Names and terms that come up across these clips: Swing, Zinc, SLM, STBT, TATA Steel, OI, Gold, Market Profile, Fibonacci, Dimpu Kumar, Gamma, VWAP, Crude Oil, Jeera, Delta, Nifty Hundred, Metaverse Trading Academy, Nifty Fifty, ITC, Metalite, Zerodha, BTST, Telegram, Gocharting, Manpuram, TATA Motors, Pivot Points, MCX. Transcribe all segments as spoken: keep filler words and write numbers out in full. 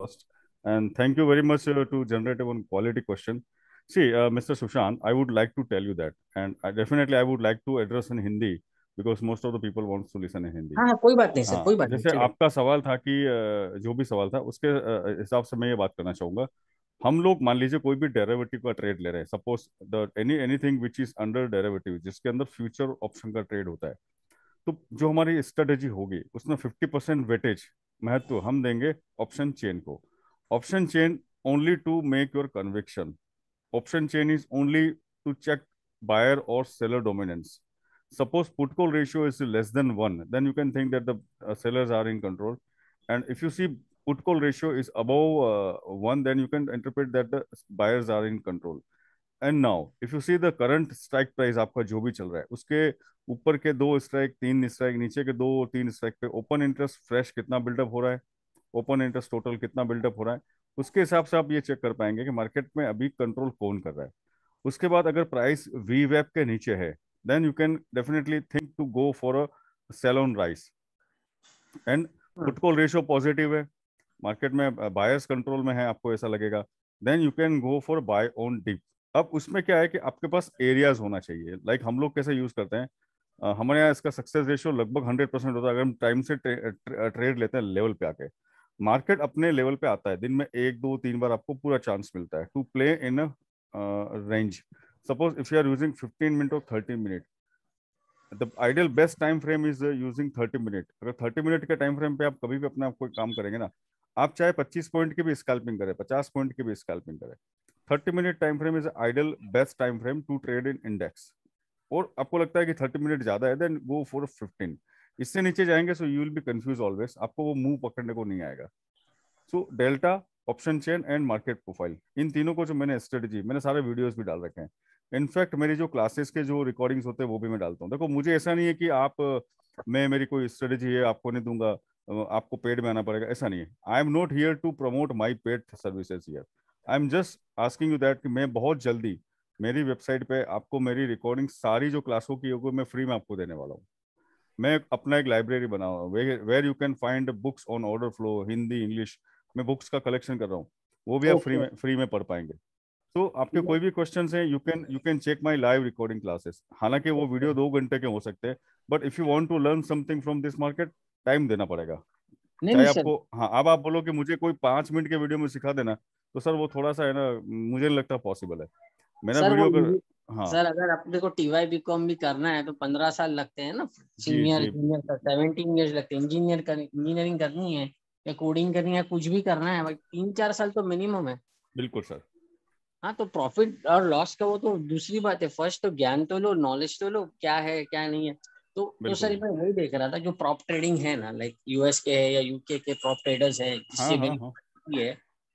first. And thank you very much uh, to generate one quality question. See, uh, Mister Sushant, I would like to tell you that. And I definitely I would like to address in Hindi because most of the people wants to listen in Hindi. हाँ, कोई बात नहीं sir, कोई बात नहीं. जैसे आपका सवाल था कि जो भी सवाल था उसके हिसाब से मैं ये बात करना चाहूँगा. हम लोग मान लीजिए कोई भी डेरिवेटिव का ट्रेड ले रहे हैं. Suppose the any anything which is under derivative, जिसके अंदर फ्यूचर ऑप्शन का ट्रेड होता है, तो जो हमारी स्ट्रेटेजी होगी उसमें फिफ्टी परसेंट वेटेज महत्व हम देंगे ऑप्शन चेन को. Option chain only to make your conviction. Option chain is only to check buyer और seller dominance. Suppose put call ratio is less than one, then you can think that the uh, sellers are in control. And if you see put call ratio is above uh, one, then you can interpret that the buyers are in control. And now, if you see the current strike price, आपका जो भी चल रहा है, उसके ऊपर के दो स्ट्राइक, तीन स्ट्राइक, नीचे के दो तीन स्ट्राइक पे ओपन इंटरेस्ट फ्रेश कितना बिल्डअप हो रहा है, ओपन इंटरेस्ट टोटल कितना बिल्डअप हो रहा है, उसके हिसाब से आप ये चेक कर पाएंगे कि मार्केट में अभी कंट्रोल कौन कर रहा है. उसके बाद अगर प्राइस वी वैप के नीचे है, then you can definitely think to go for a sell on rise. And put call ratio positive है, market में buyers control में है, आपको ऐसा लगेगा, then you can go for buy on dip. अब उसमें क्या है कि आपके पास areas होना चाहिए. Like हम लोग कैसे use करते हैं, हमारे यहाँ इसका success ratio लगभग हंड्रेड परसेंट होता है अगर हम time से trade लेते हैं level पे आके. Market अपने level पे आता है, दिन में एक दो तीन बार आपको पूरा chance मिलता है to play in a range. Suppose if you are using fifteen minute or thirty minute, the ideal best time frame is using thirty minute. अगर thirty minute के time frame पे आप कभी भी अपने आप कोई काम करेंगे ना, आप चाहे पच्चीस पॉइंट की भी स्कैल्पिंग करें, पचास पॉइंट की भी स्कैल्पिंग करें, thirty minute time frame is ideal best time frame to trade in index. और आपको लगता है कि thirty minute ज़्यादा है, then go for fifteen. इससे नीचे जाएंगे so you will be confused always. आपको वो move पकड़ने को नहीं आएगा. So delta, option chain and market profile, इन तीनों को जो मैंने स्ट्रेटेजी, मैंने सारे वीडियोस भी डाल रखे हैं. इनफैक्ट मेरे जो क्लासेस के जो रिकॉर्डिंग्स होते हैं वो भी मैं डालता हूँ. देखो मुझे ऐसा नहीं है कि आप मैं मेरी कोई स्ट्रेटेजी है आपको नहीं दूंगा, आपको पेड में आना पड़ेगा, ऐसा नहीं है. I am not here to promote my paid services here. I am just asking you that कि मैं बहुत जल्दी मेरी वेबसाइट पे आपको मेरी रिकॉर्डिंग सारी जो क्लासों की होगी मैं फ्री में आपको देने वाला हूँ. मैं अपना एक लाइब्रेरी बना हुआ हूँ where you can find books on order flow, Hindi English, मैं बुक्स का कलेक्शन कर रहा हूँ, वो भी okay. आप फ्री में फ्री में पढ़ पाएंगे. तो so, आपके okay. कोई भी क्वेश्चंस हैं, you can you can check my live recording classes. हालांकि वो वीडियो दो घंटे के हो सकते हैं, but if you want to learn something from this market, time देना पड़ेगा. नहीं, नहीं, आपको हाँ, अब आप बोलो कि मुझे कोई पाँच मिनट के वीडियो में सिखा देना, तो सर वो थोड़ा सा है ना, मुझे नहीं लगता पॉसिबल है. मेरा वीडियो कर, हाँ सर, अगर आपने को टीवाई बीकॉम भी करना है तो पंद्रह साल लगते हैं ना, सीनियर सीनियर लगते हैं, इंजीनियर इंजीनियरिंग करनी है, कोडिंग करनी है, कुछ भी करना है, तीन चार साल तो मिनिमम है. बिल्कुल सर. हाँ, तो प्रॉफिट और लॉस का वो तो दूसरी बात है, फर्स्ट तो ज्ञान तो लो, नॉलेज तो लो, क्या है क्या नहीं है. तो, तो सर मैं वही देख रहा था, जो प्रॉप ट्रेडिंग है ना, लाइक यूएस के है या यूके के प्रॉप ट्रेडर्स है, जिससे हाँ, हाँ, हाँ.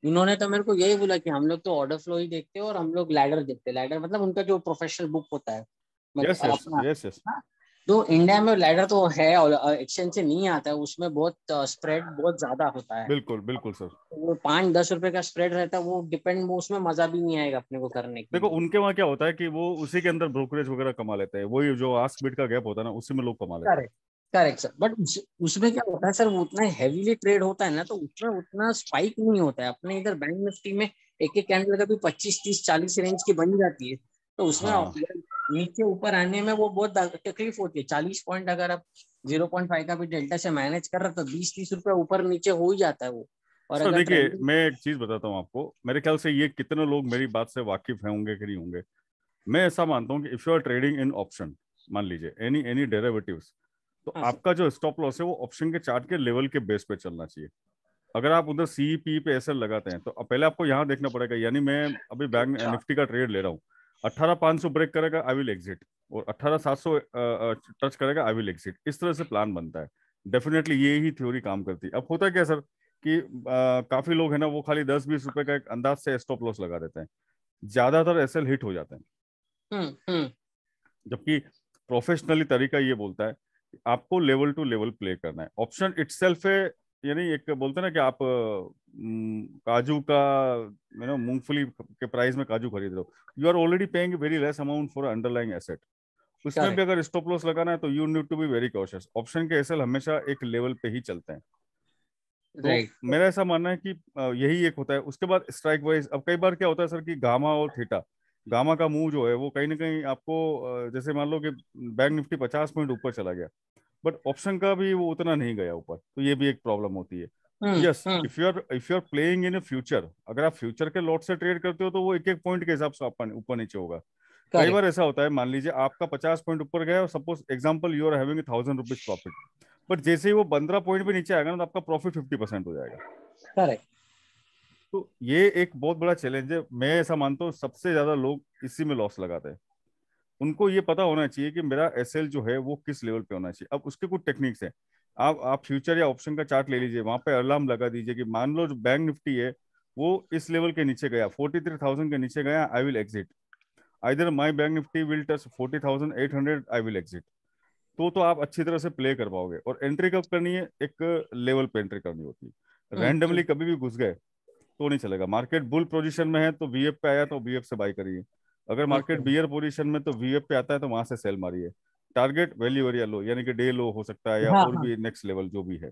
उन्होंने तो मेरे को यही बोला कि हम लोग तो ऑर्डर फ्लो ही देखते हैं और हम लोग लैडर देखते हैं. लैडर मतलब उनका जो प्रोफेशनल बुक होता है, तो इंडिया में लैडर तो है एक्सचेंज से नहीं आता है, उसमें बहुत स्प्रेड बहुत ज्यादा होता है. बिल्कुल बिल्कुल सर, वो पाँच दस रुपए का स्प्रेड रहता है, वो डिपेंड, वो उसमें मजा भी नहीं आएगा अपने को करने के. देखो उनके वहाँ क्या होता है कि वो उसी के अंदर ब्रोकरेज वगैरह कमा लेते हैं, वही जो आस्क बिड का गैप होता है ना, उसी में लोग कमा लेते हैं. करेक्ट सर, बट उसमें क्या होता है सर, वो उतना हेवीली ट्रेड होता है ना, तो उसमें उतना स्पाइक नहीं होता है. अपने इधर बैंक निफ्टी में एक एक कैंडल का भी पच्चीस तीस चालीस रेंज की बन जाती है, तो उसमें नीचे ऊपर आने में वो बहुत तकलीफ होती है. चालीस पॉइंट अगर आप ज़ीरो पॉइंट फाइव का भी डेल्टा से मैनेज कर रहे हो तो बीस तीस रुपए ऊपर नीचे हो ही जाता है वो. और देखिए मैं एक चीज बताता हूँ आपको, मेरे ख्याल से ये कितने लोग मेरी बात से वाकिफ होंगे कि नहीं होंगे. मैं ऐसा मानता हूँ कि if you are trading in option, मान लीजिए एनी एनी डेरिवेटिव्स, तो आपका जो स्टॉप लॉस है वो ऑप्शन के चार्ट के लेवल के बेस पे चलना चाहिए. अगर आप उधर सीईपी पे एसएल लगाते हैं तो पहले आपको यहाँ देखना पड़ेगा, यानी मैं अभी बैंक निफ्टी का ट्रेड ले रहा हूँ, अठारह हज़ार पाँच सौ ब्रेक करेगा आई विल एग्जिट, और अठारह हज़ार सात सौ टच करेगा आई विल एग्जिट. इस तरह से प्लान बनता है. डेफिनेटली ये ही थ्योरी काम करती है. अब होता है क्या सर कि आ, काफी लोग है ना, वो खाली दस बीस रुपए का एक अंदाज से स्टॉप लॉस लगा देते हैं, ज्यादातर एसएल हिट हो जाते हैं. जबकि प्रोफेशनली तरीका ये बोलता है कि आपको लेवल टू लेवल प्ले करना है. ऑप्शन इटसेल्फ है, यानी एक बोलते हैं ना कि आप काजू का यू नो मूंगफली के प्राइस में काजू खरीद रहे हो, you are already paying very less amount for underlying asset. उसमें भी अगर स्टॉप लॉस लगाना है तो you need to be very cautious. Option के एसएल हमेशा एक लेवल पे ही चलते हैं, right. तो मेरा ऐसा मानना है कि यही एक होता है। उसके बाद स्ट्राइक वाइज, अब कई बार क्या होता है सर कि गामा और थीटा, गामा का मूव जो है वो कहीं ना कहीं आपको, जैसे मान लो कि बैंक निफ्टी पचास पॉइंट ऊपर चला गया बट ऑप्शन का भी वो उतना नहीं गया ऊपर, तो ये भी एक प्रॉब्लम होती है। Yes, if you are if you are playing in future, अगर आप फ्यूचर के लॉट से ट्रेड करते हो तो वो एक एक पॉइंट के हिसाब से आपका ऊपर नीचे होगा। कई बार ऐसा होता है, मान लीजिए आपका पचास पॉइंट ऊपर गया और suppose example you are having thousand rupees profit, but जैसे ही वो पंद्रह पॉइंट पे नीचे आएगा ना तो आपका प्रॉफिट फिफ्टी परसेंट हो जाएगा। करेक्ट। तो ये एक बहुत बड़ा चैलेंज है। मैं ऐसा मानता हूँ सबसे ज्यादा लोग इसी में लॉस लगाते हैं। उनको ये पता होना चाहिए कि मेरा एस एल जो है वो किस लेवल पे होना चाहिए। अब उसके कुछ टेक्निक्स हैं, आप आप फ्यूचर या ऑप्शन का चार्ट ले लीजिए, वहां पे अलार्म लगा दीजिए कि मान लो जो बैंक निफ्टी है वो इस लेवल के नीचे गया, फोर्टी थ्री थाउजेंड के नीचे गया, I will exit, either my bank Nifty will touch forty thousand eight hundred I will exit. तो तो आप अच्छी तरह से प्ले कर पाओगे। और एंट्री कब करनी है, एक लेवल पे एंट्री करनी होती है, रैंडमली कभी भी घुस गए तो नहीं चलेगा। मार्केट बुल पोजीशन में है तो वीएफ पे आया तो वीएफ से बाई करिए, अगर मार्केट बियर पोजीशन में तो वीएफ पे आता है तो वहां से सेल मारिए। टारगेट वैल्यू एरिया लो, यानी कि डे लो हो सकता है या हाँ, और भी नेक्स्ट लेवल, जो भी है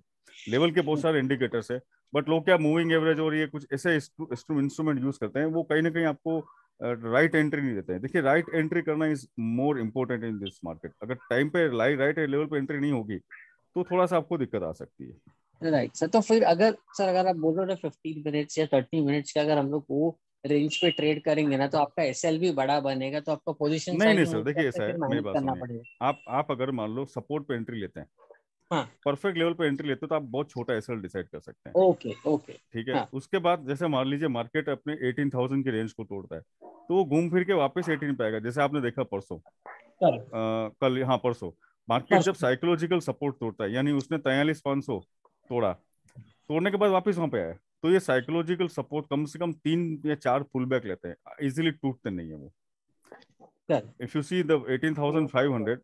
लेवल के बहुत सारे इंडिकेटर्स है। बट लोग क्या मूविंग एवरेज और ये कुछ ऐसे इंस्ट्रूमेंट यूज करते हैं वो कहीं ना कहीं आपको राइट एंट्री नहीं देते हैं। देखिए, राइट एंट्री करना is more important in this market. अगर टाइम पे राइट लेवल पे एंट्री नहीं होगी तो थोड़ा सा आपको दिक्कत आ सकती है। राइट सर, तो फिर अगर सर अगर आप बोल रहे हो फिफ्टीन मिनट्स या थर्टी मिनट्स का अगर हम लोग वो रेंज पे ट्रेड करेंगे ना तो आपका एसएल भी बड़ा बनेगा, तो आपका पोजीशन नहीं नहीं सर देखिए ऐसा है, मेरी बात सुनिए। आप आप अगर मान लो सपोर्ट पे एंट्री लेते हैं, हाँ, परफेक्ट लेवल पे एंट्री लेते हो तो आप बहुत छोटा एसएल डिसाइड कर सकते हैं। ओके ओके, ठीक है। उसके बाद जैसे मान लीजिए मार्केट अपने एटीन थाउजेंड की रेंज को तोड़ता है तो वो घूम फिर के वापस एटीन पे आएगा। जैसे आपने देखा परसों, कल, हाँ परसों मार्केट जब साइकोलॉजिकल सपोर्ट तोड़ता है, यानी उसने तैयलीस पाँच सौ तोड़ा, तोड़ने के बाद वापस वहाँ पे आया, तो ये साइकोलॉजिकल सपोर्ट कम से कम तीन या चार पुल बैक लेते हैं, इजीली टूटते नहीं है वो। If you see the eighteen thousand five hundred,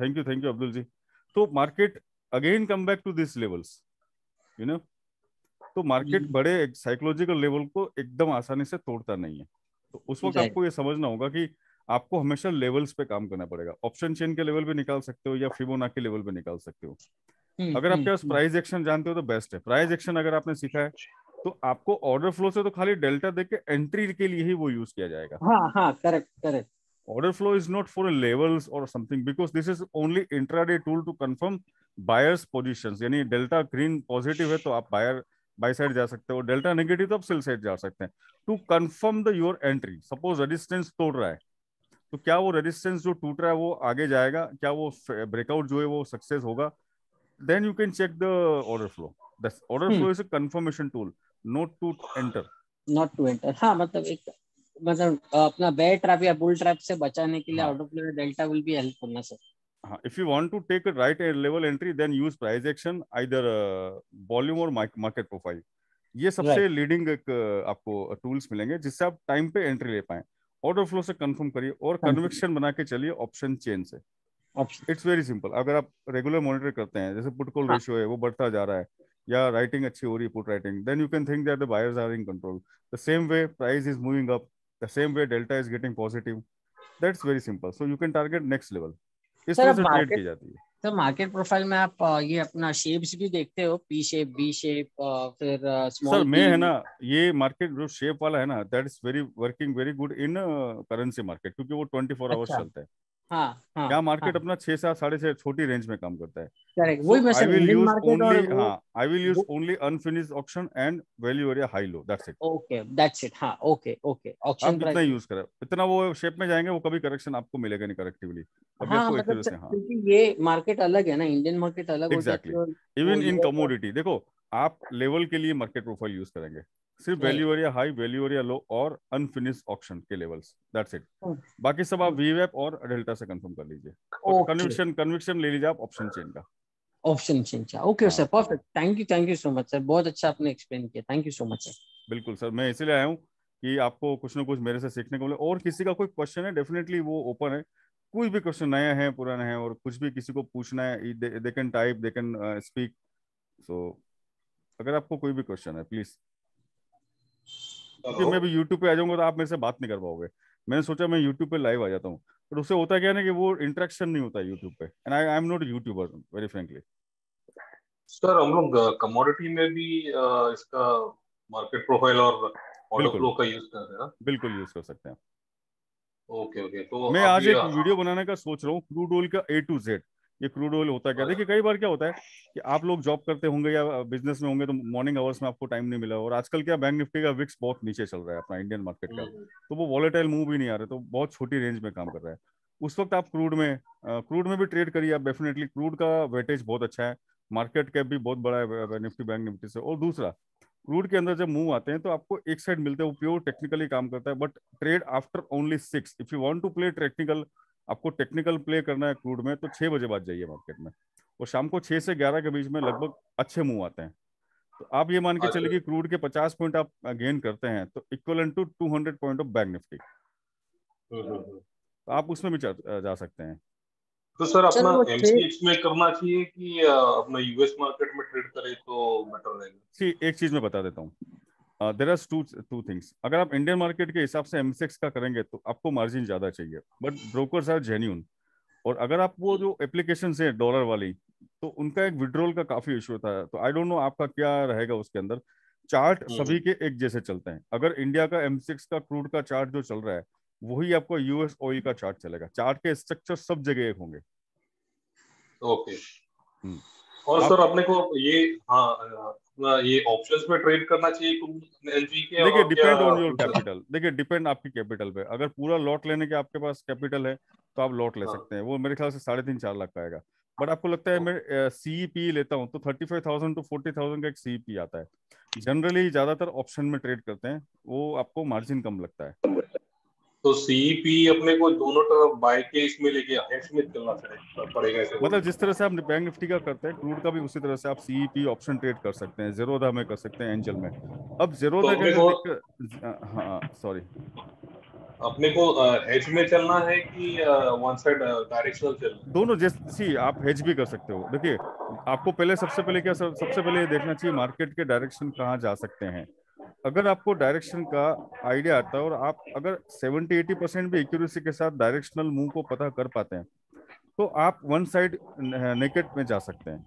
thank you thank you Abdul ji, तो market again come back to this levels, you know, तो मार्केट बड़े साइकोलॉजिकल लेवल को एकदम आसानी से तोड़ता नहीं है। तो उस वक्त आपको ये समझना होगा कि आपको हमेशा लेवल्स पे काम करना पड़ेगा। ऑप्शन चेन के लेवल पे निकाल सकते हो या फिबोनाची लेवल पे निकाल सकते हो। अगर आपके पास प्राइस एक्शन जानते हो तो बेस्ट है। प्राइस एक्शन अगर आपने सीखा है तो आपको ऑर्डर फ्लो से तो खाली डेल्टा देके एंट्री के लिए ही वो यूज किया जाएगा। हाँ हाँ, correct correct. Order flow is not for levels और something, because this is only intraday tool to confirm buyers positions. यानी डेल्टा ग्रीन पॉजिटिव है तो आप बायर बाय साइड जा सकते हो, डेल्टा नेगेटिव तो आप सेल साइड जा सकते हैं to confirm the your entry. Suppose resistance तोड़ रहा है तो क्या वो रेजिस्टेंस जो टूट रहा है वो आगे जाएगा, क्या वो ब्रेकआउट जो है वो सक्सेस होगा, then you can check the order flow. The order hmm. flow is a confirmation tool, not to enter. Not to enter. हाँ, मतलब एक मतलब अपना bear trap या bull trap से बचाने के लिए order flow delta will be helpful ना sir. हाँ, if you want to take a right level entry, then use price action, either uh, volume or market profile. ये सबसे right. leading एक आपको tools मिलेंगे जिससे आप time पे entry ले पाएं. Order flow से confirm करिए और conviction बना के चलिए option chain से. It's very simple. अगर आप रेगुलर मॉनिटर करते हैं, जैसे पुट कॉल रेशियो है वो बढ़ता जा रहा है या राइटिंग अच्छी हो रही है, put writing, then you can think that the buyers are in control. The same way price is moving up, the same way delta is getting positive, that's very simple. So you can target next level. इस तरह से trade की जाती है। तो market profile में आप ये अपना शेप्स भी देखते हो, पी शेप, बी शेप, फिर स्मॉल सर मैं है ना, ये मार्केट जो शेप वाला है ना, that is very working very good in currency market, क्योंकि वो ट्वेंटी फोर आवर्स चलता है। हाँ, हाँ, क्या मार्केट हाँ, अपना छह सात साढ़े छह छोटी रेंज में काम करता है। करेक्ट, वही मैं I will use only unfinished auction and value area high low, that's it. Okay that's it, हाँ ओके ओके। ऑक्शन प्राइस इतना यूज करें, इतना वो शेप में जाएंगे, वो कभी करेक्शन आपको मिलेगा नहीं करेक्टिवली। अभी आपको एक तरह से हां, क्योंकि ये मार्केट अलग है ना, इंडियन मार्केट अलग होता है। इवन इन कमोडिटी देखो, आप लेवल के लिए मार्केट प्रोफाइल यूज करेंगे, सिर्फ value area high, value area low और अनफिनिश्ड ऑक्शन के लेवल्स, दैट्स इट। बाकी सब आप वीवैप और डेल्टा से कंफर्म कर लीजिए। कन्विक्शन कन्विक्शन ले लीजिए आप ऑप्शन चेन का, ऑप्शन चेन का। Okay sir, perfect, thank you thank you so much sir, बहुत अच्छा आपने एक्सप्लेन किया, thank you so much sir. बिल्कुल सर, मैं इसलिए आया हूँ कि आपको कुछ ना कुछ मेरे से सीखने को मिले। और किसी का कोई क्वेश्चन है, डेफिनेटली वो ओपन है, कोई भी क्वेश्चन नया है पुराना है और कुछ भी किसी को पूछना है, they can type, they can speak. So अगर आपको कोई भी क्वेश्चन है प्लीज, क्योंकि मैं भी YouTube पे आ जाऊंगा तो आप मेरे से बात नहीं कर पाओगे। मैंने सोचा मैं YouTube पे लाइव आ जाता हूँ, पर उससे होता क्या है ना कि वो इंटरेक्शन नहीं होता है YouTube पे, and I I am not YouTuber very frankly. Sir हम लोग कमोडिटी में भी इसका मार्केट प्रोफाइल और ऑर्डर फ्लो का यूज कर रहे हैं। बिल्कुल यूज कर सकते हैं। ओके ओके, तो मैं आज एक वीडियो बनाने का सोच रहा हूँ क्रूड ऑयल का ए टू जेड। ये क्रूड ऑयल होता है क्या? देखिए कई बार क्या होता है कि आप लोग जॉब करते होंगे या बिजनेस में होंगे तो मॉर्निंग आवर्स में आपको टाइम नहीं मिला, और आजकल क्या बैंक निफ्टी का विक्स बहुत नीचे चल रहा है अपना इंडियन मार्केट का, तो वो वॉलेटाइल मूव भी नहीं आ रहा, तो बहुत छोटी रेंज में काम कर रहा है। उस वक्त आप क्रूड में क्रूड में भी ट्रेड करिए आप, डेफिनेटली क्रूड का वेटेज बहुत अच्छा है, मार्केट कैप भी बहुत बड़ा है निफ्टी बैंक निफ्टी से। और दूसरा क्रूड के अंदर जब मूव आते हैं तो आपको एक साइड मिलते हैं, वो प्योर टेक्निकली काम करता है, but trade after only six. If you want to play technical, आपको टेक्निकल प्ले करना है क्रूड में, तो छः बजे बाद जाइए मार्केट में, और शाम को छः से ग्यारह के बीच में लगभग अच्छे मूव आते हैं। तो आप ये मान के चलिए कि क्रूड के पचास पॉइंट आप गेन करते हैं तो equivalent to two hundred point of bank Nifty, तो आप उसमें भी जा सकते हैं। तो सर अपना एमसीएक्स में करना चाहिए कि अपना यूएस मार्केट में ट्रेड करें तो बेटर रहेगा? सी एक चीज मैं बता देता हूँ, there are two two things. अगर आप इंडियन मार्केट के हिसाब से एमसीएक्स का करेंगे तो आपको मार्जिन ज्यादा चाहिए, बट ब्रोकर्स आर जेन्यून, और अगर आप वो जो एप्लीकेशन है डॉलर वाली तो उनका एक विड्रॉल का काफी इशू होता है। तो आई डोंट नो आपका क्या रहेगा उसके अंदर, चार्ट सभी के एक जैसे चलते हैं। अगर इंडिया का एमसीएक्स का क्रूड का चार्ट जो चल रहा है वही आपको यूएस ऑयल का चार्ट चलेगा, चार्ट के स्ट्रक्चर सब जगह एक होंगे। ओके। और सर अपने को ये हाँ ये ऑप्शंस पे ट्रेड करना चाहिए के? देखिए डिपेंड ऑन योर कैपिटल, देखिए डिपेंड आपकी कैपिटल पे। अगर पूरा लॉट लेने के आपके पास कैपिटल है तो आप लॉट ले हाँ। सकते हैं, वो मेरे ख्याल से साढ़े तीन चार लाख का आएगा। बट आपको लगता है मैं सीईपी लेता हूँ तो thirty five thousand to forty thousand का एक सीईपी आता है, जनरली ज्यादातर ऑप्शन में ट्रेड करते हैं, वो आपको मार्जिन कम लगता है। तो सीईपी अपने को दोनों तरफ बाय के इसमें लेके हेड्स में चलना पड़ेगा, मतलब जिस तरह से आप बैंक निफ्टी का करते हैं क्रूड का भी उसी तरह से आप सीईपी ऑप्शन ट्रेड कर सकते हैं, जीरोधा में कर सकते हैं, एंजल में। अब जीरोधा के हाँ सॉरी अपने को हेज में चलना है कि वन साइड डायरेक्शनल चलना? दोनों, जैसी आप हेज भी कर सकते हो। देखिए आपको पहले सबसे पहले क्या सब, सबसे पहले देखना चाहिए मार्केट के डायरेक्शन कहाँ जा सकते हैं। अगर आपको डायरेक्शन का आइडिया आता है और आप अगर सत्तर अस्सी परसेंट भी एक्यूरेसी के साथ डायरेक्शनल मूव को पता कर पाते हैं तो आप वन साइड नेकेड में जा सकते हैं।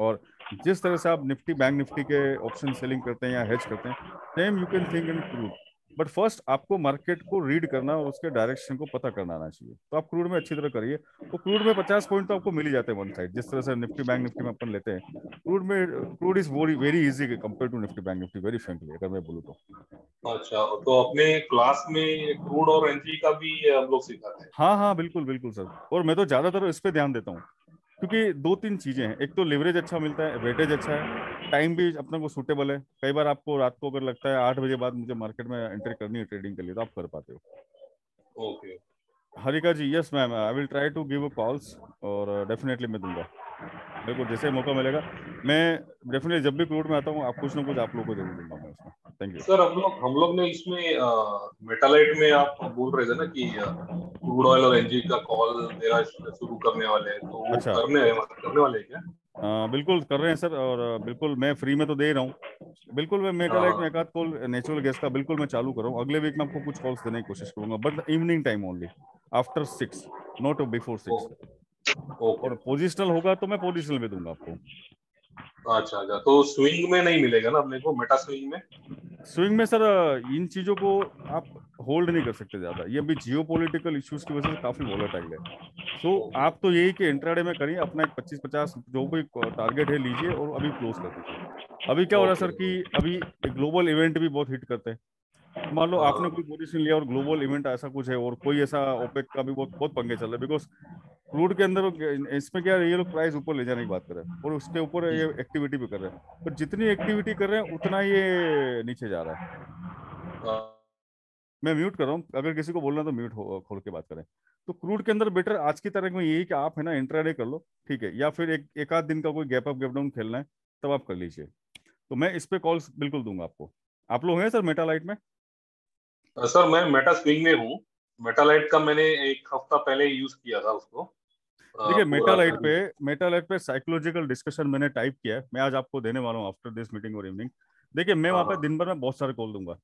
और जिस तरह से आप निफ्टी बैंक निफ्टी के ऑप्शन सेलिंग करते हैं या हेज करते हैं, same you can think in crude, but first आपको मार्केट को रीड करना और उसके डायरेक्शन को पता करना आना चाहिए। तो आप क्रूड में अच्छी तरह करिए। तो क्रूड में पचास पॉइंट तो आपको मिल ही जाते हैं वन साइड, जिस तरह से निफ्टी बैंक निफ्टी में अपन लेते हैं, क्रूड में crude is very very easy compare to Nifty bank Nifty, very frankly अगर मैं बोलूं तो। अच्छा, तो अपने क्लास में क्रूड और एनर्जी का भी हम लोग सिखाते हैं? हाँ हाँ बिल्कुल बिल्कुल सर, और मैं तो ज्यादातर इस पे ध्यान देता हूँ क्योंकि दो तीन चीजें हैं। एक तो लेवरेज अच्छा मिलता है, वेटेज अच्छा है, टाइम भी अपने को सूटेबल है। कई बार आपको रात को अगर लगता है आठ बजे बाद मुझे मार्केट में एंट्री करनी है ट्रेडिंग के लिए तो आप कर पाते हो। Okay Harika ji, yes ma'am, I will try to give a calls और डेफिनेटली मैं दूंगा, मेरे को जैसे मौका मिलेगा मैं डेफिनेटली जब भी क्रूड में आता हूँ आप कुछ ना कुछ आप लोगों को जरूर दूंगा मैं उसमें। Thank you sir. हम लोग हम लोग ने इसमें मेटालाइट में आप बोल रहे थे ना कि क्रूड ऑयल और एनर्जी का कॉल मेरा शुरू करने वाले हैं, तो वो अच्छा करने करने वाले हैं क्या? आ, बिल्कुल कर रहे हैं सर, और बिल्कुल मैं फ्री में तो दे रहा हूँ। बिल्कुल मैं मेटालाइट में एक आध कॉल नेचुरल गैस का बिल्कुल मैं चालू कर रहा हूँ, अगले वीक में आपको कुछ कॉल्स देने की कोशिश करूंगा, but evening time only, after six, not before six. और पोजिशनल होगा तो मैं पोजिशनल में दूंगा आपको। अच्छा अच्छा, तो स्विंग में नहीं मिलेगा ना अपने को? मेटा स्विंग में स्विंग में सर इन चीजों को आप होल्ड नहीं कर सकते ज्यादा, ये अभी जियोपॉलिटिकल इश्यूज की वजह से काफी वोलेटाइल है। तो आप तो यही कि इंट्राडे में करिए, अपना एक पच्चीस पचास जो भी टारगेट है लीजिए और अभी क्लोज कर दीजिए। अभी क्या हो रहा है सर कि अभी ग्लोबल इवेंट भी बहुत हिट करते हैं। मान लो आपने कोई पोजिशन लिया और ग्लोबल इवेंट ऐसा कुछ है, और कोई ऐसा ओपेक का भी बहुत बहुत पंगे चल रहे हैं, बिकॉज क्रूड के अंदर इसमें क्या ये लोग प्राइस ऊपर ले जाने की बात कर रहे हैं और उसके ऊपर ये एक्टिविटी भी कर रहे हैं, पर जितनी एक्टिविटी कर रहे हैं उतना ये नीचे जा रहा है। मैं म्यूट कर रहा हूँ, अगर किसी को बोलना तो म्यूट खोल के बात करें। तो क्रूड के अंदर बेटर आज की तारीख में यही कि आप है ना इंट्राडे कर लो, ठीक है, या फिर एक एक आध दिन का कोई गैप अप गैप डाउन खेलना है तब आप कर लीजिए। तो मैं इस पर कॉल्स बिल्कुल दूंगा आपको। आप लोग हैं सर मेटालाइट में? सर मैं मेटा स्विंग में हूँ, मेटालाइट का मैंने एक हफ्ता पहले यूज किया था उसको। देखिए मेटालाइट पे मेटालाइट पे साइकोलॉजिकल डिस्कशन मैंने टाइप किया है, मैं आज आपको देने वाला हूँ आफ्टर दिस मीटिंग और इवनिंग। देखिए मैं वहाँ पे दिन भर में बहुत सारे कॉल दूंगा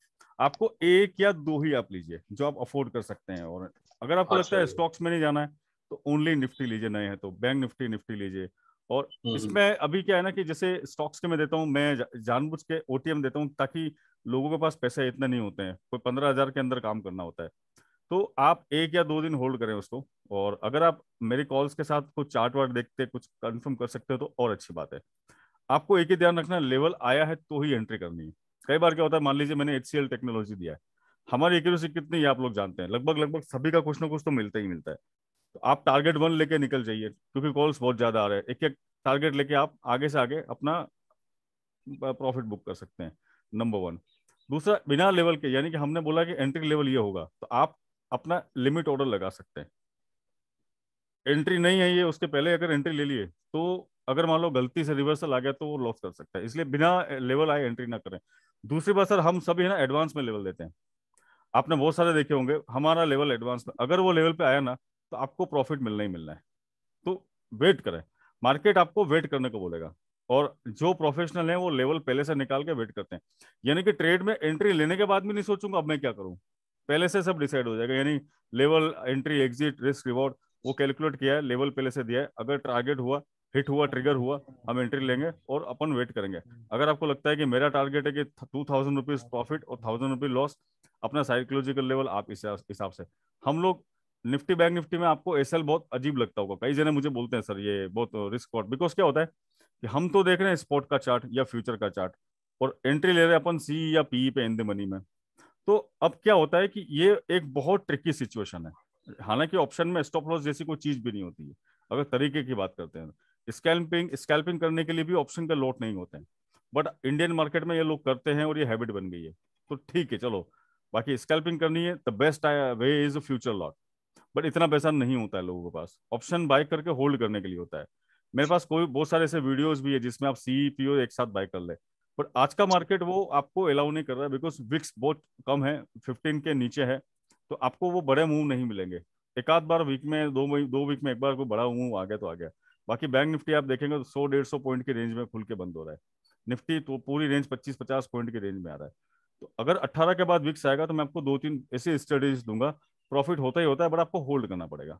आपको, एक या दो ही आप लीजिए जो आप अफोर्ड कर सकते हैं। और अगर आपको लगता है स्टॉक्स में नहीं जाना है तो ओनली निफ्टी लीजिए, नए हैं तो बैंक निफ्टी निफ्टी लीजिए, और इसमें अभी क्या है ना कि जैसे स्टॉक्स के मैं देता हूँ, मैं जानबूझ के ओटीएम देता हूँ ताकि लोगों के पास पैसे इतने नहीं होते हैं, कोई पंद्रह हजार के अंदर काम करना होता है, तो आप एक या दो दिन होल्ड करें उसको। और अगर आप मेरे कॉल्स के साथ कुछ चार्ट वार्ट देखते कुछ कंफर्म कर सकते हो तो और अच्छी बात है। आपको एक ही ध्यान रखना, लेवल आया है तो ही एंट्री करनी है। कई बार क्या होता है, मान लीजिए मैंने एचसीएल टेक्नोलॉजी दिया है, हमारी एक्यूरेसी कितनी है आप लोग जानते हैं, लगभग लगभग सभी का कुछ ना कुछ तो मिलता ही मिलता है। तो आप टारगेट वन लेके निकल जाइए क्योंकि कॉल्स बहुत ज्यादा आ रहे हैं, एक एक टारगेट लेके आप आगे से आगे अपना प्रॉफिट बुक कर सकते हैं, नंबर वन। दूसरा, बिना लेवल के, यानी कि हमने बोला कि एंट्री लेवल ये होगा तो आप अपना लिमिट ऑर्डर लगा सकते हैं। एंट्री नहीं है ये, उसके पहले अगर एंट्री ले लिए तो अगर मान लो गलती से रिवर्सल आ गया तो वो लॉस कर सकता है, इसलिए बिना लेवल आए एंट्री ना करें। दूसरी बात सर, हम सभी है ना एडवांस में लेवल देते हैं, आपने बहुत सारे देखे होंगे, हमारा लेवल एडवांस में, अगर वो लेवल पे आया ना तो आपको प्रॉफिट मिलना ही मिलना है, तो वेट करें। मार्केट आपको वेट करने को बोलेगा और जो प्रोफेशनल हैं वो लेवल पहले से निकाल के वेट करते हैं, यानी कि ट्रेड में एंट्री लेने के बाद भी नहीं सोचूंगा अब मैं क्या करूं, पहले से सब डिसाइड हो जाएगा। यानी level, entry, exit, risk, reward वो कैलकुलेट किया है, लेवल पहले से दिया है, अगर टारगेट हुआ, हिट हुआ, ट्रिगर हुआ, हम एंट्री लेंगे और अपन वेट करेंगे। अगर आपको लगता है कि मेरा टारगेट है कि टू थाउजेंड रुपीज प्रॉफिट और थाउजेंड रुपीज लॉस, अपना साइकोलॉजिकल लेवल आप इस हिसाब से। हम लोग निफ्टी बैंक निफ्टी में आपको एसएल बहुत अजीब लगता होगा, कई जने मुझे बोलते हैं सर ये बहुत रिस्क वॉट, बिकॉज क्या होता है कि हम तो देख रहे हैं स्पॉट का चार्ट या फ्यूचर का चार्ट और एंट्री ले रहे हैं अपन सी या पी पे इन द मनी में। तो अब क्या होता है कि ये एक बहुत ट्रिकी सिचुएशन है, हालांकि ऑप्शन में स्टॉप लॉस जैसी कोई चीज भी नहीं होती है। अगर तरीके की बात करते हैं, स्कैल्पिंग स्कैल्पिंग करने के लिए भी ऑप्शन का लॉट नहीं होते हैं, बट इंडियन मार्केट में ये लोग करते हैं और ये हैबिट बन गई है, तो ठीक है चलो। बाकी स्कैल्पिंग करनी है the best way is future lot, but इतना पैसा नहीं होता है लोगों के पास, ऑप्शन बाय करके होल्ड करने के लिए होता है। मेरे पास कोई बहुत सारे ऐसे वीडियोस भी है जिसमें आप सी पी ओ एक साथ बाय कर ले, बट आज का मार्केट वो आपको अलाउ नहीं कर रहा है बिकॉज विक्स बहुत कम है, फिफ्टीन के नीचे है, तो आपको वो बड़े मूव नहीं मिलेंगे। एक आध बार वीक में, दो दो वीक में एक बार कोई बड़ा मूव आ गया तो आ गया। बाकी बैंक निफ्टी आप देखेंगे तो सौ डेढ़ सौ पॉइंट की रेंज में खुल के बंद हो रहा है, निफ्टी तो पूरी रेंज पच्चीस पचास पॉइंट की रेंज में आ रहा है। तो अगर अट्ठारह के बाद विक्स आएगा तो मैं आपको दो तीन ऐसी स्ट्रेटेजीज दूंगा, प्रॉफिट होता ही होता है बट आपको होल्ड करना पड़ेगा।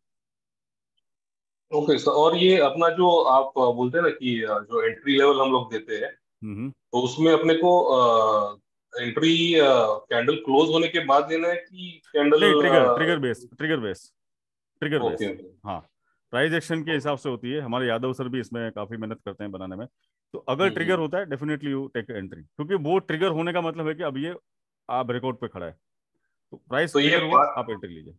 Okay okay, sir. और ये अपना जो आप बोलते हैं ना कि जो एंट्री लेवल हम लोग देते हैं तो उसमें अपने को एंट्री कैंडल क्लोज होने के बाद देना है कि candle trigger trigger base trigger base trigger okay, base okay. हाँ, प्राइस एक्शन के हिसाब से होती है। हमारे यादव सर भी इसमें काफी मेहनत करते हैं बनाने में। तो अगर ट्रिगर होता है डेफिनेटली यू टेक एंट्री, क्योंकि वो ट्रिगर होने का मतलब है कि अब ये आप रिकॉर्ड पे खड़ा है तो प्राइस तो ये हुआ, आप एंट्री लीजिए।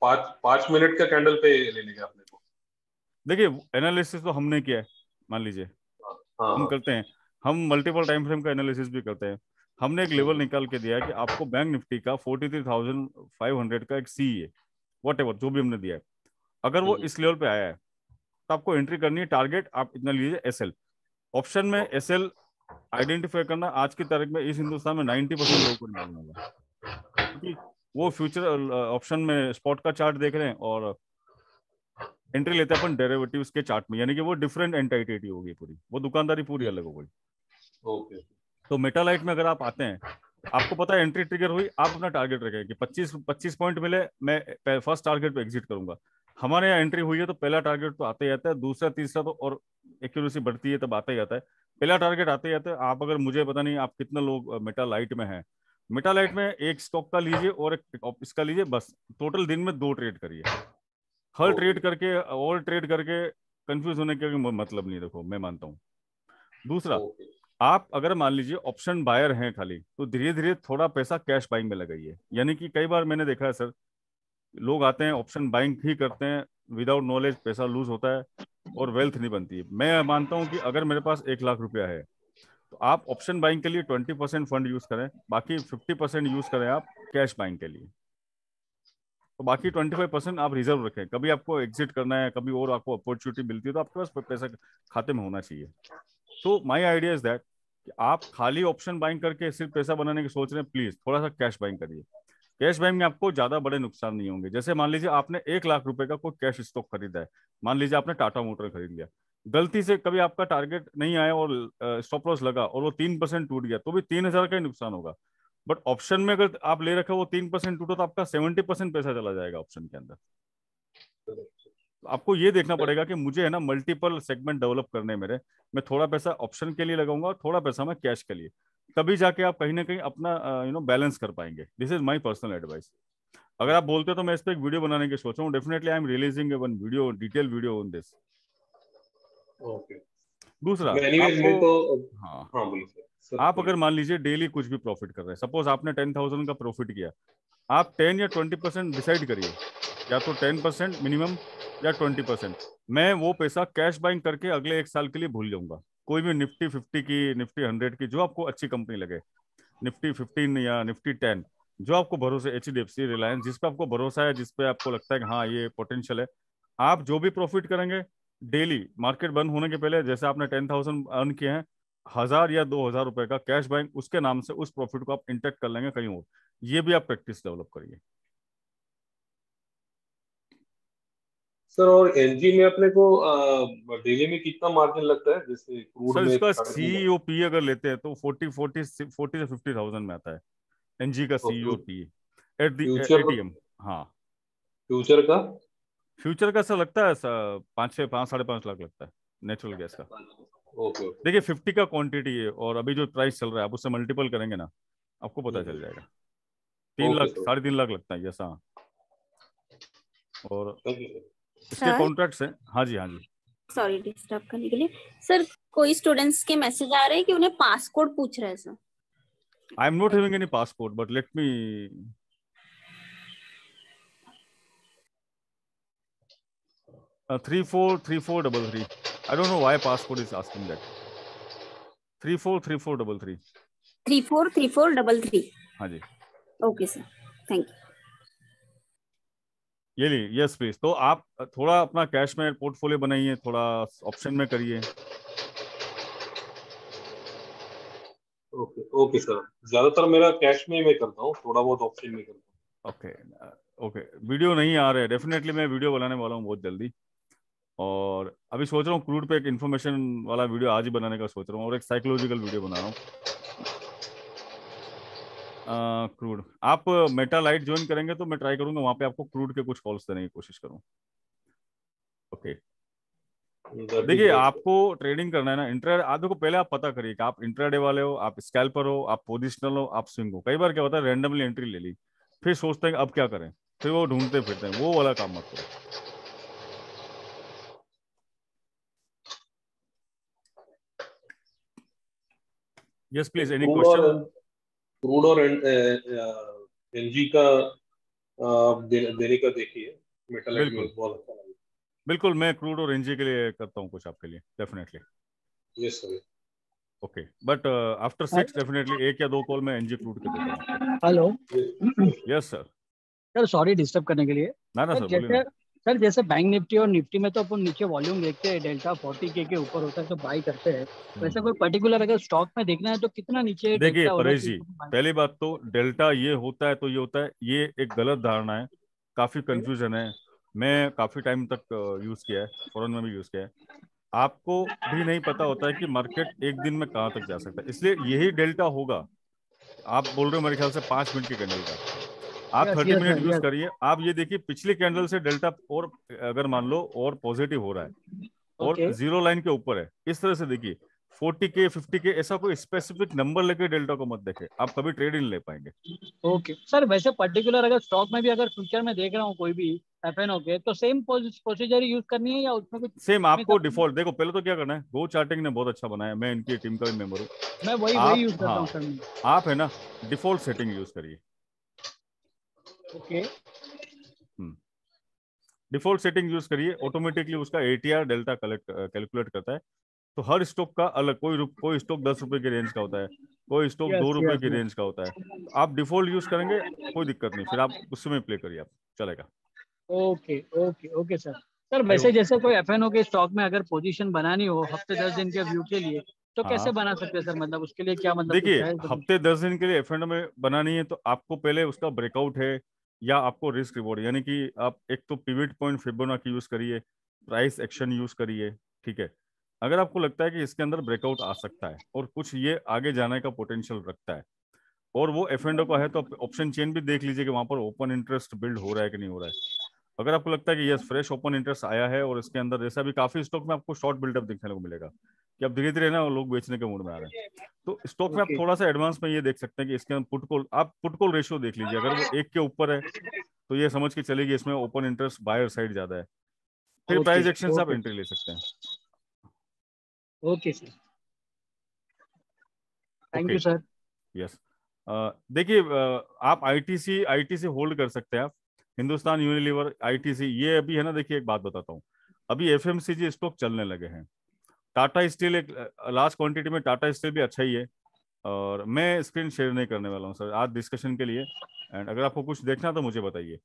पाँच पाँच मिनट का कैंडल पे ले लेंगे आपने को। देखिए एनालिसिस तो हमने किया है, मान लीजिए हम करते हैं, हम मल्टीपल टाइम फ्रेम का एनालिसिस भी करते हैं। हमने एक लेवल निकाल के दिया है कि आपको बैंक निफ्टी का forty three thousand five hundred का एक सी ए वॉट एवर जो भी हमने दिया है, अगर वो इस लेवल पे आया है तो आपको एंट्री करनी है। टारगेट आप इतना लीजिए एस एल, ऑप्शन में एस एल आइडेंटिफाई करना आज की तारीख में इस हिंदुस्तान में नाइन्टी परसेंट लोगों को नहीं होगा, क्योंकि वो फ्यूचर ऑप्शन में स्पॉट का चार्ट देख रहे हैं और एंट्री लेते हैं अपन डेरिवेटिव्स के चार्ट में, यानी कि वो डिफरेंट एंटिटी होगी पूरी, वो दुकानदारी पूरी अलग हो गई। Okay okay. तो मेटालाइट में अगर आप आते हैं, आपको पता है एंट्री ट्रिगर हुई, आप अपना टारगेट रखें कि पच्चीस पच्चीस पॉइंट मिले मैं फर्स्ट टारगेट पे एग्जिट करूंगा। हमारे यहाँ एंट्री हुई है तो पहला टारगेट तो आता ही आता है, दूसरा तीसरा तो और एक्यूरेसी बढ़ती है तब आता ही आता है, पहला टारगेट आते ही आता है। आप अगर मुझे पता नहीं आप कितने लोग मेटालाइट में हैं, मेटालाइट में एक स्टॉक का लीजिए और एक इसका लीजिए, बस टोटल दिन में दो ट्रेड करिए। हर ट्रेड करके और ट्रेड करके कंफ्यूज होने के मतलब नहीं, देखो मैं मानता हूँ। दूसरा, आप अगर मान लीजिए ऑप्शन बायर हैं खाली, तो धीरे धीरे थोड़ा पैसा कैश बाइंग में लगाइए। यानी कि कई बार मैंने देखा है सर, लोग आते हैं ऑप्शन बाइंग ही करते हैं, विदाउट नॉलेज पैसा लूज होता है और वेल्थ नहीं बनती है। मैं मानता हूँ कि अगर मेरे पास एक लाख रुपया है तो आप ऑप्शन बाइंग के लिए ट्वेंटी परसेंट फंड यूज करें, बाकी फिफ्टी परसेंट यूज करें आप कैश बाइंग के लिए, तो बाकी पच्चीस परसेंट आप रिजर्व रखें। कभी आपको एग्जिट करना है, कभी और आपको अपॉर्चुनिटी मिलती है तो आपके पास पैसा खाते में होना चाहिए। तो माय आइडिया इज दैट कि आप खाली ऑप्शन बाइंग करके सिर्फ पैसा बनाने की सोच रहे हैं, प्लीज थोड़ा सा कैश बाइंग करिए। कैश बाइंग में आपको ज्यादा बड़े नुकसान नहीं होंगे। जैसे मान लीजिए आपने एक लाख रुपए का कोई कैश स्टॉक खरीदा है, मान लीजिए आपने टाटा मोटर खरीद लिया, गलती से कभी आपका टारगेट नहीं आया और स्टॉप लॉस लगा और वो तीन परसेंट टूट गया तो भी तीन हजार का ही नुकसान होगा। बट ऑप्शन में अगर आप ले रखे वो तीन परसेंट टूटा तो आपका सेवेंटी परसेंट पैसा चला जाएगा ऑप्शन के अंदर। आपको ये देखना पड़ेगा कि मुझे है ना मल्टीपल सेगमेंट डेवलप करने मेरे, मैं थोड़ा पैसा ऑप्शन के लिए लगाऊंगा और थोड़ा पैसा मैं कैश के लिए, तभी जाके आप कहीं ना कहीं अपना यू नो बैलेंस कर पाएंगे। This is my personal advice. अगर आप बोलते हो तो मैं इस पर एक वीडियो बनाने की सोच रहा हूँ, definitely I am releasing one video, detail video on this. Okay, दूसरा आप अगर मान लीजिए डेली कुछ भी प्रॉफिट कर रहे हैं, सपोज आपने टेन थाउजेंड का प्रॉफिट किया, आप टेन या ट्वेंटी परसेंट डिसाइड करिए, या तो टेन परसेंट मिनिमम या ट्वेंटी परसेंट। मैं वो पैसा कैश बाइंग करके अगले एक साल के लिए भूल जाऊंगा, कोई भी निफ्टी फिफ्टी की, निफ्टी हंड्रेड की, जो आपको अच्छी कंपनी लगे, निफ्टी फिफ्टीन या निफ्टी टेन, जो आपको भरोसा है, H D F C, Reliance, जिस पे आपको भरोसा है, जिस पे आपको लगता है कि हाँ ये पोटेंशियल है। आप जो भी प्रॉफिट करेंगे डेली मार्केट बंद होने के पहले, जैसे आपने टेन थाउजेंड अर्न किए हैं, हज़ार या दो हज़ार रुपये का कैश बाइंग उसके नाम से उस प्रॉफिट को आप इंटेक्ट कर लेंगे कहीं और। ये भी आप प्रैक्टिस डेवलप करिए सर। और एनजी में अपने को डेली में कितना मार्जिन लगता है? जैसे क्रूड में इसका सीईओपी अगर लेते हैं तो चालीस चालीस चालीस से पचास हज़ार में आता है एनजी का सीईओपी एट द एटीएम। हाँ, फ्यूचर का फ्यूचर का सर लगता है सर पाँच से पाँच साढ़े पाँच लाख लगता है नेचुरल गैस का। ओके, देखिए फिफ्टी का क्वांटिटी है और अभी जो प्राइस चल रहा है आप उससे मल्टीपल करेंगे ना, आपको पता चल जाएगा। तीन लाख साढ़े तीन लाख लगता है जैसा। और इसके कॉन्ट्रैक्ट्स हैं। हाँ जी, हाँ जी, सॉरी डिस्टर्ब करने के लिए सर। कोई स्टूडेंट्स के मैसेज आ रहे हैं कि उन्हें पासकोड पूछ रहे हैं sir. I am not having any passcode but let me three four three four double three. I don't know why passcode is asking that. Three four three four double three. Three four three four double three. हाँ जी, okay sir, thank you. ये ली, yes please. तो आप थोड़ा अपना cash में portfolio बनाइए, थोड़ा ऑप्शन में करिए। ओके ओके सर, ज्यादातर मेरा कैश में मैं करता हूँ, थोड़ा बहुत ऑप्शन में करता हूँ। ओके ओके, वीडियो नहीं आ रहे, डेफिनेटली मैं वीडियो बनाने वाला हूँ बहुत जल्दी। और अभी सोच रहा हूँ क्रूड पे एक इन्फॉर्मेशन वाला वीडियो आज ही बनाने का सोच रहा हूँ और एक साइकोलॉजिकल वीडियो बना रहा हूँ। क्रूड uh, आप मेटालाइट ज्वाइन करेंगे तो मैं ट्राई करूंगा वहां पे आपको क्रूड के कुछ कॉल्स देने की कोशिश करूँ। ओके, देखिए आपको ट्रेडिंग करना है ना इंट्राडे, आप देखो पहले आप पता करिए कि आप इंट्राडे वाले हो, आप स्कैल्पर हो, आप पोजिशनल हो, आप स्विंग हो। कई बार क्या होता है रैंडमली एंट्री ले ली, फिर सोचते हैं अब क्या करें, फिर वो ढूंढते फिरते हैं, वो वाला काम मत करो। Yes please, any question? Crude और एनजी का देने का देखिए, मेटालाइट में बहुत अच्छा लगा। बिल्कुल, मैं क्रूड और एनजी के लिए करता हूँ कुछ आपके लिए definitely. Yes sir, okay, but after six definitely एक या दो कॉल में एनजी क्रूड के देता हूँ। Hello, yes sir. Sir sorry disturb करने के लिए। ना ना सर, जैसे सर जैसे बैंक निफ्टी और निफ्टी में तो अपन नीचे वॉल्यूम देखते हैं, डेल्टा फोर्टी के के ऊपर होता है तो बाई करते हैं, वैसे कोई पर्टिकुलर अगर स्टॉक में देखना है तो कितना नीचे? देखिए परेश जी, पहली बात तो डेल्टा ये होता है तो ये होता है, ये एक गलत धारणा है, काफी कंफ्यूजन है, मैं काफी टाइम तक यूज किया है, फॉरन में भी यूज किया है। आपको भी नहीं पता होता है कि मार्केट एक दिन में कहाँ तक जा सकता है, इसलिए यही डेल्टा होगा। आप बोल रहे हो मेरे ख्याल से पाँच मिनट की कैंडल का, आप थर्टी मिनट यूज करिए। आप ये देखिए पिछली कैंडल से डेल्टा और अगर मान लो और पॉजिटिव हो रहा है और okay. जीरो लाइन के ऊपर है, इस तरह से देखिए फोर्टी के फिफ्टी के, ऐसा कोई स्पेसिफिक नंबर लेके डेल्टा को मत देखें, आप कभी ट्रेड नहीं ले पाएंगे। Okay okay. सर वैसे पर्टिकुलर अगर स्टॉक में भी अगर फ्यूचर में देख रहा हूँ कोई भी एफएनओ के, तो सेम प्रोसीजर यूज करनी है या उसमें कुछ सेम? आपको डिफॉल्ट देखो पहले तो क्या करना है, गो चार्टिंग ने बहुत अच्छा बनाया, मैं इनकी टीम का भी मेंबर हूँ, मैं वही वही यूज करता हूँ। आप है ना डिफॉल्ट सेटिंग यूज करिए। ओके, डिफॉल्ट सेटिंग यूज करिए, ऑटोमेटिकली उसका एटीआर डेल्टा कलेक्ट कैलकुलेट करता है। तो हर स्टॉक का अलग, कोई कोई स्टॉक दस रुपए की रेंज का होता है, कोई स्टॉक yes, दो रुपए yes, की yes. रेंज का होता है। आप डिफॉल्ट यूज करेंगे कोई दिक्कत नहीं, फिर आप उसमें प्ले करिए, आप चलेगा। Okay okay okay sir. Sir वैसे जैसे कोई एफएनओ के स्टॉक में अगर पोजीशन बनानी हो हफ्ते दस दिन के व्यू के लिए तो कैसे हाँ। बना सकते हैं सर, मतलब उसके लिए क्या, मतलब देखिए हफ्ते दस दिन के लिए एफएनओ में बनानी है तो आपको पहले उसका ब्रेकआउट है या आपको रिस्क रिवॉर्ड, यानी कि आप एक तो पिवट पॉइंट, फिबोनाची यूज करिए, प्राइस एक्शन यूज करिए, ठीक है। अगर आपको लगता है कि इसके अंदर ब्रेकआउट आ सकता है और कुछ ये आगे जाने का पोटेंशियल रखता है और वो एफएनओ का है तो आप ऑप्शन चेन भी देख लीजिए कि वहाँ पर ओपन इंटरेस्ट बिल्ड हो रहा है कि नहीं हो रहा है। अगर आपको लगता है कि यस फ्रेश ओपन इंटरेस्ट आया है और इसके अंदर जैसे अभी काफी स्टॉक में आपको शॉर्ट बिल्डअप दिखने को मिलेगा कि अब धीरे धीरे ना लोग बेचने के मूड में आ रहे हैं, तो स्टॉक में आप थोड़ा सा एडवांस में ये देख सकते हैं कि इसके पुट कॉल, आप पुट कॉल रेशियो देख लीजिए, अगर वो एक के ऊपर है तो ये समझ के चलेगी इसमें ओपन इंटरेस्ट बायर साइड ज्यादा है, फिर प्राइस एक्शन से आप एंट्री ले सकते हैं। Okay sir, thank you sir. Yes देखिए आप आईटीसी आईटीसी होल्ड कर सकते हैं, आप हिंदुस्तान यूनिलीवर आईटीसी, ये अभी है ना, देखिए एक बात बताता हूँ, अभी एफएमसीजी स्टॉक चलने लगे हैं, टाटा स्टील एक लार्ज क्वांटिटी में, टाटा स्टील भी अच्छा ही है, और मैं स्क्रीन शेयर नहीं करने वाला हूँ सर आज डिस्कशन के लिए, एंड अगर आपको कुछ देखना तो मुझे बताइए।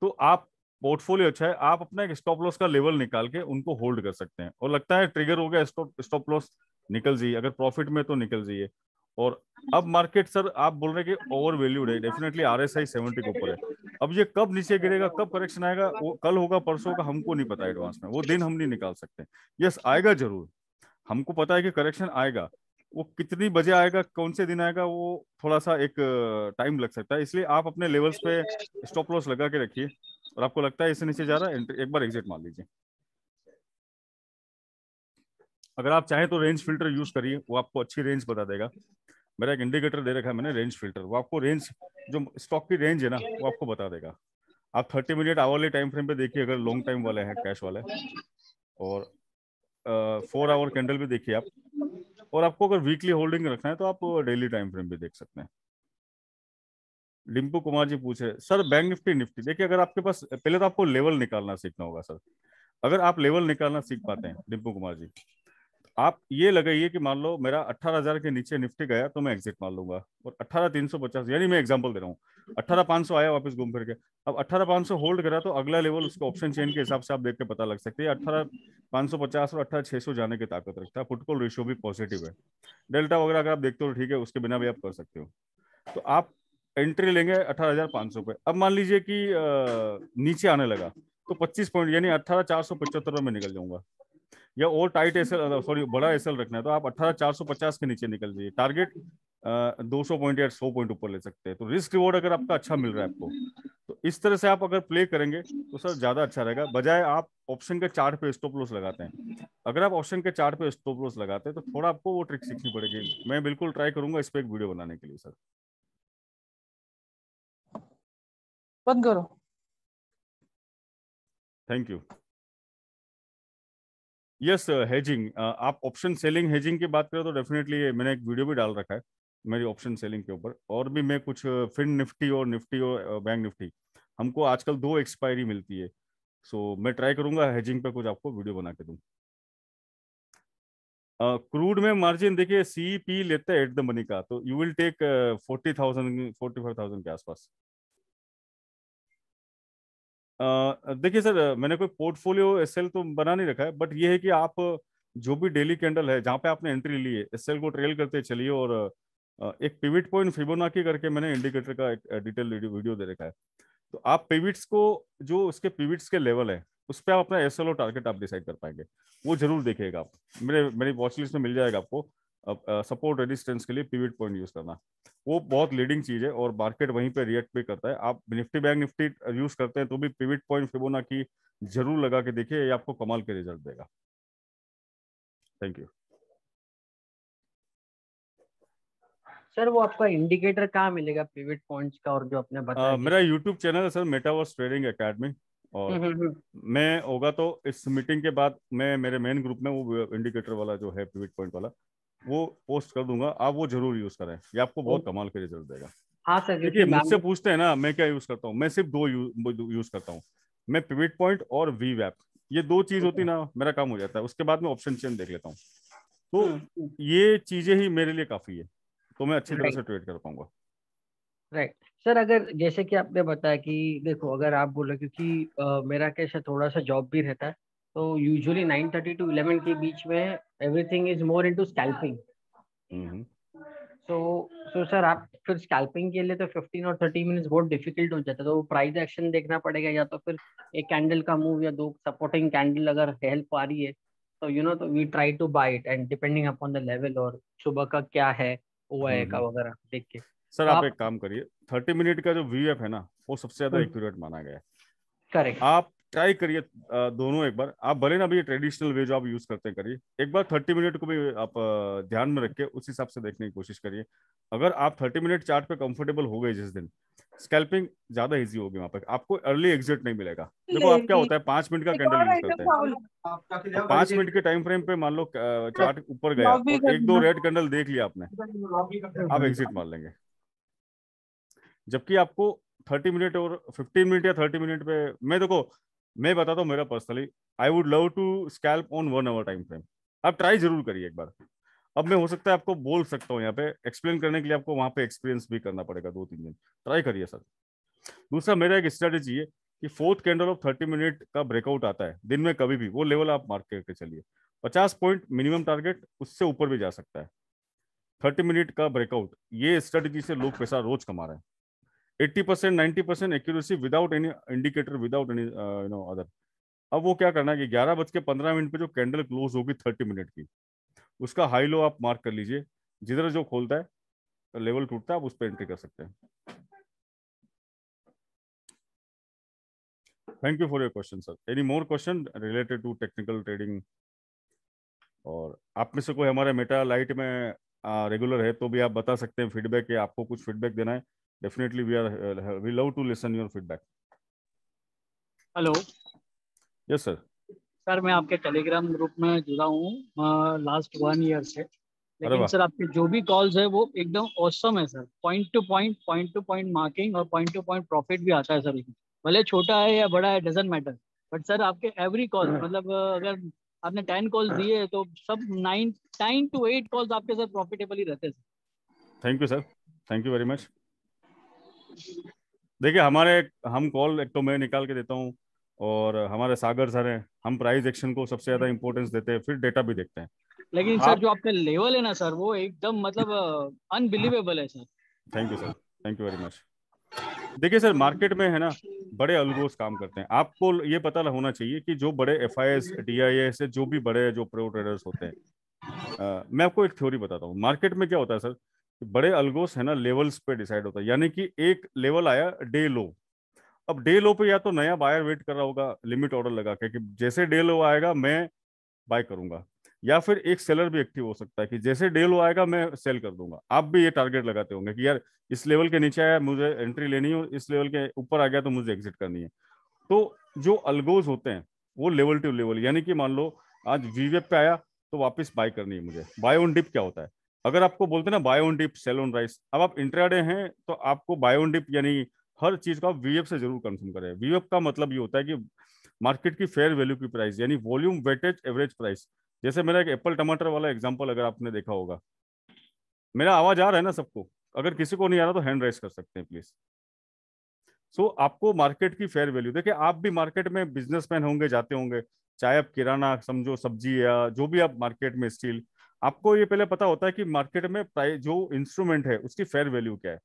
तो आप पोर्टफोलियो अच्छा है, आप अपना एक स्टॉप लॉस का लेवल निकाल के उनको होल्ड कर सकते हैं, और लगता है ट्रिगर हो गया स्टॉप स्टॉप लॉस निकल जाइए, अगर प्रॉफिट में तो निकल जाइए। और अब मार्केट सर आप बोल रहे हैं कि ओवर वैल्यूड है, डेफिनेटली आरएसआई सेवेंटी के ऊपर है, अब ये कब नीचे गिरेगा, कब करेक्शन आएगा, वो कल होगा परसों का हमको नहीं पता एडवांस में, वो दिन हम नहीं निकाल सकते। यस आएगा जरूर, हमको पता है कि करेक्शन आएगा, वो कितनी बजे आएगा, कौन से दिन आएगा, वो थोड़ा सा एक टाइम लग सकता है, इसलिए आप अपने लेवल्स पे स्टॉप लॉस लगा के रखिए, और आपको लगता है इससे नीचे जा रहा है एक बार एग्जिट मार लीजिए। अगर आप चाहें तो रेंज फिल्टर यूज करिए, वो आपको अच्छी रेंज बता देगा, मेरा एक इंडिकेटर दे रखा है मैंने रेंज फिल्टर, वो आपको रेंज जो स्टॉक की रेंज है ना वो आपको बता देगा। आप thirty minute hour time frame पे देखिए अगर लॉन्ग टाइम वाले हैं, कैश वाले, और फोर आवर कैंडल भी देखिए आप, और आपको अगर वीकली होल्डिंग रखना है तो आप डेली टाइम फ्रेम भी देख सकते हैं। डिम्पू कुमार जी पूछ रहे सर बैंक निफ्टी निफ्टी, देखिए अगर आपके पास, पहले तो आपको लेवल निकालना सीखना होगा सर, अगर आप लेवल निकालना सीख पाते हैं डिम्पू कुमार जी, आप ये लगाइए कि मान लो मेरा अठारह हज़ार के नीचे निफ्टी गया तो मैं एग्जिट मार लूंगा, और अठारह हज़ार तीन सौ पचास, यानी मैं एग्जांपल दे रहा हूँ, अठारह हज़ार पाँच सौ आया वापस घूम फिर के, अब अठारह हज़ार पाँच सौ होल्ड करा तो अगला लेवल उसका ऑप्शन चेन के हिसाब से आप देख के पता लग सकती है, अठारह हज़ार पाँच सौ पचास और अठारह हज़ार छह सौ जाने की ताकत रखता है, फुटकॉल रेशियो भी पॉजिटिव है, डेल्टा वगैरह अगर आप देखते हो ठीक है, उसके बिना भी आप कर सकते हो। तो आप एंट्री लेंगे अठारह हज़ार पाँच सौ पे, अब मान लीजिए कि नीचे आने लगा तो पच्चीस पॉइंट यानी अठारह चार सौ पचहत्तर में निकल जाऊंगा, या और टाइट एसएल, सॉरी बड़ा एसएल रखना है तो आप अठारह हज़ार चार सौ पचास के नीचे निकल जाइए, टारगेट दो सौ पॉइंट या सौ पॉइंट ऊपर ले सकते हैं। तो रिस्क रिवॉर्ड अगर आपका अच्छा मिल रहा है आपको, तो इस तरह से आप अगर प्ले करेंगे तो सर ज़्यादा अच्छा रहेगा, बजाय आप ऑप्शन के चार्ट पे स्टॉप लॉस लगाते हैं। अगर आप ऑप्शन के चार्ट पे स्टॉप लॉस लगाते हैं तो थोड़ा आपको वो ट्रिक सीखनी पड़ेगी, मैं बिल्कुल ट्राई करूंगा इस पर एक वीडियो बनाने के लिए सर। बंद करो, थैंक यू। यस हेजिंग, आप ऑप्शन सेलिंग हेजिंग की बात करें तो डेफिनेटली मैंने एक वीडियो भी डाल रखा है मेरी ऑप्शन सेलिंग के ऊपर, और भी मैं कुछ फिन निफ्टी और निफ्टी और बैंक निफ्टी, हमको आजकल दो एक्सपायरी मिलती है, सो मैं ट्राई करूंगा हेजिंग पे कुछ आपको वीडियो बना के दूँ। क्रूड में मार्जिन देखिए सी पी लेते हैं एट द मनी का, तो you will take forty thousand forty five thousand के आसपास। Uh, देखिए सर मैंने कोई पोर्टफोलियो एसएल तो बना नहीं रखा है, बट ये है कि आप जो भी डेली कैंडल है जहाँ पे आपने एंट्री ली है एसएल को ट्रेल करते चलिए, और एक पिविट पॉइंट फिबोनाची करके मैंने इंडिकेटर का एक डिटेल वीडियो दे रखा है, तो आप पिविट्स को जो उसके पिविट्स के लेवल है उस पर आप अपना एसएल और टारगेट आप डिसाइड कर पाएंगे, वो जरूर देखिएगा आप, मेरे मेरी वॉच लिस्ट में मिल जाएगा आपको। सपोर्ट रेजिस्टेंस के लिए पिवट पॉइंट यूज करना वो बहुत लीडिंग चीज है, और मार्केट वहीं पे रिएक्ट भी करता है। आप निफ्टी बैंक निफ्टी यूज करते हैं तो भी पिवट पॉइंट फिबोनाची जरूर लगा के देखिए, ये आपको कमाल के रिजल्ट देगा। Thank you sir. वो आपका इंडिकेटर कहाँ मिलेगा पिवट पॉइंट्स का, और जो आपने बताया आ, मेरा यूट्यूब चैनल है सर मेटावर्स ट्रेडिंग एकेडमी, और मैं होगा तो इस मीटिंग के बाद मैं मेरे मेन ग्रुप में वो इंडिकेटर वाला जो है पिवट पॉइंट वाला वो पोस्ट कर दूंगा, आप वो जरूर यूज करें, ये आपको बहुत कमाल के रिजल्ट देगा। हाँ सर, देखिए मुझसे पूछते हैं ना मैं क्या यूज करता हूँ, मैं सिर्फ दो यूज करता हूँ, मैं पिवट पॉइंट और वीवैप, ये दो चीज होती ना मेरा काम हो जाता है, उसके बाद मैं ऑप्शन चेन देख लेता हूँ, तो ये चीजें ही मेरे लिए काफी है, तो मैं अच्छी तरह से ट्रेड कर पाऊंगा। राइट सर, अगर जैसे कि आपने बताया कि देखो अगर आप बोले क्योंकि मेरा कैसा थोड़ा सा जॉब भी रहता है, तो usually nine thirty to eleven के बीच में everything is more into scalping, so so sir आप फिर स्कैल्पिंग के लिए तो फिफ्टीन और थर्टी मिनट्स बहुत डिफिकल्ट हो जाता है, तो प्राइस एक्शन देखना पड़ेगा, या तो फिर एक कैंडल का मूव या दो सपोर्टिंग कैंडल अगर हेल्प आ रही है तो यू नो तो we try to buy it, and depending upon the level और सुबह का क्या है ओआई का वगैरह देख के। सर आप एक काम करिए, थर्टी मिनट का जो वीएफ है ना वो सबसे ज्यादा एक्यूरेट माना गया है, करेक्ट। आप ट्राई करिए दोनों एक बार, आप भले ना भी ट्रेडिशनल वे जो आप यूज करते हैं करिए, एक बार थर्टी मिनट को भी आप ध्यान में रख के उस हिसाब से देखने की कोशिश करिए। अगर आप थर्टी मिनट चार्ट पे कंफर्टेबल हो गए जिस दिन, स्कैल्पिंग ज्यादा इजी होगी वहाँ पे, आपको अर्ली एग्जिट नहीं मिलेगा। देखो आप क्या होता है, पांच मिनट का कैंडल यूज करते हैं, पांच मिनट के टाइम फ्रेम पे मान लो चार्ट ऊपर गया, एक दो रेड कैंडल देख लिया आपने, आप एग्जिट मार लेंगे। जबकि आपको थर्टी मिनट और फिफ्टीन मिनट या थर्टी मिनट पे, मैं देखो मैं बताता हूँ मेरा personally, I would love to scalp on one hour time frame. आप ट्राई जरूर करिए एक बार। अब मैं हो सकता है आपको बोल सकता हूँ यहाँ पे, एक्सप्लेन करने के लिए आपको वहाँ पे एक्सपीरियंस भी करना पड़ेगा दो तीन दिन, ट्राई करिए सर। दूसरा मेरा एक स्ट्रेटेजी है कि fourth candle of thirty minute का ब्रेकआउट आता है दिन में कभी भी, वो लेवल आप मार्क करके चलिए, पचास पॉइंट मिनिमम टारगेट, उससे ऊपर भी जा सकता है। थर्टी मिनट का ब्रेकआउट, ये स्ट्रेटेजी से लोग पैसा रोज कमा रहे हैं। Eighty percent ninety percent accuracy without any indicator, without any you know other. अब वो क्या करना है कि ग्यारह बज के पंद्रह मिनट पर जो कैंडल क्लोज होगी थर्टी मिनट की, उसका हाई लो आप मार्क कर लीजिए, जिधर जो खोलता है तो लेवल टूटता है, आप उस पर एंट्री कर सकते हैं। Thank you for your question sir. Any more question related to technical trading? और आप में से कोई हमारे मेटालाइट में रेगुलर है तो भी आप बता सकते हैं, फीडबैक है, आपको कुछ फीडबैक देना है, definitely we are we love to listen your feedback. Hello yes sir. Sir मैं आपके टेलीग्राम ग्रुप में जुड़ा हूँ लास्ट वन ईयर से, लेकिन सर आपके जो भी कॉल्स है वो एकदम ऑसम है sir, point to point point to point marking और पॉइंट टू पॉइंट प्रॉफिट भी आता है सर, भले छोटा है या बड़ा है डजेंट मैटर, बट सर आपके एवरी कॉल मतलब अगर आपने टेन कॉल्स दिए तो सब nine nine to eight calls आपके सर प्रॉफिटेबल ही रहते हैं sir. Thank you sir, thank you very much. देखिए हमारे हम कॉल एक तो मैं निकाल के देता हूँ, और हमारे सागर सर हैं, हम प्राइस एक्शन को सबसे ज्यादा इम्पोर्टेंस देते हैं, फिर डेटा भी देखते हैं। लेकिन सर जो आपका लेवल है ना सर, वो एकदम मतलब अनबिलीवेबल है sir. Thank you sir, thank you very much. देखिए सर मार्केट में है ना बड़े अलगोस काम करते हैं, आपको ये पता होना चाहिए कि जो बड़े F I S D I S है, जो भी बड़े जो प्रो ट्रेडर्स होते हैं, आ, मैं आपको एक थ्योरी बताता हूँ। मार्केट में क्या होता है सर, बड़े अलगोस है ना लेवल्स पे डिसाइड होता है, यानी कि एक लेवल आया डे लो, अब डे लो पे या तो नया बायर वेट कर रहा होगा लिमिट ऑर्डर लगा के कि जैसे डे लो आएगा मैं बाय करूंगा, या फिर एक सेलर भी एक्टिव हो सकता है कि जैसे डे लो आएगा मैं सेल कर दूंगा। आप भी ये टारगेट लगाते होंगे कि यार इस लेवल के नीचे आया मुझे एंट्री लेनी है, इस लेवल के ऊपर आ गया तो मुझे एग्जिट करनी है। तो जो अलगोज होते हैं वो लेवल टू लेवल, यानी कि मान लो आज वीवेप पे आया तो वापस बाय करनी है मुझे। बाय ऑन डिप क्या होता है, अगर आपको बोलते हैं ना buy on dip sell on rise, अब आप इंट्राडे हैं तो आपको बाय ऑन डिप यानी हर चीज को आप वीएफ से जरूर कंज्यूम करें। वीएफ का मतलब ये होता है कि मार्केट की फेयर वैल्यू की प्राइस, यानी वॉल्यूम वेटेज एवरेज प्राइस। जैसे मेरा एक एप्पल टमाटर वाला एग्जांपल अगर आपने देखा होगा, मेरा आवाज आ रहा है ना सबको, अगर किसी को नहीं आ रहा तो हैंड राइज कर सकते हैं प्लीज। सो आपको मार्केट की फेयर वैल्यू, देखिए आप भी मार्केट में बिजनेसमैन होंगे, जाते होंगे, चाहे आप किराना समझो, सब्जी या जो भी आप मार्केट में, स्टील, आपको ये पहले पता होता है कि मार्केट में प्राइस जो इंस्ट्रूमेंट है उसकी फेयर वैल्यू क्या है।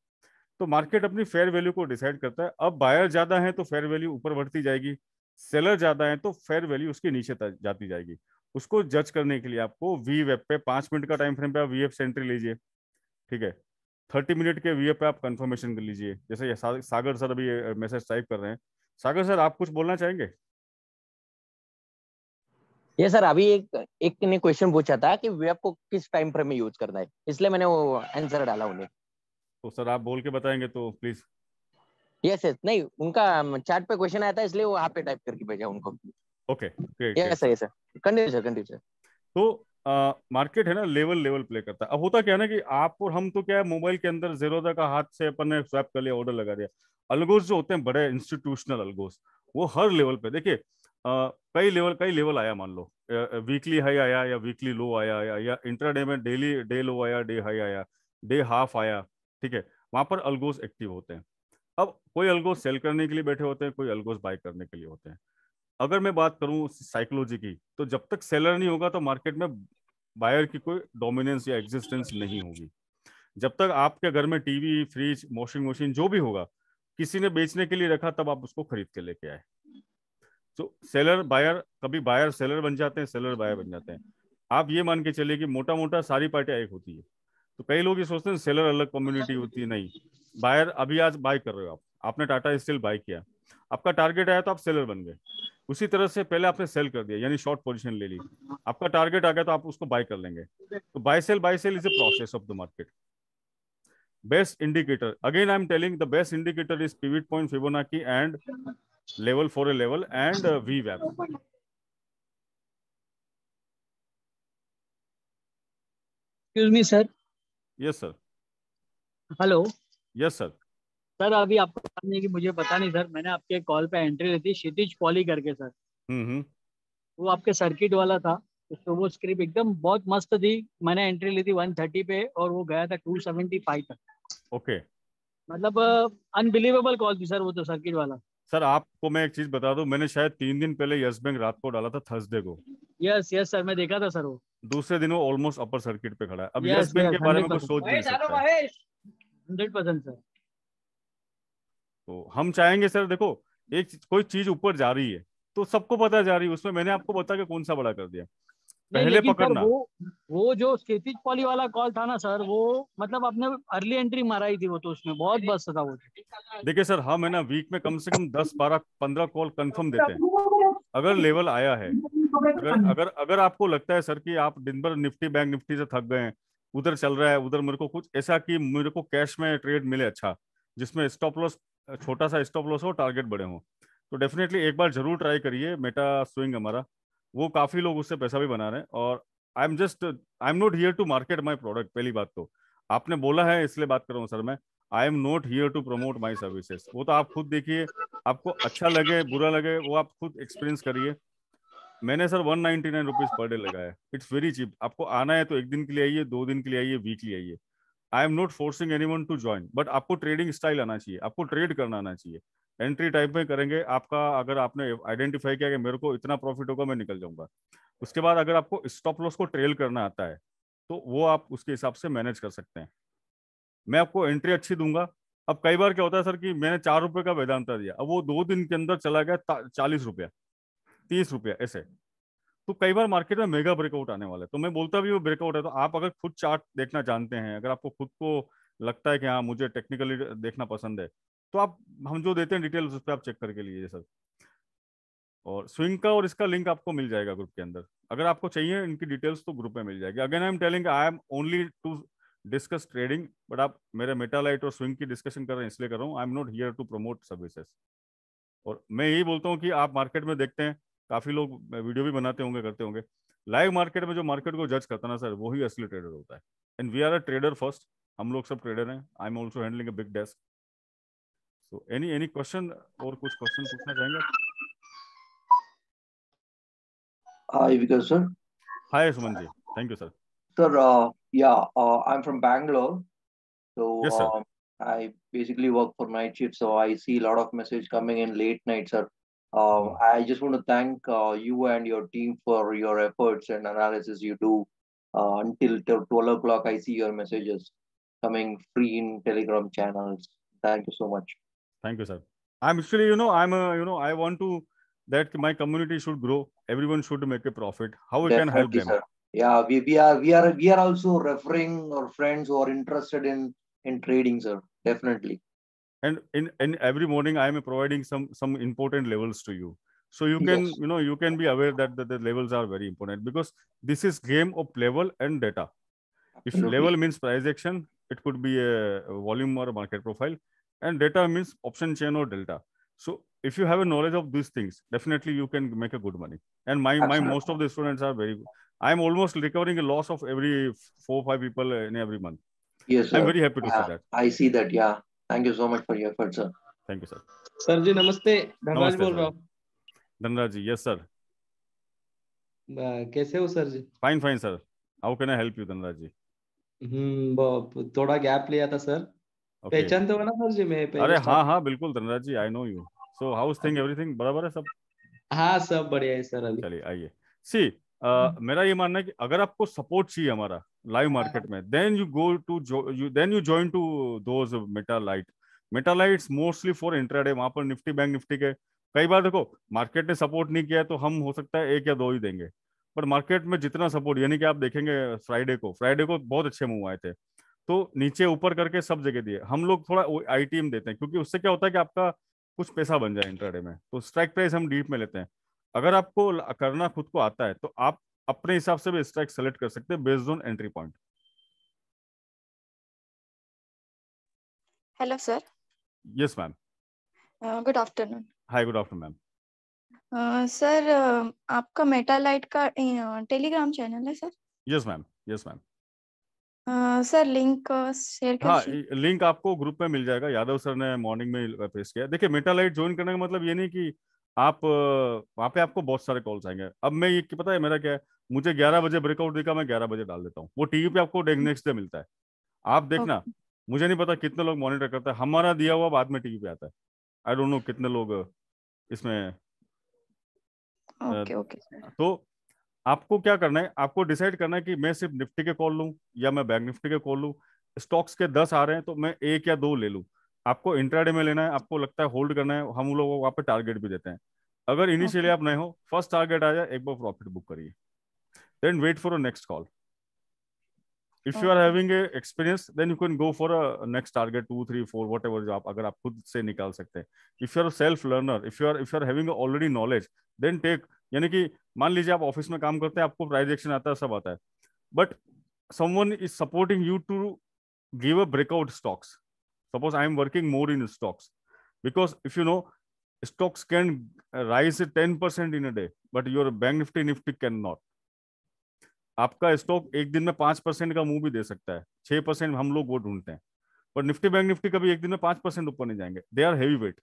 तो मार्केट अपनी फेयर वैल्यू को डिसाइड करता है। अब बायर ज्यादा है तो फेयर वैल्यू ऊपर बढ़ती जाएगी, सेलर ज्यादा है तो फेयर वैल्यू उसकी नीचे जाती जाएगी। उसको जज करने के लिए आपको वी वेब पे पाँच मिनट का टाइम फ्रेम पे आप वी एफ से एंट्री लीजिए, ठीक है, थर्टी मिनट के वी एफ पे आप कंफर्मेशन कर लीजिए। जैसे सागर सर अभी मैसेज टाइप कर रहे हैं, सागर सर आप कुछ बोलना चाहेंगे? ये सर अभी एक एक ने क्वेश्चन पूछा था कि वीएफ को किस टाइम फ्रेम में यूज करना है, इसलिए मैंने वो आंसर डाला उन्हें। तो सर आप बोल के बताएंगे तो प्लीज। यस यस, नहीं उनका चैट पे क्वेश्चन आया था इसलिए वो वहाँ पे टाइप करके भेजा उनको। Okay great. Yes yes sir, continue sir, continue sir. तो मार्केट है ना लेवल लेवल प्ले करता है। अब होता क्या है ना कि आप और हम तो क्या है, मोबाइल के अंदर जीरोधा का हाथ से अपन ने स्वैप कर लिया, ऑर्डर लगा दिया। अलगोस जो होते हैं बड़े इंस्टीट्यूशनल अलगोस, वो हर लेवल पे, देखिए Uh, कई लेवल कई लेवल आया, मान लो वीकली हाई आया या वीकली लो आया, या, या इंट्राडे में डेली डे लो आया, डे हाई आया, डे हाफ आया, ठीक है, वहां पर अलगोस एक्टिव होते हैं। अब कोई अलगोस सेल करने के लिए बैठे होते हैं, कोई अलगोस बाय करने के लिए होते हैं। अगर मैं बात करूं साइकोलॉजी की, तो जब तक सेलर नहीं होगा तो मार्केट में बायर की कोई डोमिनेंस या एग्जिस्टेंस नहीं होगी। जब तक आपके घर में टीवी, फ्रिज, वॉशिंग मशीन जो भी होगा, किसी ने बेचने के लिए रखा तब आप उसको खरीद के लेके आए। तो सेलर बायर, कभी बायर सेलर बन जाते हैं, सेलर बायर बन जाते हैं। आप ये मान के चलिए कि मोटा मोटा सारी पार्टियां एक होती है। तो कई लोग ये सोचते हैं सेलर अलग कम्युनिटी होती है, नहीं, बायर अभी आज बाय कर रहे हो आप, आपने टाटा स्टील बाय किया, आपका टारगेट आया तो आप सेलर बन गए। उसी तरह से पहले आपने सेल कर दिया यानी शॉर्ट पोजीशन ले ली, आपका टारगेट आ गया तो आप उसको बाय कर लेंगे। तो buy sell buy sell is a process of the market. Best indicator, again I am telling the best indicator is pivot point, Fibonacci and level for a level and वीवैप। Excuse me, sir. Yes, sir. Hello. Yes, sir. Sir अभी आपको पता नहीं कि मुझे पता नहीं sir, मैंने आपके कॉल पे एंट्री ली थी क्षितिज पॉली करके सर, हम्म वो आपके सर्किट वाला था तो वो स्क्रिप्ट एकदम बहुत मस्त थी। मैंने एंट्री ली थी एक सौ तीस पे और वो गया था दो सौ पचहत्तर तक। Okay okay. मतलब अनबिलीवेबल uh, कॉल थी सर वो तो सर्किट वाला। सर आपको मैं एक चीज बता दूं, मैंने शायद तीन दिन पहले यस बैंक रात को डाला था थर्सडे को। यस यस सर मैं देखा था सर, वो दूसरे दिन वो ऑलमोस्ट अपर सर्किट पे खड़ा है। अब यस बैंक के बारे में कुछ सोच नहीं सकता हंड्रेड परसेंट सर। तो हम चाहेंगे सर देखो एक कोई चीज ऊपर जा रही है तो सबको पता जा रही है, उसमें मैंने आपको बता के कौन सा बड़ा कर दिया। पहले पकड़ना वो, वो जो स्केटिज पॉली वाला कॉल था ना सर, वो मतलब आपने अर्ली एंट्री माराई थी वो तो उसमें बहुत बस था वो। देखिए सर हम है ना वीक में कम से कम दस बारह पंद्रह कॉल कंफर्म देते हैं अगर लेवल आया है। अगर अगर अगर आपको लगता है सर कि आप दिन भर निफ्टी बैंक निफ्टी से थक गए, उधर चल रहा है उधर मेरे को कुछ ऐसा कि मेरे को कैश में ट्रेड मिले अच्छा जिसमें स्टॉप लॉस छोटा सा स्टॉप लॉस हो टारगेट बड़े हो, तो डेफिनेटली एक बार जरूर ट्राई करिए मेटा स्विंग हमारा, वो काफ़ी लोग उससे पैसा भी बना रहे हैं। और I am just I am not here to market my product, पहली बात तो आपने बोला है इसलिए बात कर रहा हूँ सर मैं, I am not here to promote my services. वो तो आप खुद देखिए आपको अच्छा लगे बुरा लगे वो आप खुद एक्सपीरियंस करिए। मैंने sir one ninety nine rupees per day लगाया, इट्स वेरी चीप। आपको आना है तो एक दिन के लिए आइए, दो दिन के लिए आइए, वीकली आइए। I am not forcing anyone to join, but आपको ट्रेडिंग स्टाइल आना चाहिए, आपको ट्रेड करना आना चाहिए। एंट्री टाइप में करेंगे आपका, अगर आपने आइडेंटिफाई किया कि मेरे को इतना प्रॉफिट होगा मैं निकल जाऊंगा, उसके बाद अगर आपको स्टॉप लॉस को ट्रेल करना आता है तो वो आप उसके हिसाब से मैनेज कर सकते हैं। मैं आपको एंट्री अच्छी दूंगा। अब कई बार क्या होता है सर कि मैंने चार रुपये का वेदांता दिया, अब वो दो दिन के अंदर चला गया चालीस रुपया तीस रुपया ऐसे, तो कई बार मार्केट में मेगा ब्रेकआउट आने वाला है। तो मैं बोलता भी वो ब्रेकआउट है, तो आप अगर खुद चार्ट देखना जानते हैं, अगर आपको खुद को लगता है कि हाँ मुझे टेक्निकली देखना पसंद है तो आप हम जो देते हैं डिटेल उस पर आप चेक करके लीजिए सर। और स्विंग का और इसका लिंक आपको मिल जाएगा ग्रुप के अंदर, अगर आपको चाहिए इनकी डिटेल्स तो ग्रुप में मिल जाएगी। Again I am telling I am only to discuss trading, but आप मेरे मेटालाइट और स्विंग की डिस्कशन कर रहे हैं इसलिए कर रहा हूँ। I am not here to promote services. और मैं यही बोलता हूँ कि आप मार्केट में देखते हैं काफ़ी लोग वीडियो भी बनाते होंगे करते होंगे, लाइव मार्केट में जो मार्केट को जज करता ना सर वो ही असली ट्रेडर होता है। And we are a trader first, हम लोग सब ट्रेडर हैं। I am also handling a big desk. So, any any question और कुछ क्वेश्चन पूछना चाहेंगे? Hi Vikas sir. Hi Suman ji. Thank you sir. Sir, uh, yeah, uh, I'm from Bangalore. So yes, sir. Uh, I basically work for night shift, so I see a lot of message coming in late night, sir. Uh, I just want to thank uh, you and your team for your efforts and analysis you do uh, until twelve o'clock. I see your messages coming free in Telegram channels. Thank you so much. Thank you, sir. I'm actually, you know, I'm, a, you know, I want to that my community should grow. Everyone should make a profit. How we Definitely, can help them? Sir. Yeah, we, we are, we are, we are also referring our friends who are interested in in trading, sir. Definitely. And in in every morning, I am providing some some important levels to you, so you can yes. you know you can be aware that the, the levels are very important because this is game of level and data. Absolutely. If level means price action, it could be a volume or a market profile. And data means option chain or delta. So if you have a knowledge of these things, definitely you can make a good money. And my Absolutely. my most of the students are very good. I'm almost recovering a loss of every four five people in every month. Yes, sir. I'm very happy to yeah, see that. I see that. Yeah. Thank you so much for your effort, sir. Thank you, sir. Sir ji, namaste. Dhanraj bol raha hu. Dhanraj ji, yes, sir. Ba, kaise ho sir ji? Fine, fine, sir. How can I help you, Dhanraj ji? हम्म थोड़ा gap लिया था sir okay. पहचानते हो ना sir जी मैं अरे हाँ हाँ बिल्कुल Dhanraj ji I know you so house thing everything बराबर है सब हाँ सब बढ़िया है सर अभी चलिए आइए सी मेरा ये मानना है कि अगर आपको सपोर्ट चाहिए हमारा लाइव मार्केट में then you go to then you join to those Metalite Metalite mostly for intraday वहाँ पर निफ्टी बैंक निफ्टी के कई बार देखो मार्केट ने सपोर्ट नहीं किया तो हम हो सकता है एक या दो ही देंगे पर मार्केट में जितना सपोर्ट यानी कि आप देखेंगे फ्राइडे को फ्राइडे को बहुत अच्छे मूव आए थे तो नीचे ऊपर करके सब जगह दिए हम लोग थोड़ा आई टी एम देते हैं क्योंकि उससे क्या होता है कि आपका कुछ पैसा बन जाए इंट्राडे में। तो स्ट्राइक प्राइस हम डीप में लेते हैं। अगर आपको करना खुद को आता है तो आप अपने हिसाब से भी स्ट्राइक सेलेक्ट कर सकते हैं based on entry point. Hello sir. Yes ma'am, good afternoon. Hi, good afternoon ma'am. Sir uh, आपका मेटालाइट का टेलीग्राम uh, चैनल है sir? Yes ma'am, yes ma'am. Sir link share कर। हाँ, लिंक आपको group में मिल जाएगा। यादव सर ने morning में पेश किया। देखिए, मेटालाइट ज्वाइन करने का मतलब ये नहीं कि आप वहाँ पे आपको बहुत सारे कॉल्स आएंगे। अब मैं ये पता है मेरा क्या है, मुझे ग्यारह बजे ब्रेकआउट दिखा, मैं ग्यारह बजे डाल देता हूँ। वो टीवी पे आपको नेक्स्ट डे मिलता है। आप देखना okay. मुझे नहीं पता कितने लोग मॉनिटर करते हैं। हमारा दिया हुआ बाद में टीवी पे आता है। आई डोंट नो कितने लोग इसमें ओके ओके। तो आपको क्या करना है, आपको डिसाइड करना है कि मैं सिर्फ निफ्टी के कॉल लूं या मैं बैंक निफ्टी के कॉल लूं। स्टॉक्स के दस आ रहे हैं तो मैं एक या दो ले लूं। आपको इंट्राडे में लेना है, आपको लगता है होल्ड करना है। हम लोगों को वहाँ पे टारगेट भी देते हैं। अगर इनिशियली okay. आप नए हो, फर्स्ट टारगेट आ जाए, एक बार प्रॉफिट बुक करिए, then wait for a next call. If you are having a experience then you can go for a next target two three four whatever जो आप अगर आप खुद से निकाल सकते हैं। If you are self learner, if you are if you are having already knowledge then take, यानी कि मान लीजिए आप ऑफिस में काम करते हैं, आपको प्राइस एक्शन आता है, सब आता है, but someone is supporting you to give a breakout stocks. Suppose I am working more in stocks because if you know stocks can rise ten percent in a day but your bank Nifty Nifty can not. आपका stock एक दिन में पांच percent का move भी दे सकता है, छह परसेंट हम लोग वो ढूंढते हैं, पर निफ्टी बैंक निफ्टी कभी एक दिन में पांच परसेंट ऊपर नहीं जाएंगे। They are heavy weight.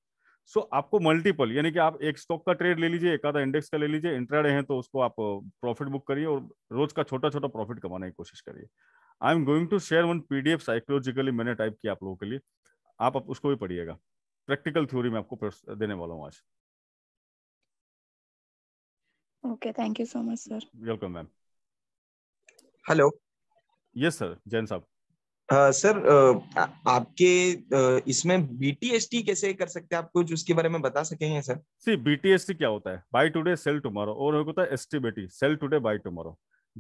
So so, आपको मल्टीपल, यानी कि आप एक स्टॉक का ट्रेड ले लीजिए, एक आधा इंडेक्स का ले लीजिए, इंट्राडे हैं तो उसको आप प्रॉफिट बुक करिए और रोज का छोटा छोटा प्रॉफिट कमाने की कोशिश करिए। I am going to share one PDF psychologically मैंने टाइप किया आप लोगों के लिए, आप, आप उसको भी पढ़िएगा। प्रैक्टिकल थ्योरी में आपको देने वाला हूँ आज। Okay, thank you so much sir. Welcome ma'am. Hello. Yes sir, Jain साहब। Uh, सर uh, आपके uh, इसमें बीटीएसटी कैसे कर सकते हैं, आप कुछ उसके बारे में बता सकेंगे सर? सी बीटीएसटी क्या होता है, बाय टुडे सेल टुमारो, और होता है STBT, sell today buy tomorrow.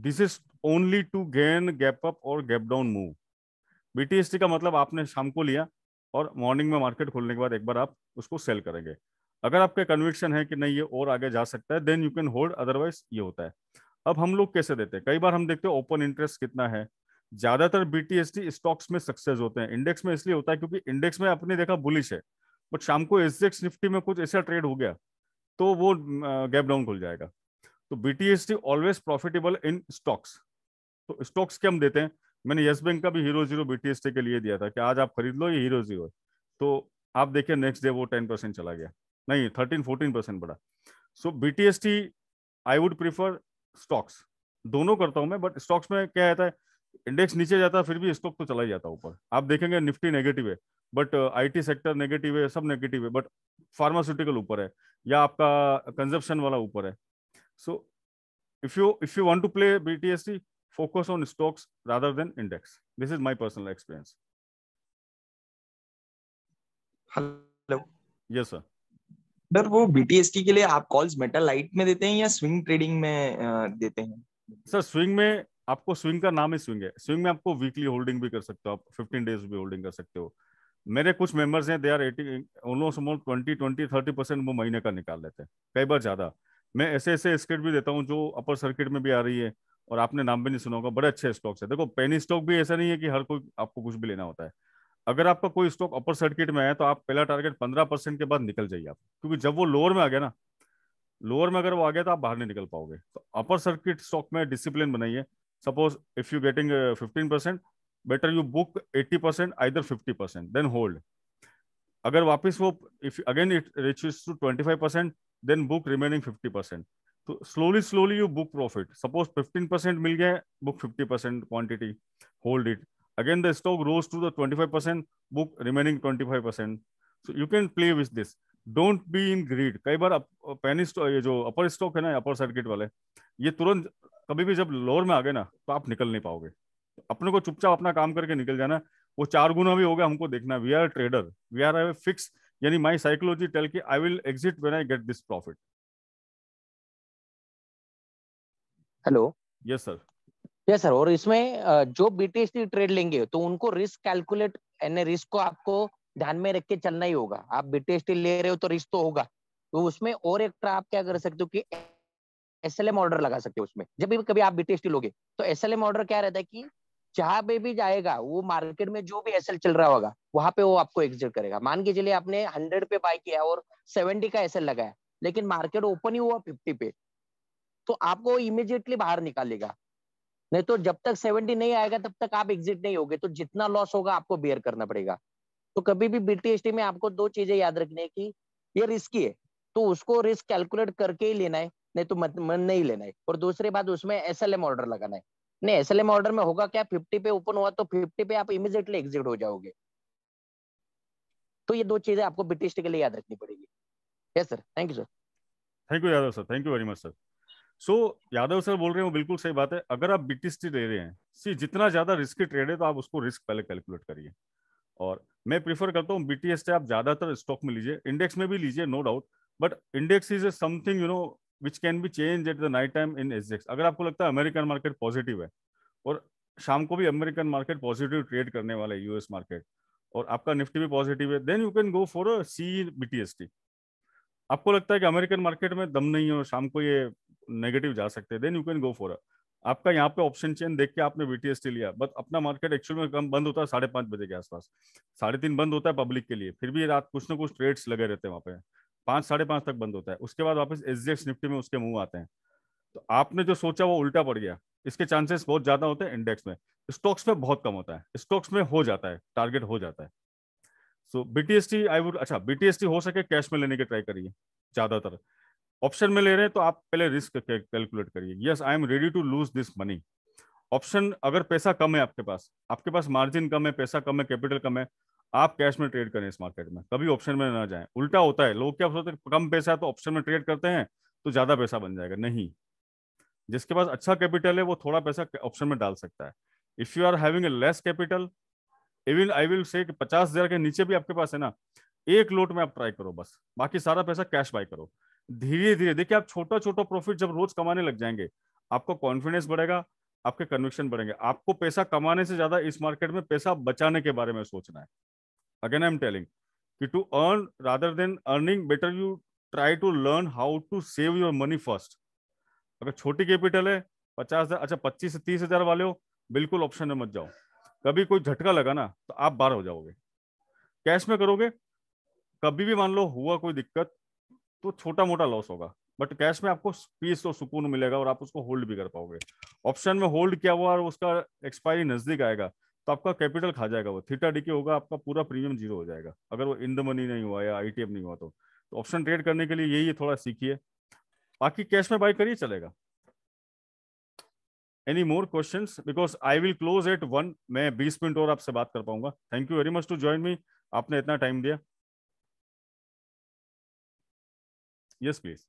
This is only to gain gap up और गैप डाउन मूव। बीटीएसटी का मतलब आपने शाम को लिया और मॉर्निंग में मार्केट खोलने के बाद एक बार आप उसको सेल करेंगे। अगर आपके कन्विक्शन है कि नहीं ये और आगे जा सकता है then you can hold, otherwise ये होता है। अब हम लोग कैसे देते हैं, कई बार हम देखते हैं ओपन इंटरेस्ट कितना है। ज्यादातर बीटीएसटी स्टॉक्स में सक्सेस होते हैं, इंडेक्स में इसलिए होता है क्योंकि इंडेक्स में आपने देखा बुलिश है बट शाम को एसजेक्स निफ्टी में कुछ ऐसा ट्रेड हो गया तो वो गैप डाउन खुल जाएगा। तो BTST always profitable in stocks. तो स्टॉक्स के हम देते हैं, मैंने यस बैंक का भी हीरो जीरो बीटीएसटी के लिए दिया था कि आज आप खरीद लो ये हीरो जीरो, तो आप देखिए नेक्स्ट डे वो टेन परसेंट चला गया, नहीं थर्टीन फोर्टीन परसेंट बढ़ा। So BTST I would prefer stocks, दोनों करता हूँ मैं, बट स्टॉक्स में क्या रहता है, इंडेक्स नीचे जाता है फिर भी स्टॉक तो चला ही जाता है ऊपर। आप देखेंगे निफ्टी नेगेटिव है बट आईटी सेक्टर नेगेटिव है, सब नेगेटिव है बट फार्मास्यूटिकल ऊपर है या आपका कंजप्शन वाला ऊपर है। So if you if you want to play BTST focus on stocks rather than index. This is my personal experience. Hello. Yes sir. Sir वो बीटीएसटी के लिए आप कॉल्स मेटालाइट में देते हैं या स्विंग ट्रेडिंग में देते हैं? सर स्विंग में आपको, स्विंग का नाम ही स्विंग है, स्विंग में आपको वीकली होल्डिंग भी कर सकते हो, आप फिफ्टीन डेज भी होल्डिंग कर सकते हो। मेरे कुछ मेंबर्स हैं they are eighty almost twenty twenty thirty percent वो महीने का निकाल लेते हैं, कई बार ज़्यादा। मैं ऐसे ऐसे स्किट भी देता हूँ जो अपर सर्किट में भी आ रही है और आपने नाम भी नहीं सुना होगा, बड़े अच्छे स्टॉक्स है। देखो पेनी स्टॉक भी ऐसा नहीं है कि हर कोई आपको कुछ भी लेना होता है। अगर आपका कोई स्टॉक अपर सर्किट में है तो आप पहला टारगेट पंद्रह परसेंट के बाद निकल जाइए आप, क्योंकि जब वो लोअर में आ गया ना, लोअर में अगर वो आ गया तो आप बाहर नहीं निकल पाओगे। तो अपर सर्किट स्टॉक में डिसिप्लिन बनाइए। Suppose if you're getting fifteen percent, better you book eighty percent, either fifty percent, then hold. अगर वापस वो if again it reaches to twenty-five percent, then book remaining fifty percent. तो slowly slowly you book profit. Suppose fifteen percent मिल गया, book fifty percent quantity, hold it. Again the stock rose to the twenty-five percent, book remaining twenty-five percent. So you can play with this. Don't be in greed. कई बार penny stock, ये जो upper stock है ना, upper circuit वाले, ये तुरंत कभी भी जब लोअर में आ गए ना तो आप निकल नहीं पाओगे। अपने को चुपचाप अपना काम करके निकल जाना, वो चार गुना भी हो गया हमको देखना। We are trader, we are have fix, यानी माय साइकोलॉजी टेल कि I will exit when I get this profit. Hello. Yes sir. Yes sir. और इसमें जो बीटीएसटी ट्रेड लेंगे तो उनको रिस्क कैलकुलेट, यानी रिस्क को आपको ध्यान में रख के चलना ही होगा। आप ब्रिटिश स्टील ले रहे हो तो रिस्क तो होगा, तो उसमें और एक्स्ट्रा आप क्या कर सकते हो कि एसएलएम ऑर्डर लगा सकते हो उसमें। जब भी कभी आप ब्रिटिश स्टील लोगे तो एसएलएम ऑर्डर क्या रहता है कि जहां पे भी जाएगा वो मार्केट में जो भी एसएल चल रहा होगा वहां पे वो आपको एग्जिट करेगा। मान के चलिए आपने हंड्रेड पे बाय किया और सेवेंटी का एसएल लगाया, लेकिन मार्केट ओपन ही हुआ फिफ्टी पे, तो आपको इमीडिएटली बाहर निकालेगा। नहीं तो जब तक सेवेंटी नहीं आएगा तब तक आप एग्जिट नहीं होगे, तो जितना लॉस होगा आपको बेयर करना पड़ेगा। तो कभी भी बीटीएसटी में आपको दो चीजें याद रखनी है कि ये रिस्की है तो उसको रिस्क कैलकुलेट करके ही लेना है, नहीं तो मत, मन नहीं लेना है। और दूसरी बात उसमें एसएलएम ऑर्डर लगाना है। नहीं, एसएलएम ऑर्डर में होगा क्या, फिफ्टी पे ओपन हुआ तो फिफ्टी पे आप इमीडिएटली एग्जिट हो जाओगे। तो ये दो चीजें आपको बीटीएसटी के लिए याद रखनी पड़ेगी। Yes sir, thank you sir. Thank you Yadav sir, thank you very much sir. So so, Yadav sir बोल रहे हैं वो बिल्कुल सही बात है। अगर आप बीटीएसटी ले रहे हैं, सी जितना ज्यादा रिस्की ट्रेड है तो आप उसको रिस्क पहले कैलकुलेट करिए। और मैं प्रीफर करता हूँ बीटीएसटी आप ज्यादातर स्टॉक में लीजिए, इंडेक्स में भी लीजिए no doubt, but index is a something you know which can be change at the night time in एसडेक्स। अगर आपको लगता है अमेरिकन मार्केट पॉजिटिव है और शाम को भी अमेरिकन मार्केट पॉजिटिव ट्रेड करने वाला है यूएस मार्केट, और आपका निफ्टी भी पॉजिटिव है, then you can go for a C BTST. आपको लगता है कि अमेरिकन मार्केट में दम नहीं है और शाम को ये नेगेटिव जा सकते हैं, then you can go for a आपका यहाँ पे ऑप्शन चेन देख के आपने बीटीएसटी लिया, बट अपना मार्केट एक्चुअल में कम बंद होता है साढ़े पाँच बजे के आसपास, साढ़े तीन बंद होता है पब्लिक के लिए, फिर भी रात कुछ ना कुछ ट्रेड्स लगे रहते हैं वहाँ पे, पाँच साढ़े पाँच तक बंद होता है, उसके बाद वापस एसजेएक्स निफ्टी में उसके मुंह आते हैं। तो आपने जो सोचा वो उल्टा पड़ गया, इसके चांसेस बहुत ज़्यादा होते हैं इंडेक्स में, स्टॉक्स में बहुत कम होता है, स्टॉक्स में हो जाता है टारगेट हो जाता है। सो बीटीएसटी आई वुड अच्छा बीटीएसटी हो सके कैश में लेने की ट्राई करिए ज़्यादातर, ऑप्शन में ले रहे हैं तो आप पहले रिस्क कैलकुलेट करिए। Yes I am ready to lose this money option. अगर पैसा कम है आपके पास, आपके पास मार्जिन कम है, पैसा कम है, कैपिटल कम है, आप कैश में ट्रेड करें इस मार्केट में, कभी ऑप्शन में ना जाएं। उल्टा होता है, लोग क्या सोचते हैं कम पैसा है तो ऑप्शन में ट्रेड करते हैं तो ज्यादा पैसा बन जाएगा। नहीं, जिसके पास अच्छा कैपिटल है वो थोड़ा पैसा ऑप्शन में डाल सकता है। If you are having a less capital, even I will say पचास हजार के नीचे भी आपके पास है ना, एक लोट में आप ट्राई करो बस, बाकी सारा पैसा कैश बाय करो धीरे धीरे। देखिए आप छोटा छोटा प्रॉफिट जब रोज कमाने लग जाएंगे, आपका कॉन्फिडेंस बढ़ेगा, आपके कन्विक्शन बढ़ेंगे। आपको पैसा कमाने से ज्यादा इस मार्केट में पैसा बचाने के बारे में सोचना है। अगेन आई एम टेलिंग कि to earn rather than earning better you try to learn how to save your money first. अगर छोटी कैपिटल है पचास हजार अच्छा पच्चीस से तीस हजार वाले हो, बिल्कुल ऑप्शन में मत जाओ, कभी कोई झटका लगा ना तो आप बाहर हो जाओगे। कैश में करोगे, कभी भी मान लो हुआ कोई दिक्कत तो छोटा मोटा लॉस होगा, बट कैश में आपको पीस और सुकून मिलेगा और आप उसको होल्ड भी कर पाओगे। ऑप्शन में होल्ड किया हुआ और उसका एक्सपायरी नजदीक आएगा तो आपका कैपिटल खा जाएगा, वो थीटा डी के होगा, आपका पूरा प्रीमियम जीरो हो जाएगा अगर वो इन द मनी नहीं हुआ या आईटीएफ नहीं हुआ तो। तो ऑप्शन ट्रेड करने के लिए यही थोड़ा सीखिए, बाकी कैश में बाय करिए चलेगा। Any more questions, because I will close at one. मैं बीस मिनट और आपसे बात कर पाऊंगा। Thank you very much to join me, आपने इतना टाइम दिया। Yes please,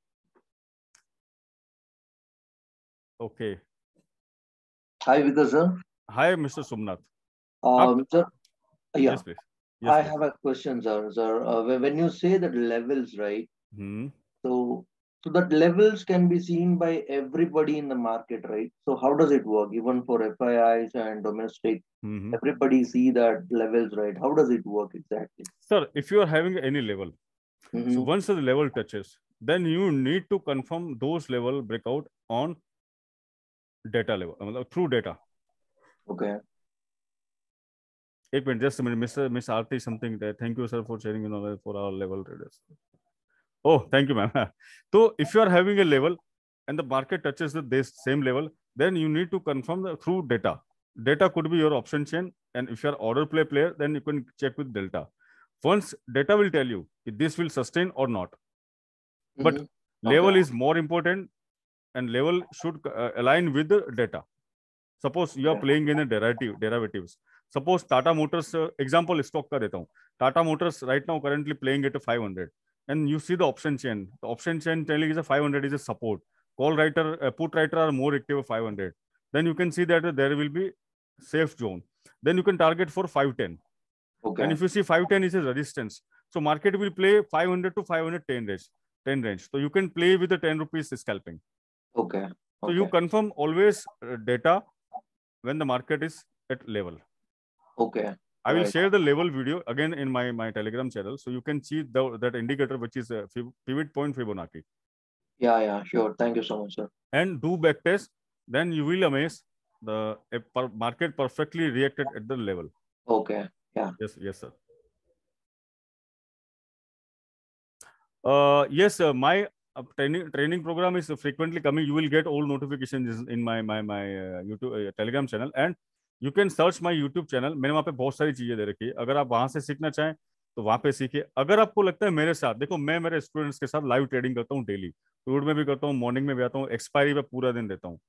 okay. Hi Vidya sir. Hi mister Somnath. Um, sir, yeah, yes, please. Yes, I please. have a question, sir. Sir, uh, when you say that levels, right? Hmm. So, so that levels can be seen by everybody in the market, right? So, how does it work? Even for F I Is and domestic, mm-hmm. everybody see that levels, right? How does it work exactly? Sir, if you are having any level, mm-hmm. so once the level touches, then you need to confirm those level breakout on data level, through data. Okay. एक minute, just minute, mister miss Aarti something. Thank you sir for sharing you know for our level traders. Oh thank you ma'am. तो if you are having a level and the market touches this same level, then you need to confirm through data. Data could be your option chain, and if you are order play player then you can check with delta. Once data will tell you कि this will sustain और not, but level is more important and level should align with data. Suppose you are playing in derivatives, suppose Tata Motors, example stock का देता हूँ, Tata Motors right now currently playing at five hundred and you see the option chain, the option chain telling is five hundred is a support, call writer put writer are more active five hundred, then you can see that there will be safe zone, then you can target for five ten, and if you see five ten is a resistance, so market will play five hundred to five ten range, ten range, तो you can play with the ten rupees scalping. Okay, so you confirm always data when the market is at level. Okay. I will right. share the level video again in my my Telegram channel, so you can see the, that indicator, which is pivot point Fibonacci. Yeah, yeah, sure. Thank you so much, sir. And do backtest, then you will amaze. The market perfectly reacted at the level. Okay. Yeah. Yes. Yes, sir. Uh, yes, uh, my uh, training training program is frequently coming. You will get all notifications in my my my uh, YouTube uh, Telegram channel, and you can search my YouTube channel. मैंने वहाँ पे बहुत सारी चीजें दे रखी है. अगर आप वहाँ से सीखना चाहें तो वहाँ पे सीखिए. अगर आपको लगता है मेरे साथ, देखो मैं मेरे स्टूडेंट्स के साथ लाइव ट्रेडिंग करता हूँ डेली, क्रूड में भी करता हूँ, मॉर्निंग में भी आता हूँ, एक्सपायरी पे पूरा दिन देता हूँ.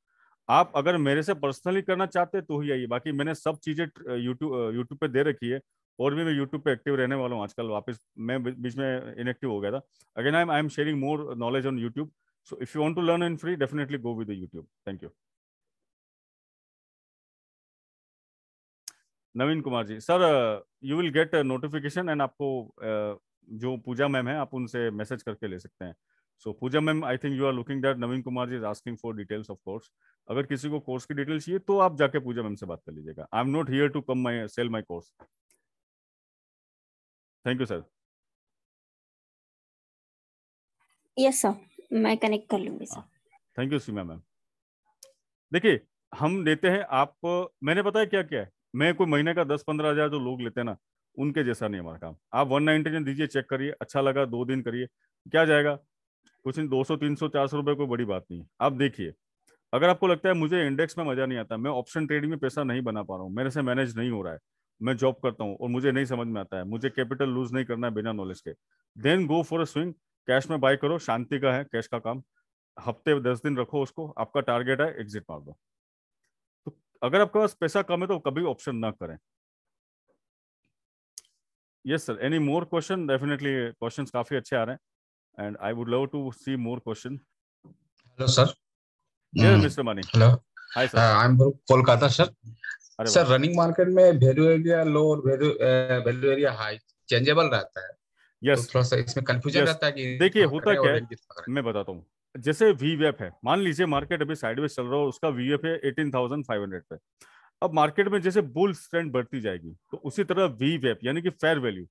आप अगर मेरे से पर्सनली करना चाहते तो ही आइए. बाकी मैंने सब चीजें यूट्यूब यूट्यूब पे दे रखी है, और भी मैं यूट्यूब पे एक्टिव रहने वाला हूँ. आजकल वापस मैं बीच में इनएक्टिव हो गया था. Again I am I am sharing more knowledge on YouTube, so if you want to learn in free, definitely go with YouTube. Thank you. Naveen Kumar ji, sir you will get notification and आपको uh, जो पूजा ma'am है आप उनसे message करके ले सकते हैं. So Pooja ma'am, I think you are looking that Naveen Kumar ji is asking for details. Of course अगर किसी को कोर्स की डिटेल्स चाहिए तो आप जाके पूजा मैम से बात कर लीजिएगा. I am not here to come my sell my course. Thank you sir. Yes sir, मैं कनेक्ट कर लूंगी sir. Thank you Seema ma'am. देखिए हम देते हैं आप, मैंने पता है क्या क्या है. मैं कोई महीने का दस पंद्रह हजार जो लोग लेते हैं ना, उनके जैसा नहीं हमारा काम. आप वन नाइनटी में दीजिए, चेक करिए, अच्छा लगा दो दिन करिए, क्या जाएगा कुछ नहीं. दो सौ तीन सौ चार सौ रुपए कोई बड़ी बात नहीं है. आप देखिए, अगर आपको लगता है मुझे इंडेक्स में मजा नहीं आता, मैं ऑप्शन ट्रेडिंग में पैसा नहीं बना पा रहा हूँ, मेरे से मैनेज नहीं हो रहा है, मैं जॉब करता हूँ और मुझे नहीं समझ में आता है, मुझे कैपिटल लूज नहीं करना है बिना नॉलेज के, then go for a swing. Cash में बाय करो, शांति का है कैश का काम. हफ्ते दस दिन रखो उसको, आपका टारगेट है, एग्जिट मार दो. तो अगर आपके पास पैसा कम है तो कभी ऑप्शन ना करें. Yes sir, any more question? Definitely question काफी अच्छे आ रहे हैं and I would love to see more question. Hello sir. Yes mister Mani. Hello. Hi sir. I am from Kolkata sir. Sir running market में वैल्यू एरिया लो और value area high changeable रहता है. Yes yes. तो थोड़ा इसमें confusion yes. रहता है कि देखिए होता क्या है, मैं बताता हूँ. जैसे वीवेप है, मान लीजिए मार्केट अभी साइडवेज चल रहा है, उसका वीवेप है अठारह हज़ार पाँच सौ पे. अब मार्केट में जैसे बुल स्ट्रेंड बढ़ती जाएगी तो उसी तरह वीवेप यानी कि फेयर वैल्यू.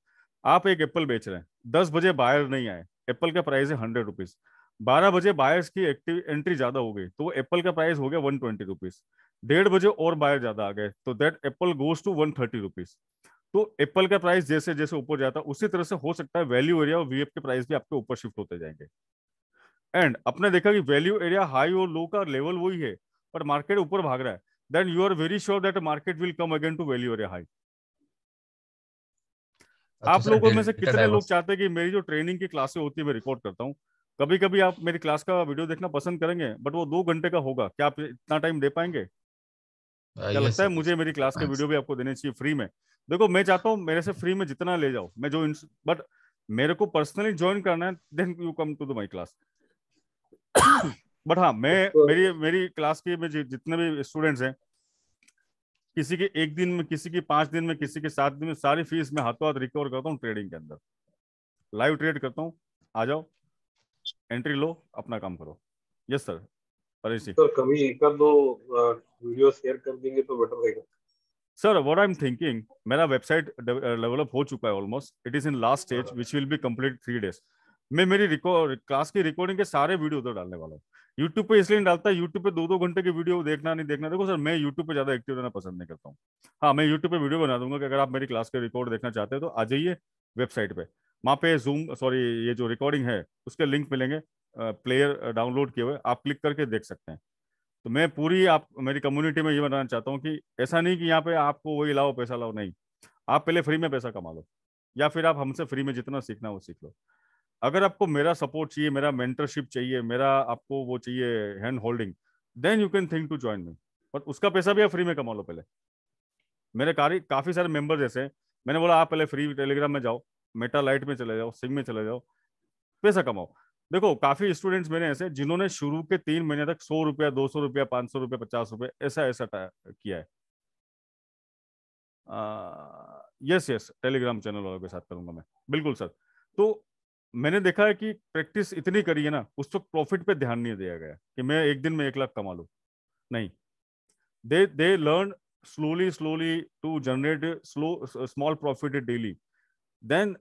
आप एक एप्पल बेच रहे हैं, दस बजे बायर नहीं आए, एप्पल का प्राइस है हंड्रेड रुपीज. बारह बजे बायर्स की एक्टिव एंट्री ज्यादा हो गई तो वो एप्पल का प्राइस हो गया वन ट्वेंटी रुपीज. डेढ़ बजे और बायर ज्यादा आ गए तो that apple goes to one thirty rupees. तो एप्पल का प्राइस जैसे जैसे ऊपर जाता है उसी तरह से हो सकता है वैल्यू एरिया और वीएफ के प्राइस भी आपके ऊपर शिफ्ट होते जाएंगे. एंड आपने देखा कि वैल्यू एरिया हाई और लो का लेवल वही है पर मार्केट ऊपर भाग रहा है, then you are very sure that market will come again to value area high. आप लोगों में से कितने लोग चाहते हैं कि मेरी जो ट्रेनिंग की क्लासें होती है मैं रिकॉर्ड करता हूँ? कभी कभी आप मेरी क्लास का वीडियो देखना पसंद करेंगे बट वो दो घंटे का होगा, क्या आप इतना टाइम दे पाएंगे? क्या लगता है मुझे मेरी क्लास के वीडियो भी आपको देने चाहिए फ्री में? देखो मैं चाहता हूँ मेरे से फ्री में जितना ले जाओ मैं जो, बट मेरे को पर्सनली ज्वाइन करना है then you come to my class. But हाँ मैं मेरी मेरी क्लास के में जितने भी स्टूडेंट्स हैं, किसी के एक दिन में, किसी की पांच दिन में, किसी के सात दिन में, सारी फीस में हाथों हाथ रिकवर करता हूँ ट्रेडिंग के अंदर. लाइव ट्रेड करता हूँ, आ जाओ, एंट्री लो, अपना काम करो. Yes sir. अरे सर कभी एक आध दो वीडियो शेयर कर देंगे तो बेटर रहेगा sir. What I am thinking, मेरा वेबसाइट डेवलप हो चुका है almost, it is in last stage which will be complete three days. मैं मेरी रिकॉर्ड क्लास की रिकॉर्डिंग के सारे वीडियो उधर डालने वाला हूँ. यूट्यूब पे इसलिए डालता है, यूट्यूब पे दो दो घंटे के वीडियो देखना नहीं देखना. देखो सर मैं यूट्यूब पे ज्यादा एक्टिव रहना पसंद नहीं करता हूँ. हाँ मैं यूट्यूब पे वीडियो बना दूंगा कि अगर आप मेरी क्लास के रिकॉर्ड देखना चाहते हो तो आ जाइए वेबसाइट पे, वहाँ पे जूम सॉरी ये जो रिकॉर्डिंग है उसके लिंक मिलेंगे प्लेयर डाउनलोड किए हुए, आप क्लिक करके देख सकते हैं. तो मैं पूरी आप मेरी कम्युनिटी में ये बताना चाहता हूँ कि ऐसा नहीं कि यहाँ पे आपको वही लाओ पैसा लाओ, नहीं, आप पहले फ्री में पैसा कमा लो या फिर आप हमसे फ्री में जितना सीखना वो सीख लो. अगर आपको मेरा सपोर्ट चाहिए, मेरा मेंटरशिप चाहिए, मेरा आपको वो चाहिए hand holding, then you can think to join me. But उसका पैसा भी आप फ्री में कमा लो पहले. मेरे कार्य काफ़ी सारे मेम्बर्स ऐसे, मैंने बोला आप पहले फ्री टेलीग्राम में जाओ, मेटालाइट में चले जाओ, सिंग में चले जाओ, पैसा कमाओ. देखो काफी स्टूडेंट्स मेरे ऐसे जिन्होंने शुरू के तीन महीने तक सौ रुपया दो सौ रुपया पांच सौ रुपया पचास रुपया ऐसा ऐसा किया है. आ, यस यस टेलीग्राम चैनल वालों के साथ करूंगा मैं. बिल्कुल सर. तो मैंने देखा है कि प्रैक्टिस इतनी करी है ना, उस वक्त प्रॉफिट पे ध्यान नहीं दिया गया कि मैं एक दिन में एक लाख कमा लूँ, नहीं, दे दे learn slowly, slowly to generate a slow, small profit daily, then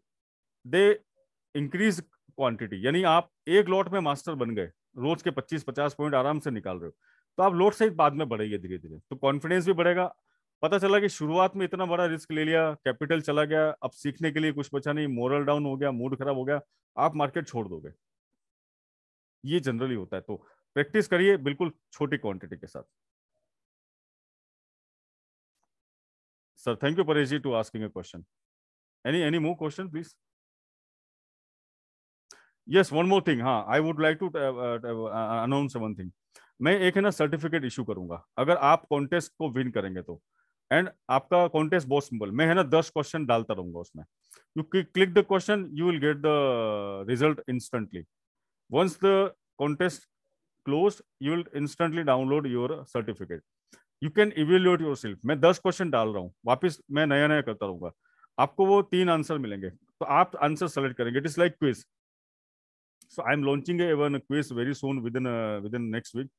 they increase quantity. यानी आप एक लॉट में मास्टर बन गए, रोज के पच्चीस पचास पॉइंट आराम से निकाल रहे हो, तो आप लॉट साइज बाद में बढ़ेगी धीरे धीरे, तो कॉन्फिडेंस भी बढ़ेगा। पता चला कि शुरुआत में इतना बड़ा रिस्क ले लिया, कैपिटल चला गया, अब सीखने के लिए कुछ बचा नहीं, मोरल डाउन हो गया, मूड खराब हो गया, आप मार्केट छोड़ दोगे, ये जनरली होता है। तो प्रैक्टिस करिए बिल्कुल छोटी क्वांटिटी के साथ। Sir thank you Paresh ji to asking a question. Any any more question please? Yes, one more thing, हाँ, I would like to announce one thing. मैं एक है ना सर्टिफिकेट इशू करूंगा अगर आप कॉन्टेस्ट को विन करेंगे तो। एंड आपका कॉन्टेस्ट बहुत सिंपल, मैं है ना दस क्वेश्चन डालता रहूंगा उसमें। You click the question, you will get the result instantly. Once the contest closed, you will instantly download your certificate. You can evaluate yourself. मैं दस क्वेश्चन डाल रहा हूँ, वापस मैं नया नया करता रहूंगा, आपको वो तीन आंसर मिलेंगे, तो आप आंसर सेलेक्ट करेंगे। It is like quiz, so I am launching Avon quiz very soon within within next week,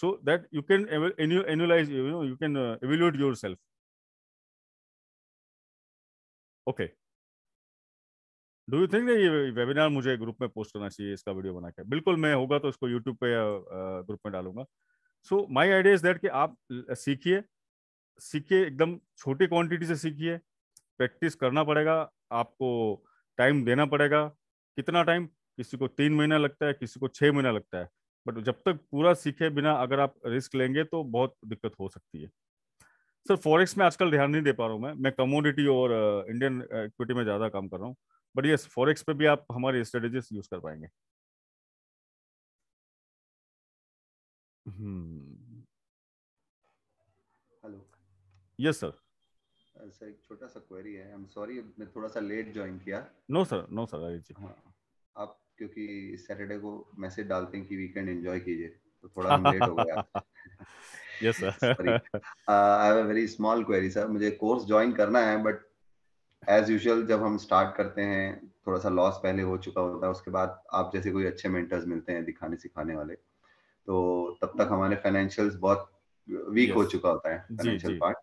so that you can analyse, you know, you can evaluate yourself. Okay. Do you think ये webinar मुझे group में post करना चाहिए, इसका video बना के? बिल्कुल, मैं होगा तो इसको यूट्यूब पे ग्रुप में डालूंगा। So my idea is that कि आप सीखिए सीखिए एकदम छोटी क्वांटिटी से सीखिए। प्रैक्टिस करना पड़ेगा, आपको टाइम देना पड़ेगा। कितना टाइम? किसी को तीन महीना लगता है, किसी को छः महीना लगता है, बट जब तक पूरा सीखे बिना अगर आप रिस्क लेंगे तो बहुत दिक्कत हो सकती है। सर फॉरेक्स में आजकल ध्यान नहीं दे पा रहा हूँ मैं मैं कमोडिटी और इंडियन इक्विटी में ज़्यादा काम कर रहा हूँ, बट यस फॉरेक्स पे भी आप हमारे स्ट्रेटेजीज यूज कर पाएंगे। Hello, yes sir. सर एक छोटा सा क्वेरी है, आई एम सॉरी मैं थोड़ा सा लेट ज्वाइन किया। No sir, no sir. आप क्योंकि सैटरडे को मैसेज डालते हैं कि वीकेंड एंजॉय कीजिए, तो थोड़ा लेट हो गया। Yes sir, I have a very small query sir. मुझे कोर्स ज्वाइन करना है, बट एज यूजुअल जब हम स्टार्ट करते हैं थोड़ा सा लॉस पहले हो चुका होता है, उसके बाद आप जैसे कोई अच्छे मेंटर्स मिलते हैं दिखाने सिखाने वाले, तो तब तक हमारे फाइनेंशियल्स बहुत वीक yes. हो चुका होता है financial part.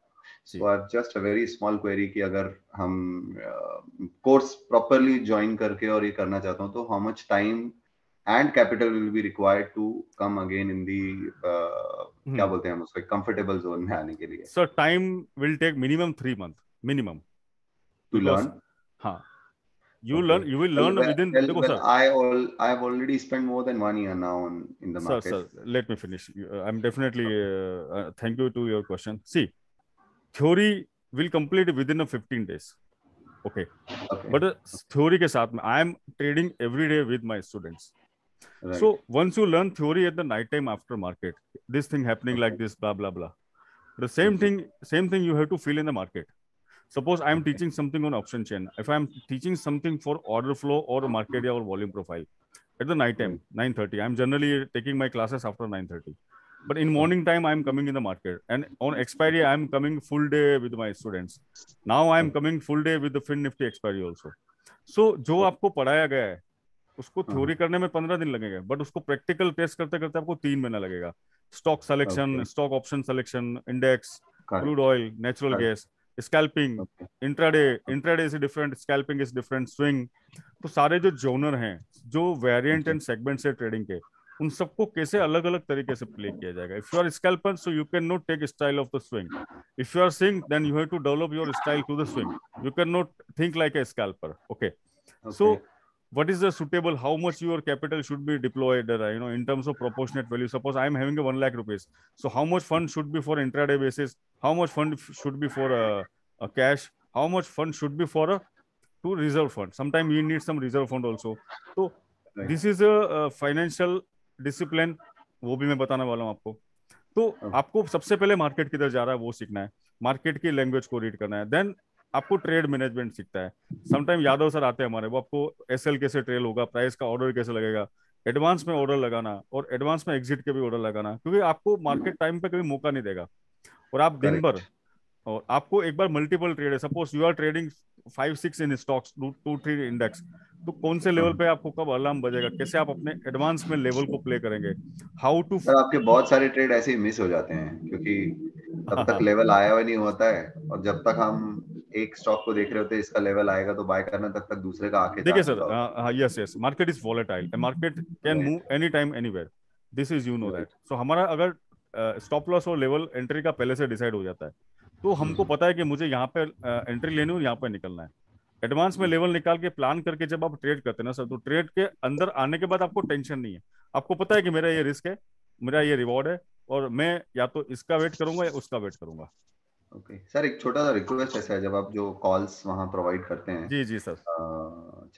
So I have just a very small query कि अगर हम कोर्स प्रॉपरली ज्वाइन करके और ये करना चाहता हूँ, तो how much time and capital will be required to come again in the क्या बोलते हैं हम उसको, कंफर्टेबल जोन में आने के लिए? Sir time will take minimum three month minimum to learn. ha you okay. learn you will learn well, within well, well, i all i have already spent more than one year now on in the market. Sir, sir let me finish. I'm definitely okay. uh, thank you to your question. See, theory will complete within a fifteen days. Okay, okay. But uh, theory ke sath mein I am trading every day with my students, right. So once you learn theory at the night time after market, this thing happening okay. like this blah blah blah, the same okay. thing same thing you have to feel in the market. Suppose I am okay. teaching something on option chain. If I am teaching something for order flow or market or volume profile at the night time nine thirty, I am generally taking my classes after nine thirty, but in morning time I am coming in the market, and on expiry I am coming full day with my students. Now I am coming full day with the Fin Nifty expiry also. So jo aapko padhaya gaya hai usko theory karne mein पंद्रह दिन lagenge, but usko practical test karte karte aapko तीन महीना लगेगा. Stock selection, okay. stock option selection, index, crude oil, natural okay. gas, scalping, intraday intraday is different, scalping is different, swing, तो सारे जो genre हैं, जो वेरिएंट एंड सेगमेंट्स है trading के, उन सबको कैसे अलग अलग तरीके से प्ले किया जाएगा। If you are scalper so you can not take style of the swing, if you are swing then you have to develop your style to the swing, you can not think like a scalper. Okay, so what is the suitable, how much your capital should be deployed, you know, in terms of proportionate value. Suppose I am having a one lakh rupees, so how much fund should be for intraday basis, how much fund should be for a, a cash, how much fund should be for a to reserve fund, sometimes you need some reserve fund also. So right. this is a, a financial discipline, wo bhi main batane wala hu aapko. To okay. aapko sabse pehle market kidhar ja raha hai wo seekhna hai, market ki language ko read karna hai, then आपको trade management सीखता है। Sometime Yadav sir आते हैं हमारे, वो आपको SL कैसे trail होगा, प्राइस का ऑर्डर कैसे लगेगा, एडवांस में ऑर्डर लगाना और एडवांस में एग्जिट के भी ऑर्डर लगाना, क्योंकि आपको मार्केट टाइम पे कभी मौका नहीं देगा। और आप दिन भर, और आपको एक बार मल्टीपल ट्रेड है, suppose you are trading five six in stocks, two three index, तो कौन से लेवल पे आपको कब अलार्म बजेगा, कैसे आप अपने एडवांस में लेवल को प्ले करेंगे, हाउ टू। आपके बहुत सारे ट्रेड ऐसे ही मिस हो जाते हैं क्योंकि तब तक लेवल आया हुआ नहीं होता है, और जब तक हम एक स्टॉक को देख रहे होते हैं इसका लेवल आएगा तो बाय करना, तब तक दूसरे का आके देखिए सर। हां yes yes market is volatile and market can move any time anywhere, this is you know that. So हमारा अगर स्टॉप लॉस और लेवल एंट्री का पहले से डिसाइड हो जाता है तो हमको पता है कि मुझे यहाँ पे एंट्री लेनी और यहाँ पे निकलना है। एडवांस में लेवल निकाल के प्लान करके जब आप ट्रेड करते हैं ना सर, तो ट्रेड के अंदर आने के बाद आपको टेंशन नहीं है, आपको पता है कि मेरा ये रिस्क है, मेरा ये रिवॉर्ड है, और मैं या तो इसका वेट करूंगा या उसका वेट करूंगा। ओके सर, एक छोटा सा रिक्वेस्ट ऐसा है, जब आप जो कॉल्स वहाँ प्रोवाइड करते हैं, जी जी सर,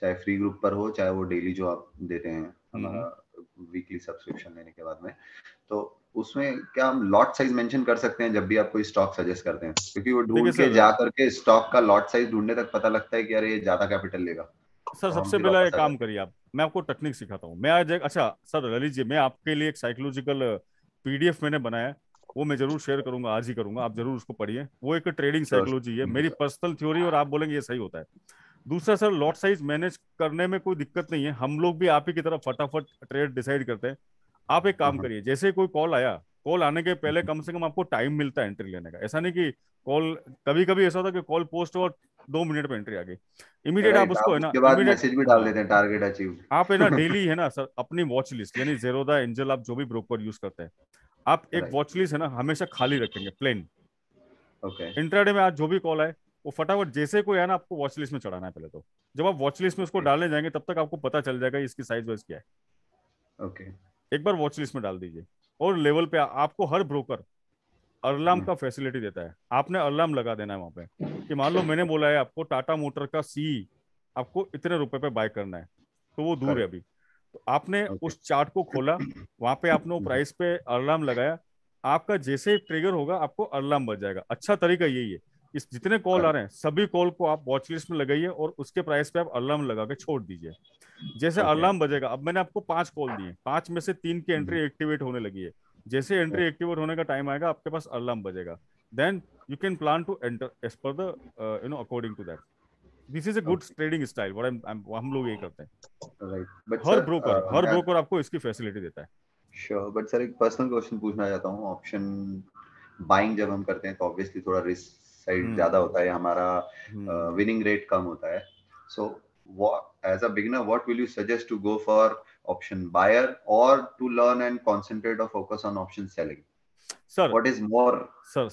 चाहे फ्री ग्रुप पर हो चाहे वो डेली जो आप देते हैं हमारा वीकली सब्सक्रिप्शन लेने के बाद में, तो उसमें क्या हम लॉट साइज मेंशन कर सकते हैं जब भी आप कोई स्टॉक सजेस्ट करते हैं? क्योंकि वो ढूंढ के जा करके स्टॉक का लॉट साइज ढूंढने तक पता लगता है कि यार ये ज्यादा कैपिटल लेगा। सर सबसे पहला एक काम करिए आप, मैं आपको टेक्निक सिखाता हूँ। मैं आज एक, अच्छा सर ललित जी, मैं आपके लिए एक साइकोलॉजिकल पीडीएफ मैंने बनाया, वो मैं जरूर शेयर करूंगा, आज ही करूंगा, आप जरूर उसको पढ़िए। वो एक ट्रेडिंग साइकोलॉजी है, मेरी पर्सनल थ्योरी, और आप बोलेंगे ये सही होता है। दूसरा सर, लॉट साइज मैनेज करने में कोई दिक्कत नहीं है, हम लोग भी आप ही की तरफ फटाफट ट्रेड डिसाइड करते हैं। आप एक काम करिए, जैसे कोई कॉल आया, कॉल आने के पहले कम से कम आपको टाइम मिलता है एंट्री लेने का। ऐसा नहीं कि कॉल, कभी कभी ऐसा होता है कि कॉल पोस्ट और दो मिनट पे एंट्री आ गई, इमीडिएट आप उसको है ना, मैसेज भी डाल देते हैं टारगेट अचीव। आप है ना डेली है ना सर अपनी वॉच लिस्ट, यानी ज़ेरोदा, एंजल, आप जो भी ब्रोकर यूज करते हैं, आप एक वॉच लिस्ट है ना हमेशा खाली रखेंगे, प्लेन। इंट्राडे में आज जो भी कॉल आए वो फटाफट जैसे कोई है ना आपको वॉच लिस्ट में चढ़ाना है पहले। तो जब आप वॉच लिस्ट में उसको डालने जाएंगे तब तक आपको पता चल जाएगा इसकी साइज वाइज क्या है। ओके, एक बार वॉच लिस्ट में डाल दीजिए। और लेवल पे आपको हर ब्रोकर अलार्म का फैसिलिटी देता है, आपने अलार्म लगा देना है वहाँ पे कि मान लो मैंने बोला है आपको टाटा मोटर का सी आपको इतने रुपए पे बाय करना है, तो वो दूर है अभी, तो आपने उस चार्ट को खोला, वहाँ पे आपने प्राइस पे अलार्म लगाया, आपका जैसे ट्रिगर होगा आपको अलार्म बज जाएगा। अच्छा तरीका यही है, इस जितने कॉल आ रहे हैं सभी कॉल को आप वॉच लिस्ट में लगाइए और उसके प्राइस पे आप अलार्म लगा के छोड़ दीजिए। जैसे अलार्म बजेगा, अब मैंने आपको पांच कॉल दिए, पांच में से तीन की एंट्री एक्टिवेट होने लगी है, जैसे एंट्री एक्टिवेट होने का टाइम आएगा आपके पास अलार्म बजेगा, then you can plan to enter as per the you know according to that. This is a good trading style, हम लोग यही करते हैं। हर ब्रोकर हर ब्रोकर आपको इसकी फैसिलिटी देता है। श्योर, बट सर एक पर्सनल क्वेश्चन पूछना चाहता हूँ। ऑप्शन बाइंग जब हम करते हैं तो ऑब्वियसली थोड़ा रिस्क साइड ज्यादा होता है, हमारा विनिंग रेट कम होता है। So as a beginner what will you suggest to go for option buyer और टू लर्न एंड कंसंट्रेट और focus on option selling? Sir what is more sir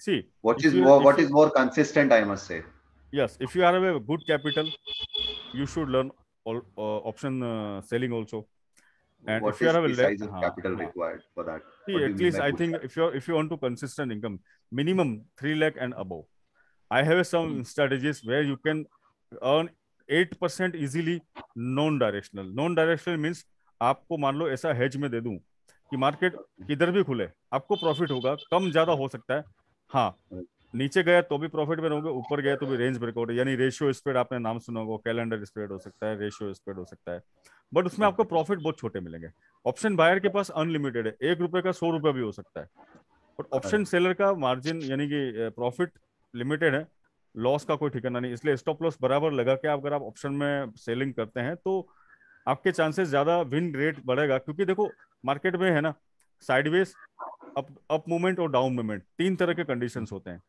see what is what is more consistent? I must say yes, if you are a good capital you should learn option selling also, and what if you have a size of capital haan, required for that see, at least I think if you if you want to consistent income minimum three lakh and above, I have some hmm. strategies where you can earn eight percent easily non directional. Non directional means आपको मान लो ऐसा hedge में दे दूं कि market किधर भी खुले आपको profit होगा, कम ज्यादा हो सकता है। हाँ, नीचे गया तो भी प्रॉफिट में रहोगे, ऊपर गया तो भी रेंज ब्रेकआउट, यानी रेशियो स्प्रेड आपने नाम सुना होगा, कैलेंडर स्प्रेड हो सकता है, रेशियो स्प्रेड हो सकता है, बट उसमें आपको प्रॉफिट बहुत छोटे मिलेंगे। ऑप्शन बायर के पास अनलिमिटेड है, एक रुपए का सौ रुपये भी हो सकता है, बट ऑप्शन सेलर का मार्जिन यानी कि प्रॉफिट लिमिटेड है, लॉस का कोई ठिकाना नहीं, इसलिए स्टॉप लॉस बराबर लगा के अगर आप ऑप्शन में सेलिंग करते हैं तो आपके चांसेस ज्यादा, विन रेट बढ़ेगा। क्योंकि देखो मार्केट में है ना साइडवेज, अप अप मूवमेंट और डाउन मूवमेंट, तीन तरह के कंडीशंस होते हैं।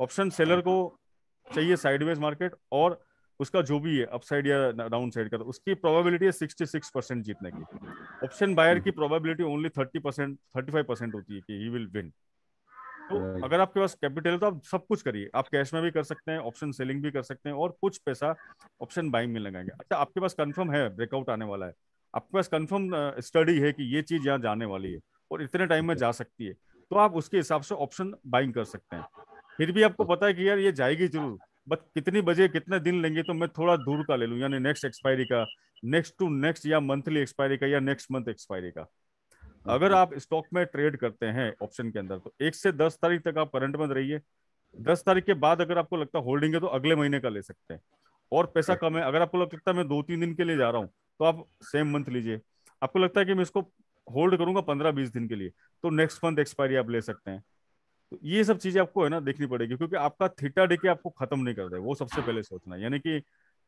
ऑप्शन सेलर को चाहिए साइडवेज मार्केट और उसका जो भी है अपसाइड या डाउन साइड का, उसकी प्रोबेबिलिटी है सिक्सटी सिक्स परसेंट जीतने की। ऑप्शन बायर की probability only thirty percent thirty five percent होती है कि ही विल विन। तो अगर आपके पास कैपिटल है तो आप सब कुछ करिए, आप कैश में भी कर सकते हैं, ऑप्शन सेलिंग भी कर सकते हैं और कुछ पैसा ऑप्शन बाइंग में लगाएंगे। अच्छा, आपके पास कंफर्म है ब्रेकआउट आने वाला है, आपके पास कंफर्म स्टडी है कि ये चीज यहाँ जाने वाली है और इतने टाइम में जा सकती है, तो आप उसके हिसाब से ऑप्शन बाइंग कर सकते हैं। फिर भी आपको पता है कि यार ये जाएगी जरूर, बट कितनी बजे कितने दिन लेंगे, तो मैं थोड़ा दूर का ले लूँ, यानी नेक्स्ट एक्सपायरी का, नेक्स्ट टू नेक्स्ट या मंथली एक्सपायरी का या नेक्स्ट मंथ एक्सपायरी का। अगर आप स्टॉक में ट्रेड करते हैं ऑप्शन के अंदर तो एक से दस तारीख तक आप करंट में रहिए, दस तारीख के बाद अगर आपको लगता है होल्डिंग है तो अगले महीने का ले सकते हैं। और पैसा कम है, अगर आपको लगता है मैं दो तीन दिन के लिए जा रहा हूँ तो आप सेम मंथ लीजिए। आपको लगता है कि मैं इसको होल्ड करूंगा पंद्रह बीस दिन के लिए तो नेक्स्ट मंथ एक्सपायरी आप ले सकते हैं। तो ये सब चीजें आपको है ना देखनी पड़ेगी, क्योंकि आपका थीटा डे के आपको खत्म नहीं कर दे, वो सबसे पहले सोचना, यानी कि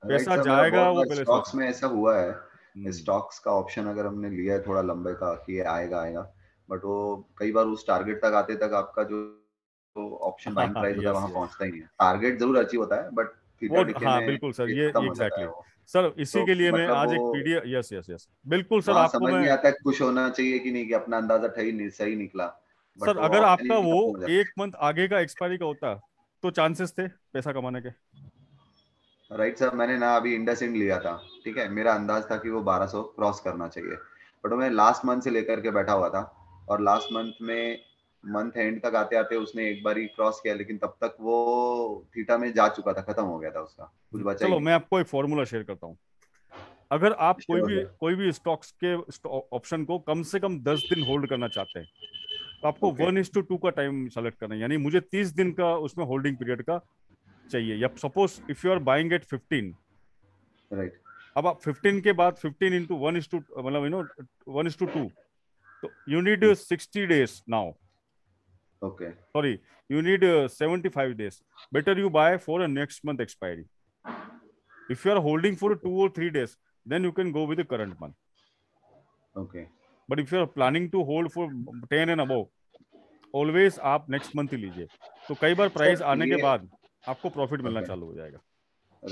पैसा जाएगा वो पहले। स्टॉक्स में ऐसा हुआ है, स्टॉक्स का ऑप्शन अगर हमने लिया है थोड़ा लंबे का कि आएगा आएगा, बट वो कई बार उस टारगेट तक आते तक आपका जो ऑप्शन बाइंग प्राइस होता है वहां पहुंचता ही नहीं है। टारगेट जरूर अचीव होता है बट हाँ, बिल्कुल सर, ये एग्जैक्टली सर इसी तो के लिए मैं आज एक पीडीएफ यस यस यस बिल्कुल सर आपको समझ नहीं आता है खुश होना चाहिए कि नहीं कि अपना अंदाजा सही सही निकला सर। अगर आपका वो एक मंथ आगे का एक्सपायरी का होता तो चांसेस थे पैसा कमाने के? राइट सर, मैंने ना अभी इंडसइंड लिया था, ठीक है, मेरा अंदाज था कि वो बारह सौ क्रॉस करना चाहिए बट मैं लास्ट मंथ से लेकर के बैठा हुआ था और लास्ट मंथ में मंथ एंड तक आते आते उसने एक बार ही क्रॉस किया लेकिन तब तक वो थीटा में जा चुका था, खत्म हो गया था उसका कुछ बचा। चलो मैं आपको एक फॉर्मूला शेयर करता हूँ। अगर आप कोई भी कोई भी स्टॉक्स के ऑप्शन को कम से कम दस दिन होल्ड करना चाहते हैं तो आपको वन इज टू टू का टाइम सेलेक्ट करना है, यानी मुझे तीस दिन का उसमें होल्डिंग पीरियड का चाहिए। या suppose if you are buying at fifteen, right, अब आप फिफ्टीन के बाद fifteen into one is to मतलब you know one is to two two you need sixty days now. Okay. Sorry, you need uh, seventy-five days. Better you buy for a next month expiry. If you are holding for two or three days, then you can go with the current month. Okay. But if you are planning to hold for ten and above, always आप next month ही लीजिए। तो कई बार price आने के बाद आपको profit मिलना चालू हो जाएगा।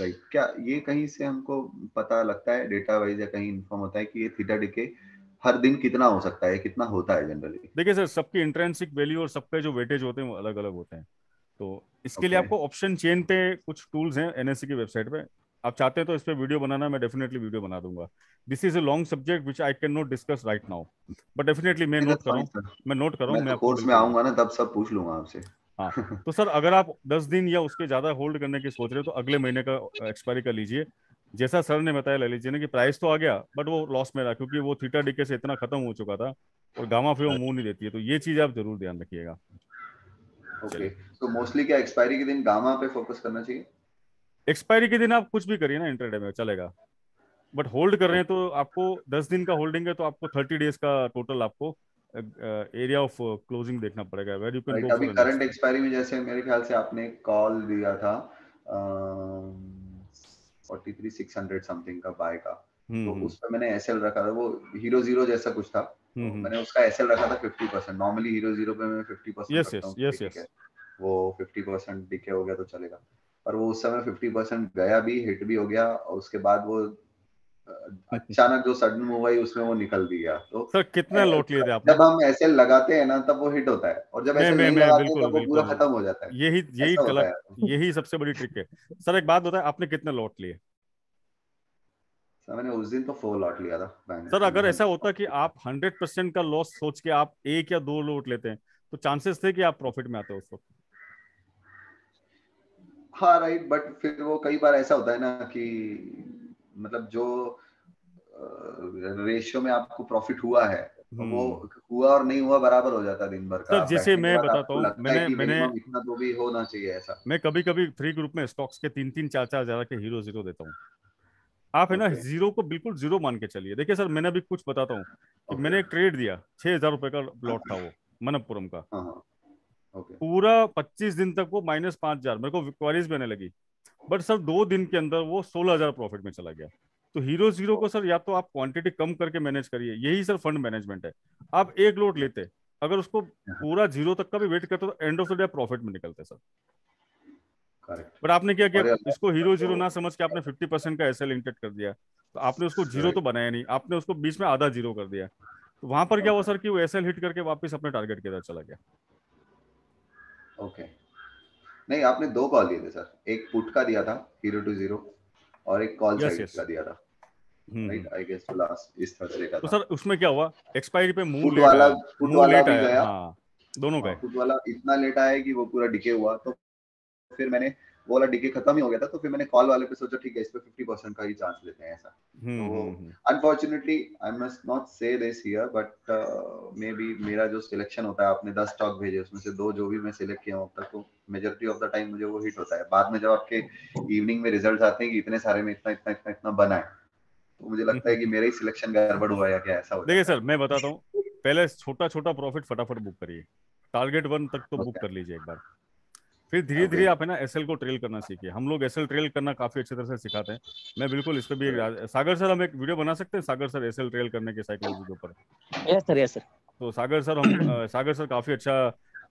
राइट, क्या ये कहीं से हमको पता लगता है डेटा वाइज या कहीं इन्फॉर्म होता है कि ये थीटा डीके हर दिन कितना हो सकता है, कितना होता है जनरली? देखिए सर, सबकी इंट्रेंसिक वैल्यू और सबके जो वेटेज होते हैं वो अलग अलग होते हैं। तो इसके okay. लिए आपको ऑप्शन चेन पे कुछ टूल्स हैं एनएससी की वेबसाइट पे, आप चाहते हैं तो इस पे वीडियो बनाना, मैं डेफिनेटली वीडियो बना दूंगा। This is a long subject which I can not discuss right now but definitely मैं नोट कर रहा हूं मैं नोट कर रहा हूं मैं कोर्स में आऊंगा ना तब सब पूछ लूंगा आपसे। हां, तो सर अगर आप दस दिन या उसके ज्यादा होल्ड करने की सोच रहे हो तो अगले महीने का एक्सपायरी कर लीजिए। जैसा सर ने बताया ले लीजिए ना कि प्राइस तो आ गया बट वो लॉस में रहा क्योंकि वो थीटा डीके से इतना खत्म हो चुका था और गामा फिर वो मुंह नहीं देती है, तो ये चीज आप जरूर ध्यान रखिएगा। ओके, तो मोस्टली क्या एक्सपायरी के दिन गामा पे फोकस करना चाहिए? एक्सपायरी के दिन आप कुछ भी करिए ना, इंट्राडे में चलेगा बट होल्ड कर रहे हैं तो आपको दस दिन का होल्डिंग है तो आपको थर्टी डेज का टोटल आपको एरिया ऑफ क्लोजिंग देखना पड़ेगा। करंट एक्सपायरी में जैसे मेरे ख्याल से आपने कॉल दिया था forty three six hundred something का बाय का, तो उस पे मैंने एसएल रखा था, वो हीरो जीरो जैसा कुछ था, तो मैंने उसका एसएल रखा था fifty percent. Normally hero zero पे मैं फिफ्टी परसेंट yes, रखता हूं, yes, yes, yes. वो फिफ्टी परसेंट डीके हो गया तो चलेगा, और वो उस समय फिफ्टी परसेंट गया भी, हिट भी हो गया और उसके बाद वो अचानक जो सडन मूव आई उसमें वो निकल भी गया। तो सर कितना लॉट लिए थे आप? जब हम एसएल लगाते हैं ना तब वो हिट होता है और जब एसएल नहीं लगाते हैं तब वो पूरा खत्म हो जाता है। यही यही कला यही सबसे बड़ी ट्रिक है। सर एक बात बताएं, आपने कितने लॉट लिए? सर मैंने उस दिन तो फोर लॉट लिया था। सर अगर ऐसा होता कि आप हंड्रेड परसेंट का लॉस सोच के आप एक या दो लॉट लेते हैं तो चांसेस थे कि आप प्रॉफिट में आते हो उस वक्त। हाँ राइट, बट फिर वो कई बार ऐसा होता है ना कि मतलब जो रेशियो में आपको प्रॉफिट हुआ है वो हुआ और नहीं हुआ बराबर हो जाता दिन भर का। जैसे मैं बताता हूँ, मैंने मैंने इतना तो भी होना चाहिए ऐसा। मैं कभी कभी फ्री ग्रुप में स्टॉक्स के तीन तीन चार चार हजार के हीरो जीरो देता हूँ। आप है ना जीरो को बिल्कुल जीरो मान के चलिए। देखिए सर मैंने अभी कुछ बताता हूँ, मैंने एक ट्रेड दिया छह हजार रुपए का लॉट था, वो मनपुरम का, पूरा पच्चीस दिन तक वो माइनस पांच हजार मेरे को क्वारीज में आने लगी बट सर दो दिन के अंदर वो सोलह हजार प्रॉफिट में चला गया। तो हीरो जीरो को सर या तो आप क्वांटिटी कम करके मैनेज करिए, यही सर फंड मैनेजमेंट है। आप एक लोट लेते अगर उसको पूरा जीरो तक का भी वेट करते तो end of the day profit में निकलते सर। बट आपने क्या किया, इसको हीरो जीरो ना समझ के आपने फिफ्टी परसेंट का एसएल इंटेड कर दिया, तो आपने उसको जीरो तो बनाया नहीं, आपने उसको बीच में आधा जीरो कर दिया। तो वहां पर क्या हुआ सर कि वो एसएल हिट करके वापस अपने टारगेट के तरफ चला गया। ओके, नहीं आपने दो कॉल दिए थे सर, एक पुट का दिया था हीरो टू जीरो और एक कॉल साइड का दिया था, राइट आई गेस तो लास्ट इस थर्सडे का। तो सर उसमें क्या हुआ, एक्सपायरी पे मूव लेट आया, पुट वाला भी गया, दोनों गए। पुट वाला इतना लेट आया कि वो पूरा डिके हुआ, तो फिर मैंने वो वाला डीके खत्म ही हो गया था, तो फिर मैंने कॉल वाले पे सोचा ठीक है इस पे फिफ्टी परसेंट का ही चांस लेते हैं ऐसा। तो unfortunately I must not say this here but maybe मेरा जो सिलेक्शन होता है, आपने दस स्टॉक भेजे उसमें से दो जो भी मैं सिलेक्ट किया हूं अब तक, तो मेजॉरिटी ऑफ द टाइम मुझे वो हिट होता है। बाद में जब आपके इवनिंग में रिजल्ट आते हैं कि इतने सारे में इतना इतना इतना इतना बना है, तो मुझे लगता है कि मेरा ही सिलेक्शन गड़बड़ हुआ या क्या ऐसा हो। देखिए सर मैं बताता हूँ, पहले छोटा छोटा प्रॉफिट फटाफट बुक करिए, टारगेट वन तक तो बुक कर लीजिए एक बार, फिर धीरे धीरे आप है ना एसएल को ट्रेल करना सीखिए। हम लोग एसएल ट्रेल करना काफी अच्छी तरह से सिखाते हैं, मैं बिल्कुल इस पे भी सागर सर हम एक वीडियो बना सकते हैं, सागर सर एसएल ट्रेल करने के साइकोलॉजी के ऊपर। यस सर, यस सर, तो सागर सर हम सागर सर काफी अच्छा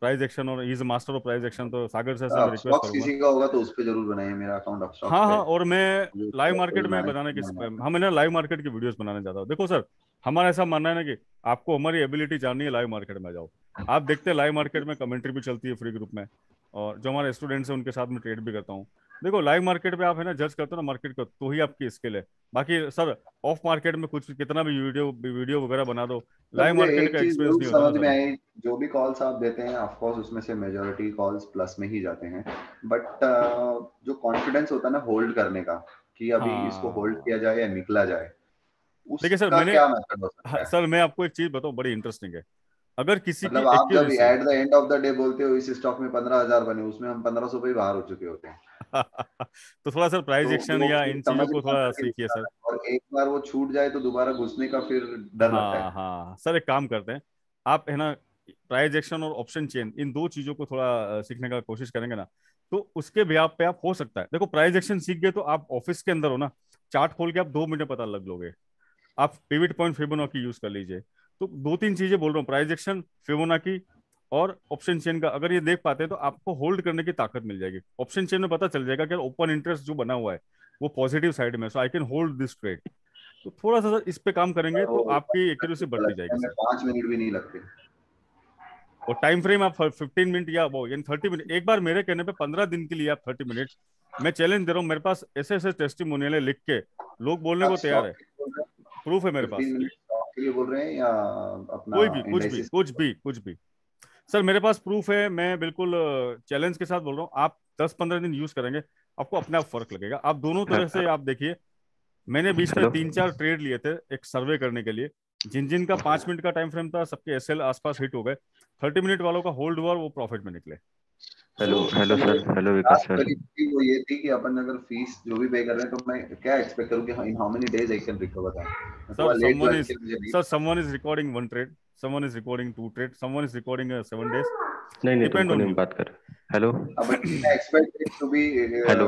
प्राइस एक्शन और is master of price action, तो सागर सर से रिक्वेस्ट किसी का होगा तो उस पे जरूर बनाइए मेरा अकाउंट आप स्टॉक। हाँ हाँ, और मैं लाइव मार्केट में बनाने की हम ना लाइव मार्केट की वीडियोस बनाने जाता हूँ। देखो सर हमारा ऐसा मानना है ना कि आपको हमारी एबिलिटी जाननी है, लाइव मार्केट में जाओ। आप देखते हैं लाइव मार्केट में कमेंट्री भी चलती है फ्री ग्रुप में, और जो हमारे स्टूडेंट्स हैं उनके साथ में ट्रेड भी करता हूँ। देखो लाइव मार्केट पे आप है ना जज करते हो ना मार्केट को, तो ही आपकी स्किल है। बाकी सर ऑफ मार्केट में कुछ कितना भी वीडियो वीडियो वगैरह बना दो, लाइव मार्केट का एक्सपीरियंस नहीं होता। समझ में आई जो भी कॉल्स आप देते हैं, ऑफ कोर्स उसमें से मेजॉरिटी कॉल्स प्लस में ही जाते हैं, बट जो कॉन्फिडेंस होता है ना होल्ड करने का कि अभी इसको होल्ड किया जाए या निकला जाए। देखिए सर मैंने सर मैं आपको एक चीज बताऊं बड़ी इंटरेस्टिंग है। अगर किसी मतलब आप जब at the end of the day बोलते हो इस स्टॉक में पंद्रह हज़ार बने, उसमें हम पंद्रह सौ पे बाहर हो चुके होते हैं। तो थोड़ा सर प्राइस एक्शन या इन चीजों को थोड़ा सीखिए सर, और एक बार वो छूट जाए तो दोबारा घुसने का फिर डर लगता है। हां सर एक काम करते हैं, आप है ना प्राइस एक्शन और ऑप्शन चेन इन दो चीजों को थोड़ा सीखने का कोशिश करेंगे ना, तो उसके भी आप पे आप हो सकता है। देखो प्राइस एक्शन सीख गए तो आप ऑफिस के अंदर हो ना, चार्ट खोल के आप दो मिनट पता लग लोगे। आप पिवट पॉइंट फिबोनाची यूज कर लीजिए। तो दो तीन चीजें बोल रहा हूँ, प्राइस एक्शन, फिबोनाची और ऑप्शन चेन का अगर ये देख पाते हैं तो आपको होल्ड करने की ताकत मिल जाएगी। ऑप्शन चेन में पता चल जाएगा कि ओपन इंटरेस्ट जो बना हुआ है वो पॉजिटिव साइड में, so I can hold this trade. तो थोड़ा सा सर इस पे काम करेंगे तो आपकी एक्यूरेसी बढ़ती जाएगी। पांच मिनट भी नहीं लगते और टाइम फ्रेम आप फिफ्टीन मिनट या वो यानी थर्टी मिनट, एक बार मेरे कहने पे पंद्रह दिन के लिए आप थर्टी मिनट मैं चैलेंज दे रहा हूँ। मेरे पास ऐसे ऐसे टेस्टिमोनियल लिख के लोग बोलने को तैयार है, प्रूफ है मेरे पास। ये बोल रहे हैं या अपना कोई भी कुछ भी कुछ भी कुछ भी सर मेरे पास प्रूफ है। मैं बिल्कुल चैलेंज के साथ बोल रहा हूँ, आप दस पंद्रह दिन यूज करेंगे आपको अपने आप फर्क लगेगा। आप दोनों तरह से आप देखिए, मैंने बीच में तीन चार ट्रेड लिए थे एक सर्वे करने के लिए, जिन जिन का पांच मिनट का टाइम फ्रेम था सबके एस एल आसपास हिट हो गए। थर्टी मिनट वालों का होल्ड हुआ, वो प्रॉफिट में निकले। Hello hello sir, hello Vikas sir. वो ये थी कि अपन अगर फीस जो भी पे कर रहे हैं तो मैं क्या एक्सपेक्ट करूं कि in how many days I can recover that. Sir someone is sir someone is recording one trade, someone is recording two trade, someone is recording seven days. नहीं नहीं डिपेंड ऑन बात कर। हेलो अपन expect to be hello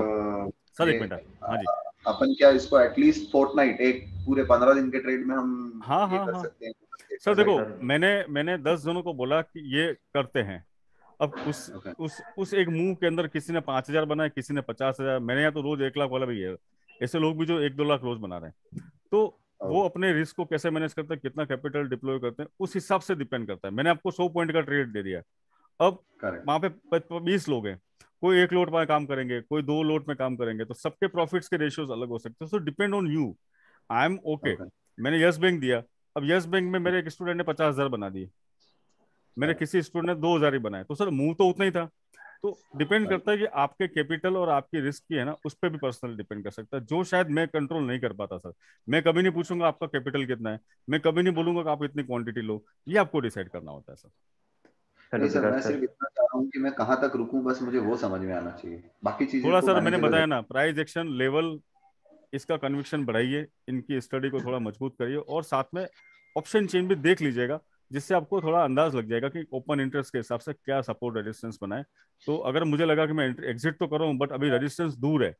sir एक minute, हां जी अपन क्या इसको एटलीस्ट फोर्टनाइट एक पूरे पंद्रह दिन के ट्रेड में हम हां हां कर सकते हैं। सर देखो मैंने मैंने दस जनों को बोला कि ये करते हैं। अब उस okay. उस उस एक मूव के अंदर किसी ने पांच हजार बनाया, किसी ने पचास हजार। मैंने यहाँ तो रोज एक लाख वाला भी है, ऐसे लोग भी जो एक दो लाख रोज बना रहे हैं। तो oh. वो अपने रिस्क को कैसे मैनेज करते हैं, कितना कैपिटल डिप्लॉय करते हैं, उस हिसाब से डिपेंड करता है। मैंने आपको सौ पॉइंट का ट्रेड दे दिया, अब वहां पे बीस लोग हैं, कोई एक लोट में काम करेंगे, कोई दो लोट में काम करेंगे, तो सबके प्रॉफिट्स के रेशियोज अलग हो सकते हैं। So depend on you. I am okay. मैंने यस बैंक दिया, अब यस बैंक में मेरे एक स्टूडेंट ने पचास हजार बना दिए, मेरे किसी स्टूडेंट ने दो हजार ही बनाए, तो सर मूव तो उतना ही था। तो डिपेंड करता है कि आपके कैपिटल और आपकी रिस्क की है ना उस पर भी पर्सनल डिपेंड कर सकता है, जो शायद मैं कंट्रोल नहीं कर पाता। सर मैं कभी नहीं पूछूंगा आपका कैपिटल कितना है, मैं कभी नहीं बोलूंगा कि आप इतनी क्वांटिटी लो, ये आपको डिसाइड करना होता है। सर नहीं सर मैं सिर्फ इतना चाह रहा हूँ कि मैं कहाँ तक रुकूं, बस मुझे वो समझ में आना चाहिए, बाकी चीजें थोड़ा सर मैंने बताया ना प्राइस एक्शन लेवल, इसका कन्विक्शन बढ़ाइए, इनकी स्टडी को थोड़ा मजबूत करिए और साथ में ऑप्शन चेन भी देख लीजिएगा, जिससे आपको थोड़ा अंदाज लग जाएगा कि ओपन इंटरेस्ट के हिसाब से क्या सपोर्ट रेजिस्टेंस बनाए। तो अगर मुझे लगा कि मैं एग्जिट तो कर रहा हूं बट अभी रेजिस्टेंस दूर है,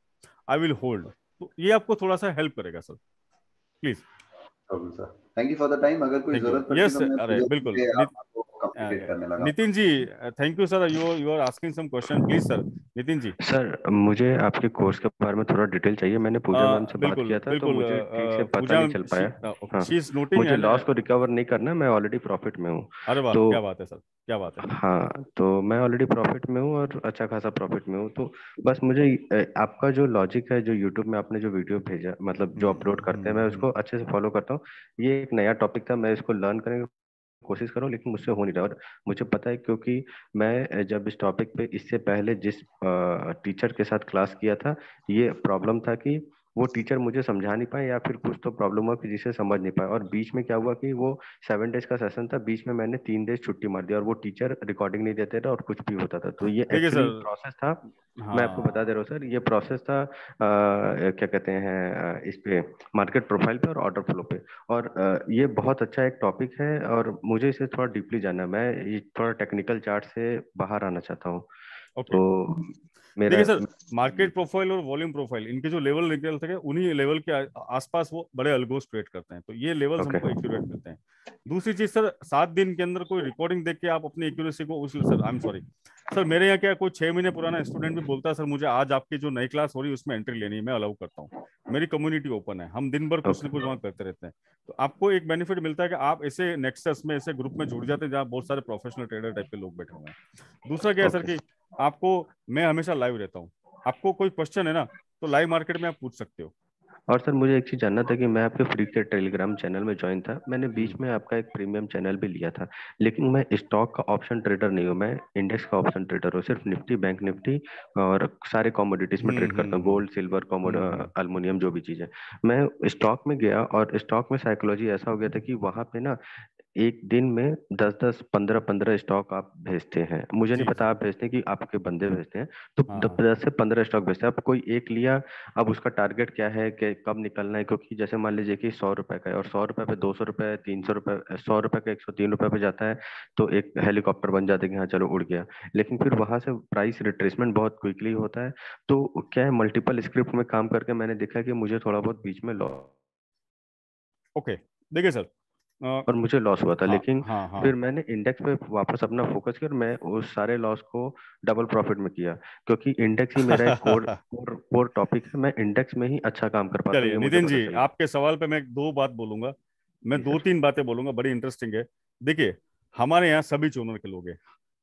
आई विल होल्ड, तो ये आपको थोड़ा सा हेल्प करेगा sir. Please sir thank you for the time. अगर कोई जरूरत पड़े यस अरे बिल्कुल Nitin ji thank you sir, you you are asking some question please sir. Nitin ji sir मुझे आपके कोर्स के बारे में थोड़ा डिटेल चाहिए, मैंने पूजा मैम से बात किया था तो मुझे ठीक से पता नहीं चल पाया। शी इज नोटिंग मुझे लॉस को रिकवर नहीं करना, मैं ऑलरेडी प्रॉफिट में हूँ। अरे वाह क्या बात है सर, क्या बात है। हाँ तो मैं ऑलरेडी प्रॉफिट में हूँ और अच्छा खासा प्रॉफिट में हूँ, तो बस मुझे आपका जो लॉजिक है जो यूट्यूब में आपने जो वीडियो भेजा मतलब जो अपलोड करते हैं मैं उसको अच्छे से फॉलो करता हूँ। ये एक नया टॉपिक था, मैं इसको लर्न करने कोशिश करूं लेकिन मुझसे हो नहीं रहा, और मुझे पता है क्योंकि मैं जब इस टॉपिक पे इससे पहले जिस टीचर के साथ क्लास किया था ये प्रॉब्लम था कि वो टीचर मुझे समझा नहीं पाए या फिर कुछ तो प्रॉब्लम हुआ कि जिसे समझ नहीं पाए। और बीच में क्या हुआ कि वो सेवन डेज का सेशन था, बीच में मैंने तीन डेज छुट्टी मार दी और वो टीचर रिकॉर्डिंग नहीं देते थे और कुछ भी होता था, तो ये प्रोसेस था। हाँ। मैं आपको बता दे रहा हूँ सर ये प्रोसेस था आ, क्या कहते हैं इस पे मार्केट प्रोफाइल पे और ऑर्डर फ्लो पे, और आ, ये बहुत अच्छा एक टॉपिक है और मुझे इसे थोड़ा डीपली जानना है, मैं थोड़ा टेक्निकल चार्ट से बाहर आना चाहता हूँ। तो देखिए सर, मार्केट प्रोफाइल और वॉल्यूम प्रोफाइल इनके जो लेवल निकल सके उन्हीं लेवल के आसपास वो बड़े अलगोस ट्रेड करते हैं, तो ये लेवल्स हमको एक्यूरेट करते हैं। दूसरी चीज सर, सात दिन के अंदर कोई रिकॉर्डिंग देख के आप अपनी एक्यूरेसी को उस sir I am sorry sir, मेरे यहाँ क्या कोई छह महीने पुराना स्टूडेंट भी बोलता है सर मुझे आज आपकी जो नई क्लास हो रही है उसमें एंट्री लेनी है, मैं अलाउ करता हूँ, मेरी कम्युनिटी ओपन है, हम दिन भर कुछ ना कुछ वहाँ करते रहते हैं। तो आपको एक बेनिफिट मिलता है कि आप ऐसे नेक्सस में ऐसे ग्रुप में जुड़ जाते हैं जहाँ बहुत सारे प्रोफेशनल ट्रेडर टाइप के लोग बैठे हुए हैं। दूसरा क्या है सर कि आपको मैं हमेशा लाइव रहता हूँ, आपको कोई क्वेश्चन है ना तो लाइव मार्केट में आप पूछ सकते हो। और सर मुझे एक चीज जानना था कि मैं आपके फ्री के टेलीग्राम चैनल में ज्वाइन था, मैंने बीच में आपका एक प्रीमियम चैनल भी लिया था, लेकिन मैं स्टॉक का ऑप्शन ट्रेडर नहीं हूँ, मैं इंडेक्स का ऑप्शन ट्रेडर हूँ, सिर्फ निफ्टी, बैंक निफ्टी और सारे कॉमोडिटीज में ट्रेड करता हूँ, गोल्ड, सिल्वर, कॉमोडिटी, अल्मोनियम, जो भी चीज है। मैं स्टॉक में गया और स्टॉक में साइकोलॉजी ऐसा हो गया था कि वहाँ पे ना एक दिन में दस दस पंद्रह पंद्रह स्टॉक आप भेजते हैं, मुझे नहीं पता आप भेजते हैं कि आपके बंदे भेजते हैं, तो दस से पंद्रह स्टॉक भेजते हैं। आप कोई एक लिया, अब उसका टारगेट क्या है कि कब निकलना है, क्योंकि जैसे मान लीजिए कि सौ रुपए का है और सौ रुपए पे दो सौ रुपए तीन सौ रुपए सौ रुपए का एक सौ तीन रुपए पे जाता है तो एक हेलीकॉप्टर बन जाता है कि हाँ चलो उड़ गया, लेकिन फिर वहां से प्राइस रिट्रेसमेंट बहुत क्विकली होता है। तो क्या है, मल्टीपल स्क्रिप्ट में काम करके मैंने देखा कि मुझे थोड़ा बहुत बीच में लॉस, ओके देखिए सर, और मुझे लॉस हुआ था, लेकिन हाँ, हाँ, फिर मैंने इंडेक्स पे वापस अपना फोकस किया और मैं उस सारे लॉस को डबल प्रॉफिट में किया, क्योंकि इंडेक्स ही मेरा एक कोर, कोर, कोर टॉपिक है, मैं इंडेक्स में ही अच्छा काम कर पाता हूं। नितिन जी आपके सवाल पे मैं दो बात बोलूंगा, मैं दो तीन बातें बोलूंगा, बड़ी इंटरेस्टिंग है। देखिये हमारे यहाँ सभी जोनर के लोग हैं,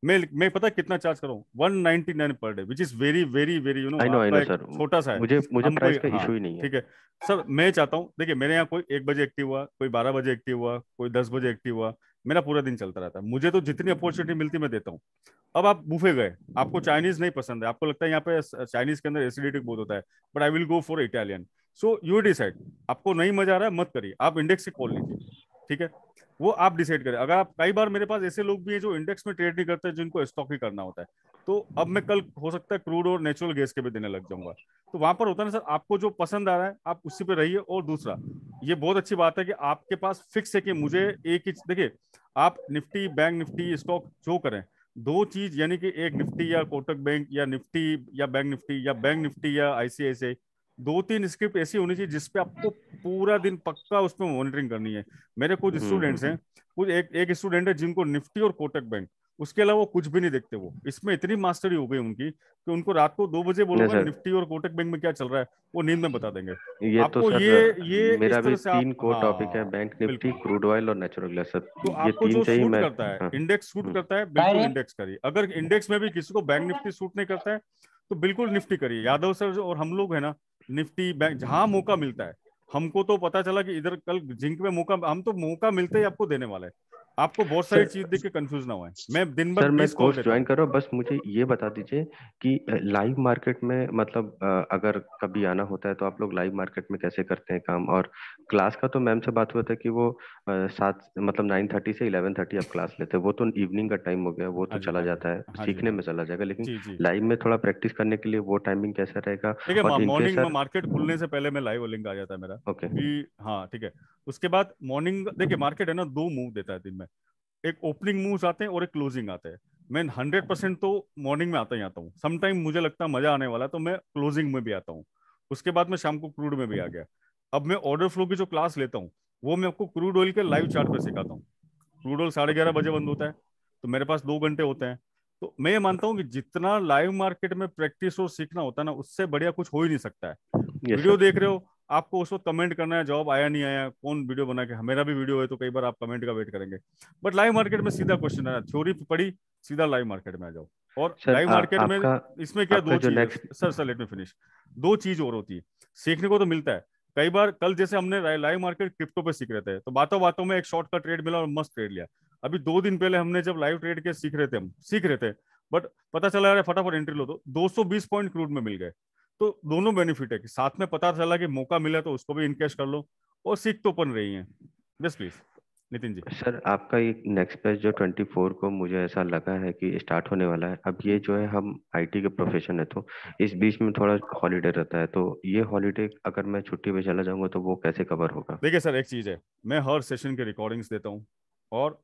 मैं मैं पता कितना चार्ज कर रहा हूँ, one ninety nine per day, which is very very very you know, छोटा सा है, मुझे मुझे प्राइस का इशू ही नहीं है। ठीक है सर, मैं चाहता हूँ देखिए मेरे यहाँ कोई एक बजे एक्टिव हुआ, कोई बारह बजे एक्टिव हुआ, कोई दस बजे एक्टिव हुआ, मेरा पूरा दिन चलता रहता है। मुझे तो जितनी अपॉर्चुनिटी मिलती मैं देता हूँ। अब आप बुफे गए, आपको चाइनीज नहीं पसंद है, आपको लगता है यहाँ पे चाइनीज के अंदर एसिडिटी बहुत होता है, but I will go for Italian, so you decide. आपको नहीं मजा आ रहा है मत करिए, आप इंडेक्स से कॉल लीजिए, ठीक है, वो आप डिसाइड करें। अगर आप, कई बार मेरे पास ऐसे लोग भी हैं जो इंडेक्स में ट्रेड नहीं करते, जिनको स्टॉक ही करना होता है, तो अब मैं कल हो सकता है क्रूड और नेचुरल गैस के भी देने लग जाऊंगा। तो वहां पर होता है ना सर, आपको जो पसंद आ रहा है आप उसी पे रहिए। और दूसरा ये बहुत अच्छी बात है कि आपके पास फिक्स है कि मुझे एक ही, देखिए आप निफ्टी, बैंक निफ्टी, स्टॉक जो करें, दो चीज यानी कि एक निफ्टी या कोटक बैंक या निफ्टी या बैंक निफ्टी या बैंक निफ्टी या आई सी आई सी आई, दो तीन स्क्रिप्ट ऐसी होनी चाहिए जिसपे आपको पूरा दिन पक्का उसमें मॉनिटरिंग करनी है। मेरे कुछ स्टूडेंट्स हैं, कुछ एक एक स्टूडेंट है जिनको निफ्टी और कोटक बैंक, उसके अलावा कुछ भी नहीं देखते। वो इसमें इतनी मास्टरी हो गई उनकी कि उनको रात को दो बजे बोलूंगा निफ्टी और कोटक बैंक में क्या चल रहा है, वो नींद में बता देंगे ये आपको। तो ये ये मेरा भी तीन कोर टॉपिक है, बैंक निफ्टी, क्रूड ऑयल और नेचुरल गैस। तो आपको जो सूट करता है, इंडेक्स सूट करता है, बिल्कुल इंडेक्स करिए। अगर इंडेक्स में भी किसी को बैंक निफ्टी सूट नहीं करता है तो बिल्कुल निफ्टी करिए। यादव सर और हम लोग है ना, निफ्टी बैंक जहां मौका मिलता है, हमको तो पता चला कि इधर कल जिंक में मौका, हम तो मौका मिलते ही आपको देने वाले हैं। आपको बहुत सारी चीज देख के कंफ्यूज ना हो। मैं दिन भर मैं कोर्स ज्वाइन कर रहा हूँ, बस मुझे ये बता दीजिए कि लाइव मार्केट में, मतलब अगर कभी आना होता है तो आप लोग लाइव मार्केट में कैसे करते हैं काम? और क्लास का तो मैम से बात हुआ था कि वो सात मतलब नाइन थर्टी से इलेवन थर्टी आप क्लास लेते हैं, वो तो इवनिंग का टाइम हो गया, वो तो चला जाता है, सीखने में चला जाएगा, लेकिन लाइव में थोड़ा प्रैक्टिस करने के लिए वो टाइमिंग कैसा रहेगा? मॉर्निंग में मार्केट खुलने से पहले मैं लाइव लिंक आ जाता है मेरा, ओके हाँ ठीक है। उसके बाद मॉर्निंग, देखिए मार्केट है ना दो मूव देता है दिन में, एक ओपनिंग मूव्स आते हैं और एक क्लोजिंग आते हैं। मैं हंड्रेड परसेंट तो मॉर्निंग में आता ही आता हूँ, समटाइम मुझे लगता है मजा आने वाला तो मैं क्लोजिंग में भी आता हूँ। उसके बाद मैं शाम को क्रूड में भी आ गया। अब मैं ऑर्डर फ्लो की जो क्लास लेता हूँ वो मैं आपको क्रूड ऑयल के लाइव चार्ट पे सिखाता हूँ। क्रूड ऑयल साढ़े ग्यारह बजे बंद होता है तो मेरे पास दो घंटे होते हैं। तो मैं ये मानता हूँ कि जितना लाइव मार्केट में प्रैक्टिस और सीखना होता है ना, उससे बढ़िया कुछ हो ही नहीं सकता है। वीडियो देख रहे हो, आपको उस वक्त कमेंट करना है जॉब आया नहीं आया, कौन वीडियो बना के, मेरा भी वीडियो है तो कई बार आप कमेंट का वेट करेंगे, बट लाइव मार्केट में सीधा क्वेश्चन आना, थ्योरी पढ़ी सीधा लाइव मार्केट में आ जाओ। और लाइव मार्केट में इसमें क्या दो चीज sir sir let me finish दो चीज और होती है, सीखने को तो मिलता है। कई बार कल जैसे हमने लाइव मार्केट क्रिप्टो पे सीख रहे थे तो बातों बातों में एक शॉर्ट का ट्रेड मिला और मस्त ट्रेड लिया। अभी दो दिन पहले हमने जब लाइव ट्रेड के सीख रहे थे हम सीख रहे थे बट पता चला अरे फटाफट एंट्री लो तो दो सौ बीस पॉइंट क्रूड में मिल गए। तो दोनों बेनिफिट है कि साथ में पता चला कि मौका मिला तो उसको भी इनकैश कर लो और सीख तो बन रही है। बस प्लीज नितिन जी। सर आपका एक नेक्स्ट पेज जो चौबीस को मुझे ऐसा लगा है कि स्टार्ट होने वाला है। अब ये जो है हम आईटी के प्रोफेशन है तो इस बीच में थोड़ा हॉलीडे रहता है, तो ये हॉलीडे अगर मैं छुट्टी पे चला जाऊंगा तो वो कैसे कवर होगा? देखिए सर एक चीज है, मैं हर सेशन के रिकॉर्डिंग्स देता हूँ और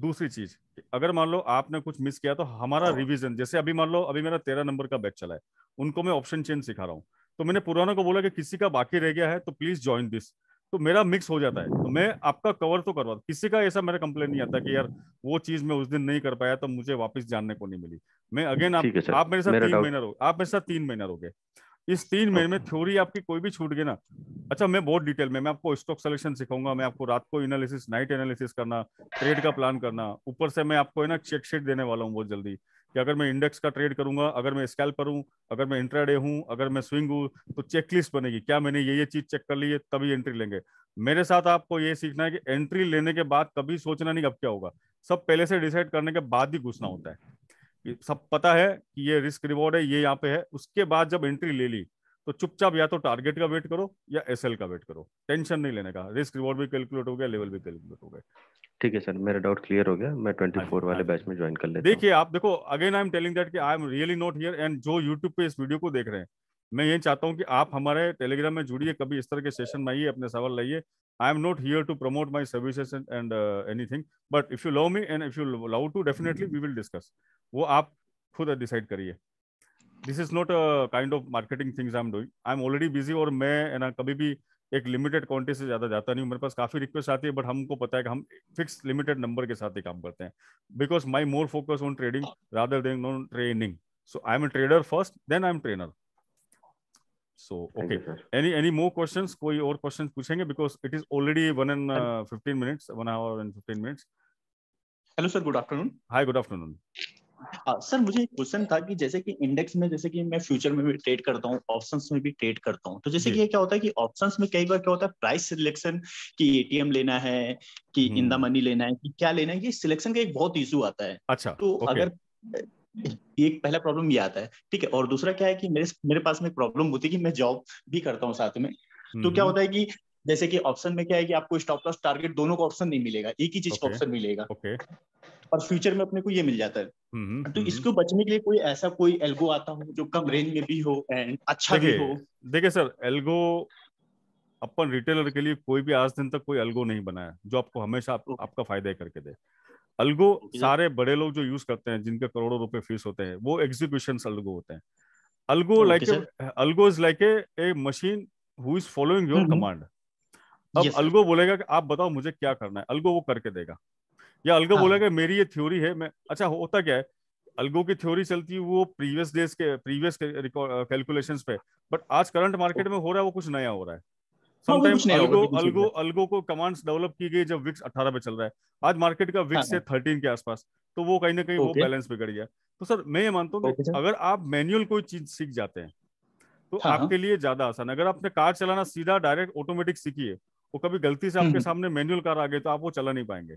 दूसरी चीज, अगर मान लो आपने कुछ मिस किया तो हमारा रिवीजन, जैसे अभी मान लो अभी मेरा तेरह नंबर का बैच चला है, उनको मैं ऑप्शन चेंज सिखा रहा हूँ, तो मैंने पुराना को बोला कि किसी का बाकी रह गया है तो प्लीज ज्वाइन दिस, तो मेरा मिक्स हो जाता है, तो मैं आपका कवर तो करवा, किसी का ऐसा मेरा कंप्लेन नहीं आता कि यार वो चीज मैं उस दिन नहीं कर पाया तो मुझे वापस जानने को नहीं मिली। मैं अगेन आप, आप मेरे साथ तीन महीना रहोगे, आप मेरे साथ तीन महीना रहोगे, इस तीन महीने में थ्योरी आपकी कोई भी छूट गई ना, अच्छा मैं बहुत डिटेल में मैं आपको स्टॉक सिलेक्शन सिखाऊंगा, मैं आपको रात को एनालिसिस, नाइट एनालिसिस करना, ट्रेड का प्लान करना, ऊपर से मैं आपको है ना चेक शीट देने वाला हूँ बहुत जल्दी कि अगर मैं इंडेक्स का ट्रेड करूंगा, अगर मैं स्कैल्प पर हूँ, अगर मैं इंट्राडे हूँ, अगर मैं स्विंग हूँ, तो चेकलिस्ट बनेगी, क्या मैंने ये ये चीज चेक कर ली है तभी एंट्री लेंगे। मेरे साथ आपको ये सीखना है कि एंट्री लेने के बाद कभी सोचना नहीं अब क्या होगा, सब पहले से डिसाइड करने के बाद ही घुसना होता है, सब पता है कि ये रिस्क रिवॉर्ड है, ये यहाँ पे है, उसके बाद जब एंट्री ले ली तो चुपचाप या तो टारगेट का वेट करो या एसएल का वेट करो, टेंशन नहीं लेने का, रिस्क रिवॉर्ड भी कैलकुलेट हो गया, लेवल भी कैलकुलेट हो गया। ठीक है सर, मेरा डाउट क्लियर हो गया, मैं चौबीस वाले बैच में ज्वाइन कर लेता हूं। देखिए आप देखो, again I am telling that कि I am really not here, and जो यूट्यूब पे इस वीडियो को देख रहे हैं, मैं ये चाहता हूँ कि आप हमारे टेलीग्राम में जुड़िए, कभी इस तरह के सेशन में आइए, अपने सवाल लाइए। I am not here to promote my services and anything, but if you love me and if you love to definitely we will discuss, वो आप खुद डिसाइड करिए। This is not a kind of marketing things I am doing, I am already busy, और मैं ना कभी भी एक लिमिटेड क्वांटिटी से ज़्यादा जाता नहीं हूँ, मेरे पास काफ़ी रिक्वेस्ट आती है, बट हमको पता है कि हम फिक्स लिमिटेड नंबर के साथ ही काम करते हैं, because my more focus on trading rather than on training, so I am trader first then I am trainer. So okay, any any more questions? कोई और questions पूछेंगे because it is already one and uh, fifteen minutes, one hour and fifteen minutes. Hello sir, good afternoon. Hi, good afternoon. Uh, sir मुझे एक question था कि जैसे कि index में, जैसे कि मैं future में भी trade करता हूँ, options में भी trade करता हूँ, तो जैसे कि ये क्या होता है कि options में कई बार क्या होता है price selection कि A T M लेना है कि in the money लेना है कि क्या लेना है, ये selection का एक बहुत issue आता है। अच्छा, तो okay. अगर एक पहला प्रॉब्लम ये आता है, ठीक है, और दूसरा क्या है कि मेरे मेरे पास में प्रॉब्लम होती है कि मैं जॉब भी करता हूँ साथ में, तो क्या होता है कि जैसे कि ऑप्शन में क्या है कि आपको स्टॉप लॉस टारगेट दोनों का ऑप्शन नहीं मिलेगा, एक ही चीज का ऑप्शन मिलेगा, और फ्यूचर में अपने को ये मिल जाता है, तो इसको बचने के लिए कोई ऐसा कोई एल्गो आता हो जो कम रेंज में भी हो एंड अच्छा भी हो? देखिए सर, एल्गो अपन रिटेलर के लिए कोई भी आज दिन तक कोई एल्गो नहीं बनाया जो आपको हमेशा आपका फायदा करके दे। अलगो सारे बड़े लोग जो यूज करते हैं, जिनके करोड़ों रुपए फीस होते हैं, वो एग्जीक्यूशन अलगो होते हैं। Algo like algo is like a machine who is following your command. अब अलगो बोलेगा कि आप बताओ मुझे क्या करना है, अलगो वो करके देगा, या अलगो हाँ। बोलेगा मेरी ये थ्योरी है, मैं अच्छा होता क्या है, अलगो की थ्योरी चलती है वो प्रीवियस डेज के प्रीवियस कैलकुलेशन पे, बट आज करंट मार्केट में हो रहा है वो कुछ नया हो रहा है। समटाइम्स अलगो अलगो अलगो को कमांड्स डेवलप की गई जब विक्स अठारह पे चल रहा है, आज मार्केट का विक्स है थर्टीन के आसपास, तो वो कहीं ना कहीं वो बैलेंस बिगड़ गया। तो सर मैं ये मानता हूँ अगर आप मैनुअल कोई चीज सीख जाते हैं तो आपके लिए ज्यादा आसान। अगर आपने कार चलाना सीधा डायरेक्ट ऑटोमेटिक सीखिए, वो कभी गलती से आपके सामने मैनुअल कार आ गई तो आप वो चला नहीं पाएंगे,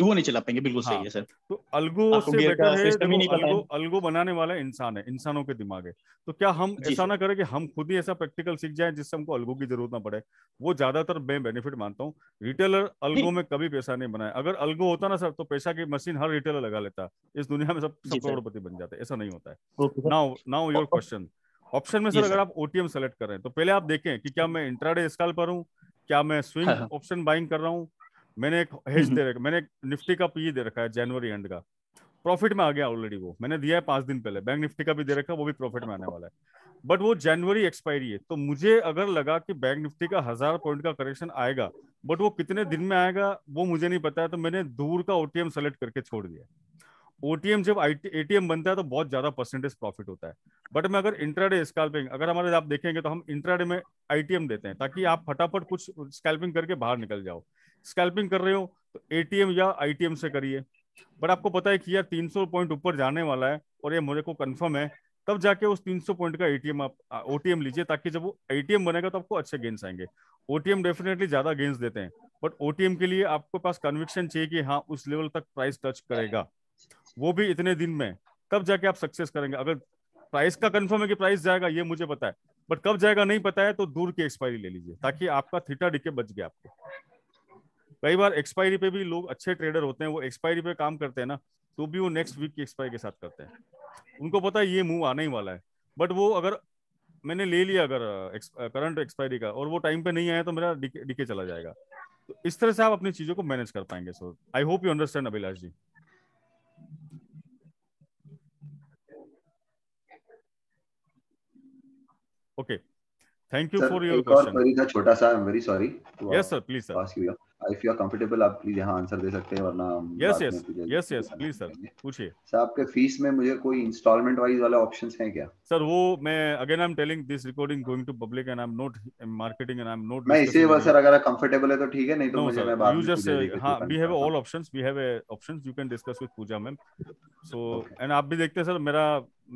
वो नहीं चला पाएंगे। बिल्कुल सही है सर। तो अलगो से बेटर है, अलगो अलगो बनाने वाला इंसान है, इंसानों के दिमाग है। तो क्या हम ऐसा ना करें कि हम खुद ही ऐसा प्रैक्टिकल सीख जाएं जिससे हमको अलगो की जरूरत ना पड़े, वो ज्यादातर मैं बेनिफिट मानता हूँ। रिटेलर अलगो में कभी पैसा नहीं बनाए। अगर अलगो होता ना सर तो पैसा की मशीन हर रिटेलर लगा लेता, इस दुनिया में सब करोड़पति बन जाते, ऐसा नहीं होता है। Now now your question, option में सर अगर आप ओटीएम सेलेक्ट कर रहे हैं तो पहले आप देखें कि क्या मैं इंट्राडे स्कैल्प पर हूँ, क्या मैं स्विंग ऑप्शन बाइंग कर रहा हूँ। मैंने एक हेज दे रखा, मैंने एक निफ्टी का पी दे रखा है जनवरी एंड का, प्रॉफिट में आ गया ऑलरेडी, वो मैंने दिया है पांच दिन पहले। बैंक निफ्टी का भी दे रखा है, वो भी प्रॉफिट में आने वाला है, बट वो जनवरी एक्सपायरी है। तो मुझे अगर लगा कि बैंक निफ्टी का हजार पॉइंट का करेक्शन आएगा, बट वो कितने दिन में आएगा वो मुझे नहीं पता है, तो मैंने दूर का ओटीएम सेलेक्ट करके छोड़ दिया। ओटीएम जब एटीएम बनता है तो बहुत ज्यादा परसेंटेज प्रॉफिट होता है, बट मैं अगर इंट्राडे स्कैल्पिंग, अगर हमारे आप देखेंगे तो हम इंट्राडे में आईटीएम देते हैं ताकि आप फटाफट कुछ स्कैल्पिंग करके बाहर निकल जाओ। स्कैल्पिंग कर रहे हो तो एटीएम या आईटीएम से करिए, बट आपको पता है कि यार तीन सौ पॉइंट ऊपर जाने वाला है और ये मुझे को कंफर्म है, तब जाके उस तीन सौ पॉइंट का एटीएम आप ओटीएम लीजिए, ताकि जब वो एटीएम बनेगा तो आपको अच्छे गेंस आएंगे। ओटीएम डेफिनेटली ज्यादा गेंस देते हैं, बट ओटीएम के लिए आपके पास कन्विक्शन चाहिए कि हाँ उस लेवल तक प्राइस टच करेगा, वो भी इतने दिन में, तब जाके आप सक्सेस करेंगे। अगर प्राइस का कंफर्म है कि प्राइस जाएगा ये मुझे पता है, बट कब जाएगा नहीं पता है, तो दूर की एक्सपायरी ले लीजिए ताकि आपका थीटा डिके बच गया। आपको कई बार एक्सपायरी पे भी लोग अच्छे ट्रेडर होते हैं, वो एक्सपायरी पे काम करते हैं ना, तो भी वो नेक्स्ट वीक की एक्सपायरी के साथ करते हैं, उनको पता है ये मूव आने ही वाला है, बट वो अगर मैंने ले लिया अगर करंट एक्सपायरी का और वो टाइम पे नहीं आया तो मेरा डिके चला जाएगा। तो इस तरह से आप अपनी चीजों को मैनेज कर पाएंगे sir. I hope you understand Abhilash ji. Okay, thank you for your question. छोटा सा, very sorry. Yes sir, please sir, if you are comfortable आप प्लीज यहाँ आंसर दे सकते हैं, वरना yes yes yes yes please sir पूछिए। सर आपके फीस में मुझे कोई इंस्टॉलमेंट वाइज वाला ऑप्शंस हैं क्या? सर वो मैं again I am telling this recording going to public and I am not marketing and I am not, मैं इसे बस सर अगर आप कंफर्टेबल है तो ठीक है, नहीं तो मुझे मैं बात, यू जस्ट हां we have all options, we have options you can discuss with Puja ma'am. So and आप भी देखते हैं सर मेरा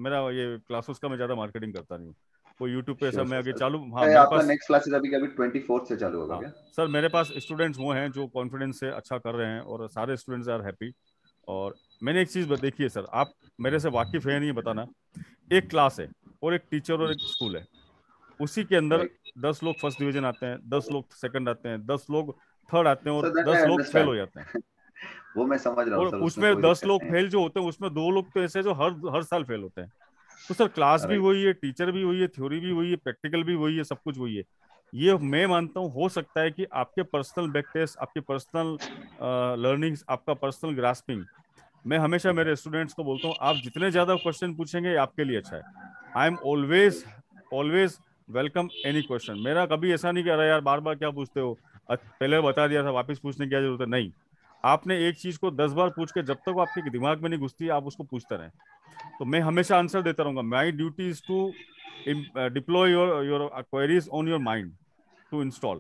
मेरा ये क्लासेस का मैं ज्यादा मार्केटिंग करता नहीं हूं, वो YouTube पे sure, सर मैं आगे चालू। हाँ, मेरे पास नेक्स्ट क्लासेस अभी कभी चौबीस से चालू होगा क्या? सर मेरे पास स्टूडेंट्स वो हैं जो कॉन्फिडेंस से अच्छा कर रहे हैं और सारे स्टूडेंट्स आर हैप्पी। और मैंने एक चीज़ देखिए सर, आप मेरे से वाकिफ़ हैं नहीं बताना, एक क्लास है और एक टीचर और एक स्कूल है, उसी के अंदर दस लोग फर्स्ट डिवीजन आते हैं, दस लोग सेकेंड आते हैं, दस लोग थर्ड आते हैं और दस लोग फेल हो जाते हैं। वो मैं समझ रहा हूँ, उसमें दस लोग फेल जो होते हैं उसमें दो लोग तो ऐसे जो हर हर साल फेल होते हैं। तो सर क्लास भी वही है, टीचर भी वही है, थ्योरी भी वही है, प्रैक्टिकल भी वही है, सब कुछ वही है। ये मैं मानता हूँ हो सकता है कि आपके पर्सनल बैक टेस्ट, आपके पर्सनल लर्निंग्स, आपका पर्सनल ग्रास्पिंग, मैं हमेशा मेरे स्टूडेंट्स को बोलता हूँ आप जितने ज़्यादा क्वेश्चन पूछेंगे आपके लिए अच्छा है। I am always always welcome any question. मेरा कभी ऐसा नहीं कह रहा यार बार बार क्या पूछते हो, पहले बता दिया था वापस पूछने की क्या जरूरत है, नहीं। आपने एक चीज़ को दस बार पूछ के जब तक वो आपके दिमाग में नहीं घुसती आप उसको पूछते रहें। तो मैं हमेशा आंसर देता रहूँगा। My duty is to deploy your your queries on your mind to install.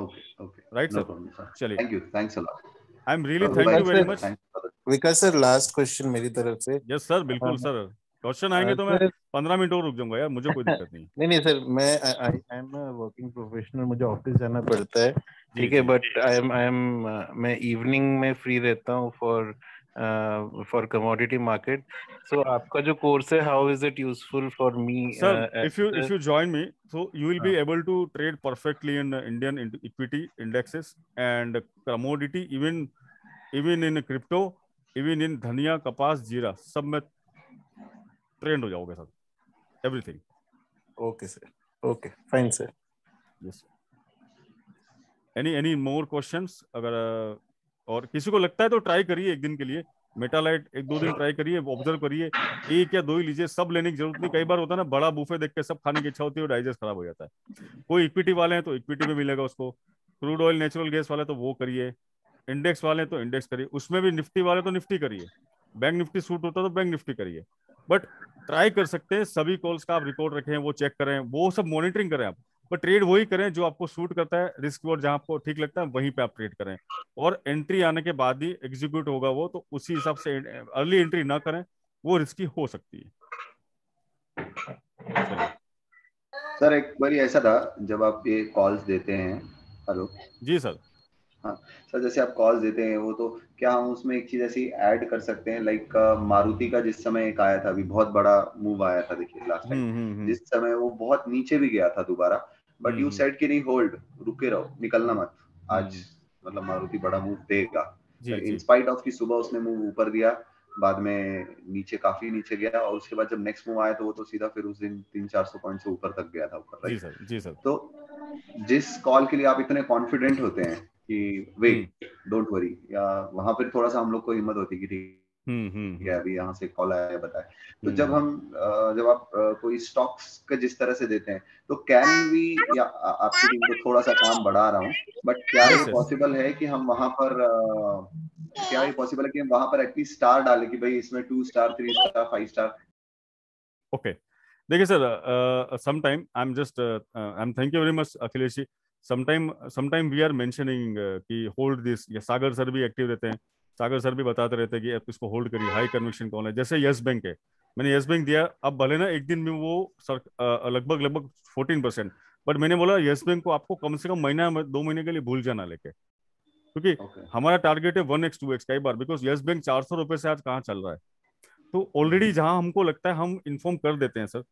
Okay okay right sir, चलिए thank you, thanks a lot, I am really thank you very much. Vikas sir last question मेरी तरफ से। Yes sir बिल्कुल sir, question आएंगे तो मैं पंद्रह minute और रुक जाऊंगा यार, मुझे कोई दिक्कत नहीं। नहीं नहीं सर, मैं आई एम वर्किंग प्रोफेशनल, मुझे ऑफिस जाना पड़ता है ठीक है, but I am I am मैं इवनिंग में फ्री रहता हूँ for for commodity market. So आपका जो कोर्स है, how is it useful for me? Sir if you if you join me so you will be able to trade perfectly in Indian equity indexes and commodity, even even in crypto, even in धनिया, कपास, जीरा, सब में trained हो जाओगे sir, everything. Okay sir, okay fine sir, yes. Any any more questions? अगर और किसी को लगता है तो ट्राई करिए एक दिन के लिए मेटालाइट, एक दो दिन ट्राई करिए, ऑब्जर्व करिए, एक या दो ही लीजिए, सब लेने की जरूरत नहीं। कई बार होता है ना बड़ा बुफे देख के सब खाने की इच्छा होती है और डाइजेस्ट खराब हो जाता है। कोई इक्विटी वाले हैं तो इक्विटी में मिलेगा उसको, क्रूड ऑयल नेचुरल गैस वाले तो वो करिए, इंडेक्स वाले तो इंडेक्स करिए, उसमें भी निफ्टी वाले तो निफ्टी करिए, बैंक निफ्टी सूट होता है तो बैंक निफ्टी करिए। बट ट्राई कर सकते हैं, सभी कॉल्स का आप रिकॉर्ड रखें, वो चेक करें, वो सब मॉनिटरिंग करें आप, पर ट्रेड वही करें जो आपको सूट करता है, रिस्क और जहां आपको ठीक लगता है वहीं पे आप ट्रेड करें। और एंट्री आने के बाद ही एग्जीक्यूट होगा वो, तो उसी हिसाब से अर्ली एंट्री ना करें, वो रिस्की हो सकती है। सर एक बार ऐसा था जब आप ये कॉल्स देते हैं, हेलो जी सर, हाँ सर जैसे आप कॉल्स देते हैं वो, तो क्या हम उसमें एक चीज ऐसी ऐड कर सकते हैं लाइक मारुति का जिस समय एक आया था, अभी बहुत बड़ा मूव आया था देखिए लास्ट टाइम, जिस समय वो बहुत नीचे भी गया था दोबारा, बट यू सेड कि नहीं होल्ड, रुके रहो, निकलना मत, आज मतलब मारुति बड़ा मूव देगा, इन स्पाइट ऑफ की सुबह उसने मूव ऊपर दिया, बाद में नीचे काफी नीचे गया, और उसके बाद जब नेक्स्ट मूव आया तो वो तो सीधा फिर उस दिन तीन चार सौ पॉइंट से ऊपर तक गया था ऊपर। जी सर, जी सर। तो जिस कॉल के लिए आप इतने कॉन्फिडेंट होते हैं कि वेट डोंट वरी, या वहां पर थोड़ा सा हम लोग को हिम्मत होती कि ठीक है अभी यहाँ से कॉल आया बताए, तो जब हम जब आप कोई स्टॉक्स का जिस तरह से देते हैं तो कैन वी, या आपकी टीम को थोड़ा सा काम बढ़ा रहा हूँ, बट क्या ये पॉसिबल है कि हम वहां पर क्या ये पॉसिबल है कि हम वहां पर एटलीस्ट स्टार डालें कि भाई इसमें two star, three star, five star? Okay देखिए sir, sometime I am just I am thank you very much Akhilesh ji, sometime sometime we are mentioning कि होल्ड दिस, या सागर सर भी एक्टिव रहते हैं, सागर सर भी बताते रहते हैं कि इसको होल्ड करिए, हाई कन्विक्शन कॉल है। जैसे येस बैंक है, मैंने येस बैंक दिया, अब भले ना एक दिन में वो सर लगभग लगभग चौदह परसेंट, बट मैंने बोला येस बैंक को आपको कम से कम महीना दो महीने के लिए भूल जाना लेके, क्योंकि okay. हमारा टारगेट है वन एक्स टू एक्स कई बार, बिकॉज येस बैंक चार सौ रुपये से आज कहाँ चल रहा है, तो ऑलरेडी जहाँ हमको लगता है हम इन्फॉर्म कर देते हैं सर।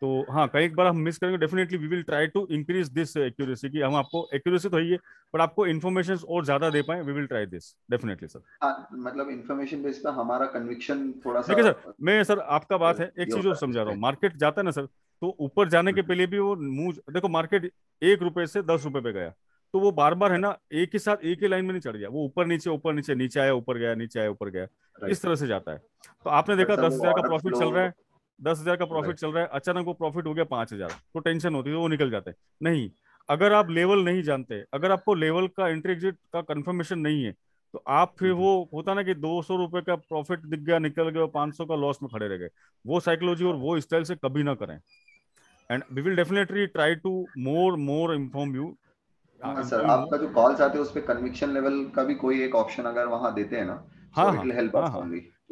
तो हाँ कई बार हम मिस करेंगे, definitely we will try to increase this accuracy, कि हम आपको एक्यूरेसी तो ही है बट आपको इन्फॉर्मेशन और ज्यादा दे पाए, we will try this definitely sir. हाँ, मतलब इन्फॉर्मेशन बेस पे हमारा कन्विक्शन थोड़ा सा। देखिए सर मैं सर आपका बात है एक चीज और समझा रहा हूँ, मार्केट जाता है ना सर तो ऊपर जाने के पहले भी वो मूव, देखो मार्केट एक रुपए से दस रुपए पे गया तो वो बार बार है ना एक ही साथ एक ही लाइन में नहीं चढ़ गया, वो ऊपर नीचे ऊपर नीचे नीचे आया ऊपर गया नीचे आया ऊपर गया इस तरह से जाता है। तो आपने देखा दस हजार का प्रॉफिट चल रहा है, दस हजार का प्रॉफिट चल रहा है, अचानक वो प्रॉफिट हो गया पांच हजार तो टेंशन होती है, वो निकल जाते हैं। नहीं, अगर आप लेवल नहीं जानते, अगर आपको लेवल का एंट्री एग्जिट का कंफर्मेशन नहीं है तो आप फिर वो होता ना कि दो सौ रुपए का प्रॉफिट दिख गया निकल गया, पांच सौ का लॉस में खड़े रह गए। वो साइकोलॉजी और वो स्टाइल से कभी ना करें। And we will definitely try to more more inform you. हाँ सर, आपका जो कॉल्स आते हैं उस पे कन्विक्शन लेवल का भी कोई एक ऑप्शन अगर वहाँ देते हैं ना, हाँ so हाँ हेल्प हाँ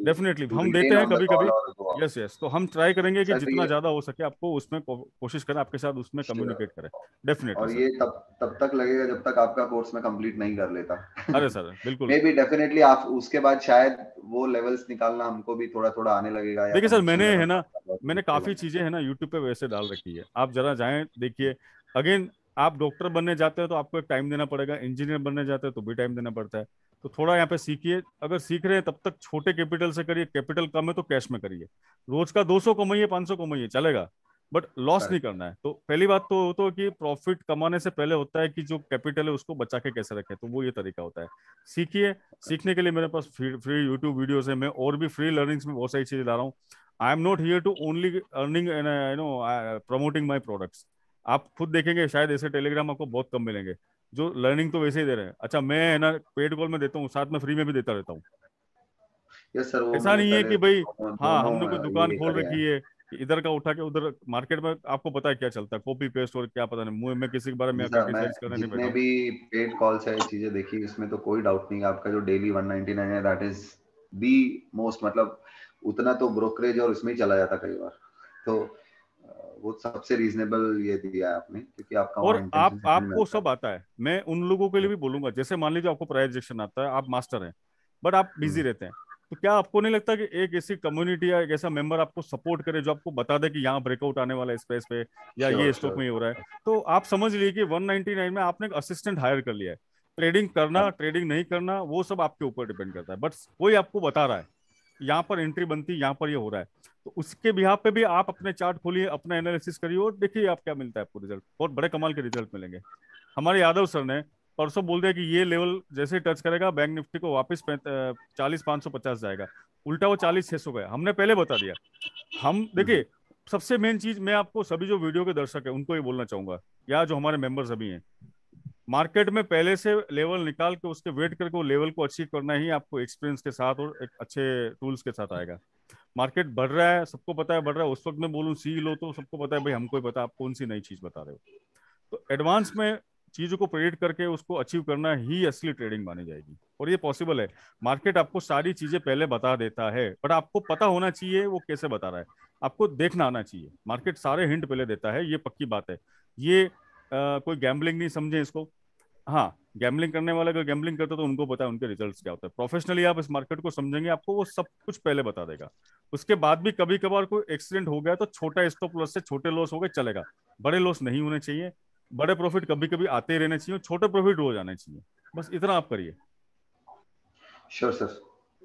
डेफिनेटली हम देते हैं कभी कभी। यस यस, तो हम ट्राई करेंगे कि जितना ज्यादा हो सके आपको उसमें कोशिश करें, आपके साथ उसमें कम्युनिकेट करें डेफिनेटली। और ये तब तब तक लगेगा जब तक आपका कोर्स में कंप्लीट नहीं कर लेता। अरे सर बिल्कुल, मे बी डेफिनेटली आप उसके बाद शायद वो लेवल्स निकालना हमको भी थोड़ा थोड़ा आने लगेगा। देखिए सर, मैंने है ना मैंने काफी चीजें है ना यूट्यूब पे वैसे डाल रखी है, आप जरा जाए देखिए। अगेन आप डॉक्टर बनने जाते हो तो आपको एक टाइम देना पड़ेगा, इंजीनियर बनने जाते हो तो भी टाइम देना पड़ता है। तो थोड़ा यहाँ पे सीखिए, अगर सीख रहे हैं तब तक छोटे कैपिटल से करिए, कैपिटल कम है तो कैश में करिए, रोज का दो सौ कमाइए पाँच सौ कमाइए चलेगा, बट लॉस नहीं करना है। तो पहली बात तो होता है कि प्रॉफिट कमाने से पहले होता है कि जो कैपिटल है उसको बचा के कैसे रखें, तो वो ये तरीका होता है। सीखिए, सीखने के लिए मेरे पास फ्री फ्री यूट्यूब वीडियोज है, मैं और भी फ्री लर्निंग्स में बहुत सारी चीजें ला रहा हूँ। I am not here to only earning and you know promoting my products. आप खुद देखेंगे शायद ऐसे टेलीग्राम आपको बहुत कम मिलेंगे, जो लर्निंग तो वैसे ही दे रहे हैं। अच्छा मैं है ना पेड कॉल में देता हूँ, साथ में फ्री में भी देता रहता हूँ। yes, ऐसा नहीं है कि भाई हाँ हमने कोई दुकान खोल रखी है इधर का उठा के उधर, मार्केट में आपको पता है क्या चलता है, कॉपी पेस्ट और क्या पता नहीं। मैं किसी के बारे में जितने भी पेड कॉल्स है चीजें देखी, इसमें तो कोई डाउट नहीं है आपका जो डेली वन नाइंटी नाइन है दैट इज दी मोस्ट, मतलब उतना तो ब्रोकरेज और इसमें ही चला जाता कई बार, तो वो सबसे रीजनेबल ये दिया है आपने क्योंकि आपका और आप आपको सब आता है। मैं उन लोगों के लिए भी बोलूंगा, जैसे मान लीजिए आपको प्राइस रिजेक्शन आता है, आप मास्टर हैं बट आप बिजी रहते हैं, तो क्या आपको नहीं लगता कि एक ऐसी कम्युनिटी या एक ऐसा मेंबर आपको सपोर्ट करे जो आपको बता दे कि यहाँ ब्रेकआउट आने वाला है स्पेस पे या ये स्टॉक में हो रहा है? तो आप समझ लीजिए कि वन नाइनटी नाइन में आपने एक असिस्टेंट हायर कर लिया है। ट्रेडिंग करना ट्रेडिंग नहीं करना वो सब आपके ऊपर डिपेंड करता है, बट कोई आपको बता रहा है यहाँ पर एंट्री बनती है, यहाँ पर ये हो रहा है, तो उसके बिहाफ पे भी आप अपने चार्ट खोलिए, अपना एनालिसिस करिए और देखिए आप क्या मिलता है आपको रिजल्ट, बहुत बड़े कमाल के रिजल्ट मिलेंगे। हमारे यादव सर ने परसों बोल दिया कि ये लेवल जैसे टच करेगा बैंक निफ्टी को वापस चालीस पाँच सौ पचास जाएगा, उल्टा वो चालीस छः सौ गया, हमने पहले बता दिया। हम देखिए सबसे मेन चीज, मैं आपको सभी जो वीडियो के दर्शक है उनको ये बोलना चाहूंगा या जो हमारे मेम्बर्स अभी हैं, मार्केट में पहले से लेवल निकाल के उसके वेट करके वो लेवल को अचीव करना ही आपको एक्सपीरियंस के साथ और एक अच्छे टूल्स के साथ आएगा। मार्केट बढ़ रहा है, सबको पता है बढ़ रहा है, उस वक्त मैं बोलूँ सी लो तो सबको पता है भाई हमको ही पता आप कौन सी नई चीज़ बता रहे हो। तो एडवांस में चीज़ों को प्रेडिक्ट करके उसको अचीव करना ही असली ट्रेडिंग मानी जाएगी और ये पॉसिबल है। मार्केट आपको सारी चीज़ें पहले बता देता है बट आपको पता होना चाहिए वो कैसे बता रहा है, आपको देखना आना चाहिए। मार्केट सारे हिंट पहले देता है, ये पक्की बात है। ये Uh, कोई गैम्बलिंग नहीं समझे इसको। हाँ, गैम्बलिंग करने वाले अगर गैम्बलिंग करते तो उनको पता है उनके रिजल्ट्स क्या होता है। प्रोफेशनली आप इस मार्केट को समझेंगे, आपको वो सब कुछ पहले बता देगा। उसके बाद भी कभी कभार कोई एक्सीडेंट हो गया तो छोटा स्टॉप लॉस से छोटे लॉस हो गए चलेगा, बड़े लॉस नहीं होने चाहिए। बड़े प्रॉफिट कभी कभी आते ही रहने चाहिए, छोटे प्रॉफिट हो जाने चाहिए, बस इतना आप करिए। Sure sir.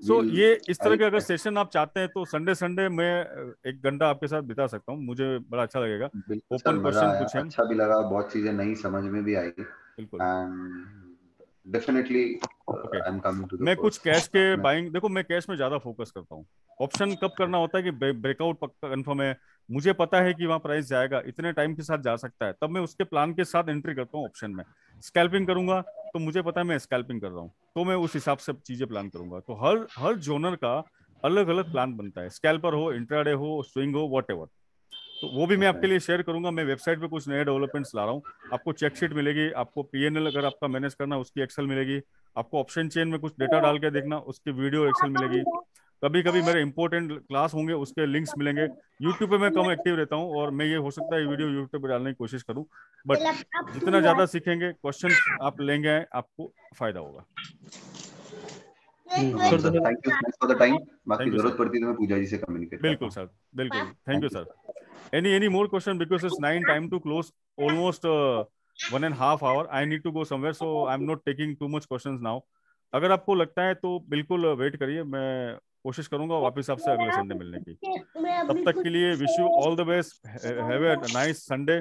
सो ये इस तरह के अगर सेशन आप चाहते हैं तो संडे संडे मैं एक घंटा आपके साथ बिता सकता हूँ, मुझे बड़ा अच्छा लगेगा। ओपन क्वेश्चन पूछें, अच्छा भी लगा, बहुत चीजें नई समझ में भी आएगी। बिल्कुल definitely I am coming to the मैं कुछ कैश के बाइंग, देखो मैं कैश में ज्यादा फोकस करता हूँ। ऑप्शन कब करना होता है कि ब्रेकआउट पक्का कंफर्म है, मुझे पता है कि वहाँ प्राइस जाएगा, इतने टाइम के साथ जा सकता है, तब मैं उसके प्लान के साथ एंट्री करता हूँ। ऑप्शन में स्कैल्पिंग करूंगा तो मुझे पता है मैं स्कैल्पिंग कर रहा हूँ, तो मैं उस हिसाब से चीजें प्लान करूंगा। तो हर हर जोनर का अलग अलग प्लान बनता है, स्कैल्पर हो, इंट्राडे हो, स्विंग हो, व्हाटएवर। तो वो भी मैं आपके लिए शेयर करूंगा। मैं वेबसाइट पे कुछ नए डेवलपमेंट्स ला रहा हूँ, आपको चेकशीट मिलेगी, आपको पीएनएल अगर आपका मैनेज करना उसकी एक्सेल मिलेगी, आपको ऑप्शन चेन में कुछ डेटा डाल के देखना उसकी वीडियो एक्सेल मिलेगी। कभी कभी मेरे इंपॉर्टेंट क्लास होंगे उसके लिंक्स मिलेंगे। यूट्यूब पे मैं कम एक्टिव रहता हूँ और मैं ये हो सकता है वीडियो यूट्यूब पे डालने की कोशिश करूँ, बट जितना ज़्यादा सीखेंगे, क्वेश्चन आप लेंगे, आपको फायदा होगा। Thank you for the time. बाकी जरूरत पड़ती है तो मैं पूजा जी से कम्युनिकेट। बिल्कुल सर, बिल्कुल, thank you sir. Any any more question because it's nine time to close almost one and half hour. I need to go somewhere so I am not taking too much question now. अगर आपको लगता है तो बिल्कुल wait करिए, मैं कोशिश करूंगा वापस आपसे अगले संडे मिलने की। तब तक के लिए wish you all the best, have a nice Sunday.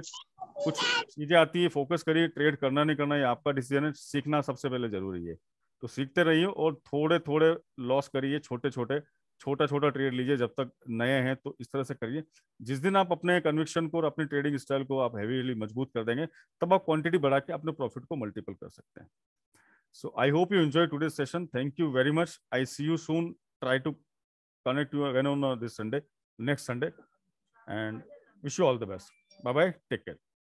कुछ चीजें आती है, फोकस करिए, ट्रेड करना नहीं करना ये आपका डिसीजन है, सीखना सबसे पहले जरूरी है, तो सीखते रहिए और थोड़े थोड़े लॉस करिए, छोटे छोटे छोटा छोटा ट्रेड लीजिए जब तक नए हैं, तो इस तरह से करिए। जिस दिन आप अपने कन्विक्शन को और अपनी ट्रेडिंग स्टाइल को आप हैवीली मजबूत कर देंगे, तब आप क्वांटिटी बढ़ा के अपने प्रॉफिट को मल्टीपल कर सकते हैं। So I hope you enjoy today session, thank you very much, I see you soon, try to connect you again on this Sunday, next Sunday, and wish you all the best, bye bye, take care.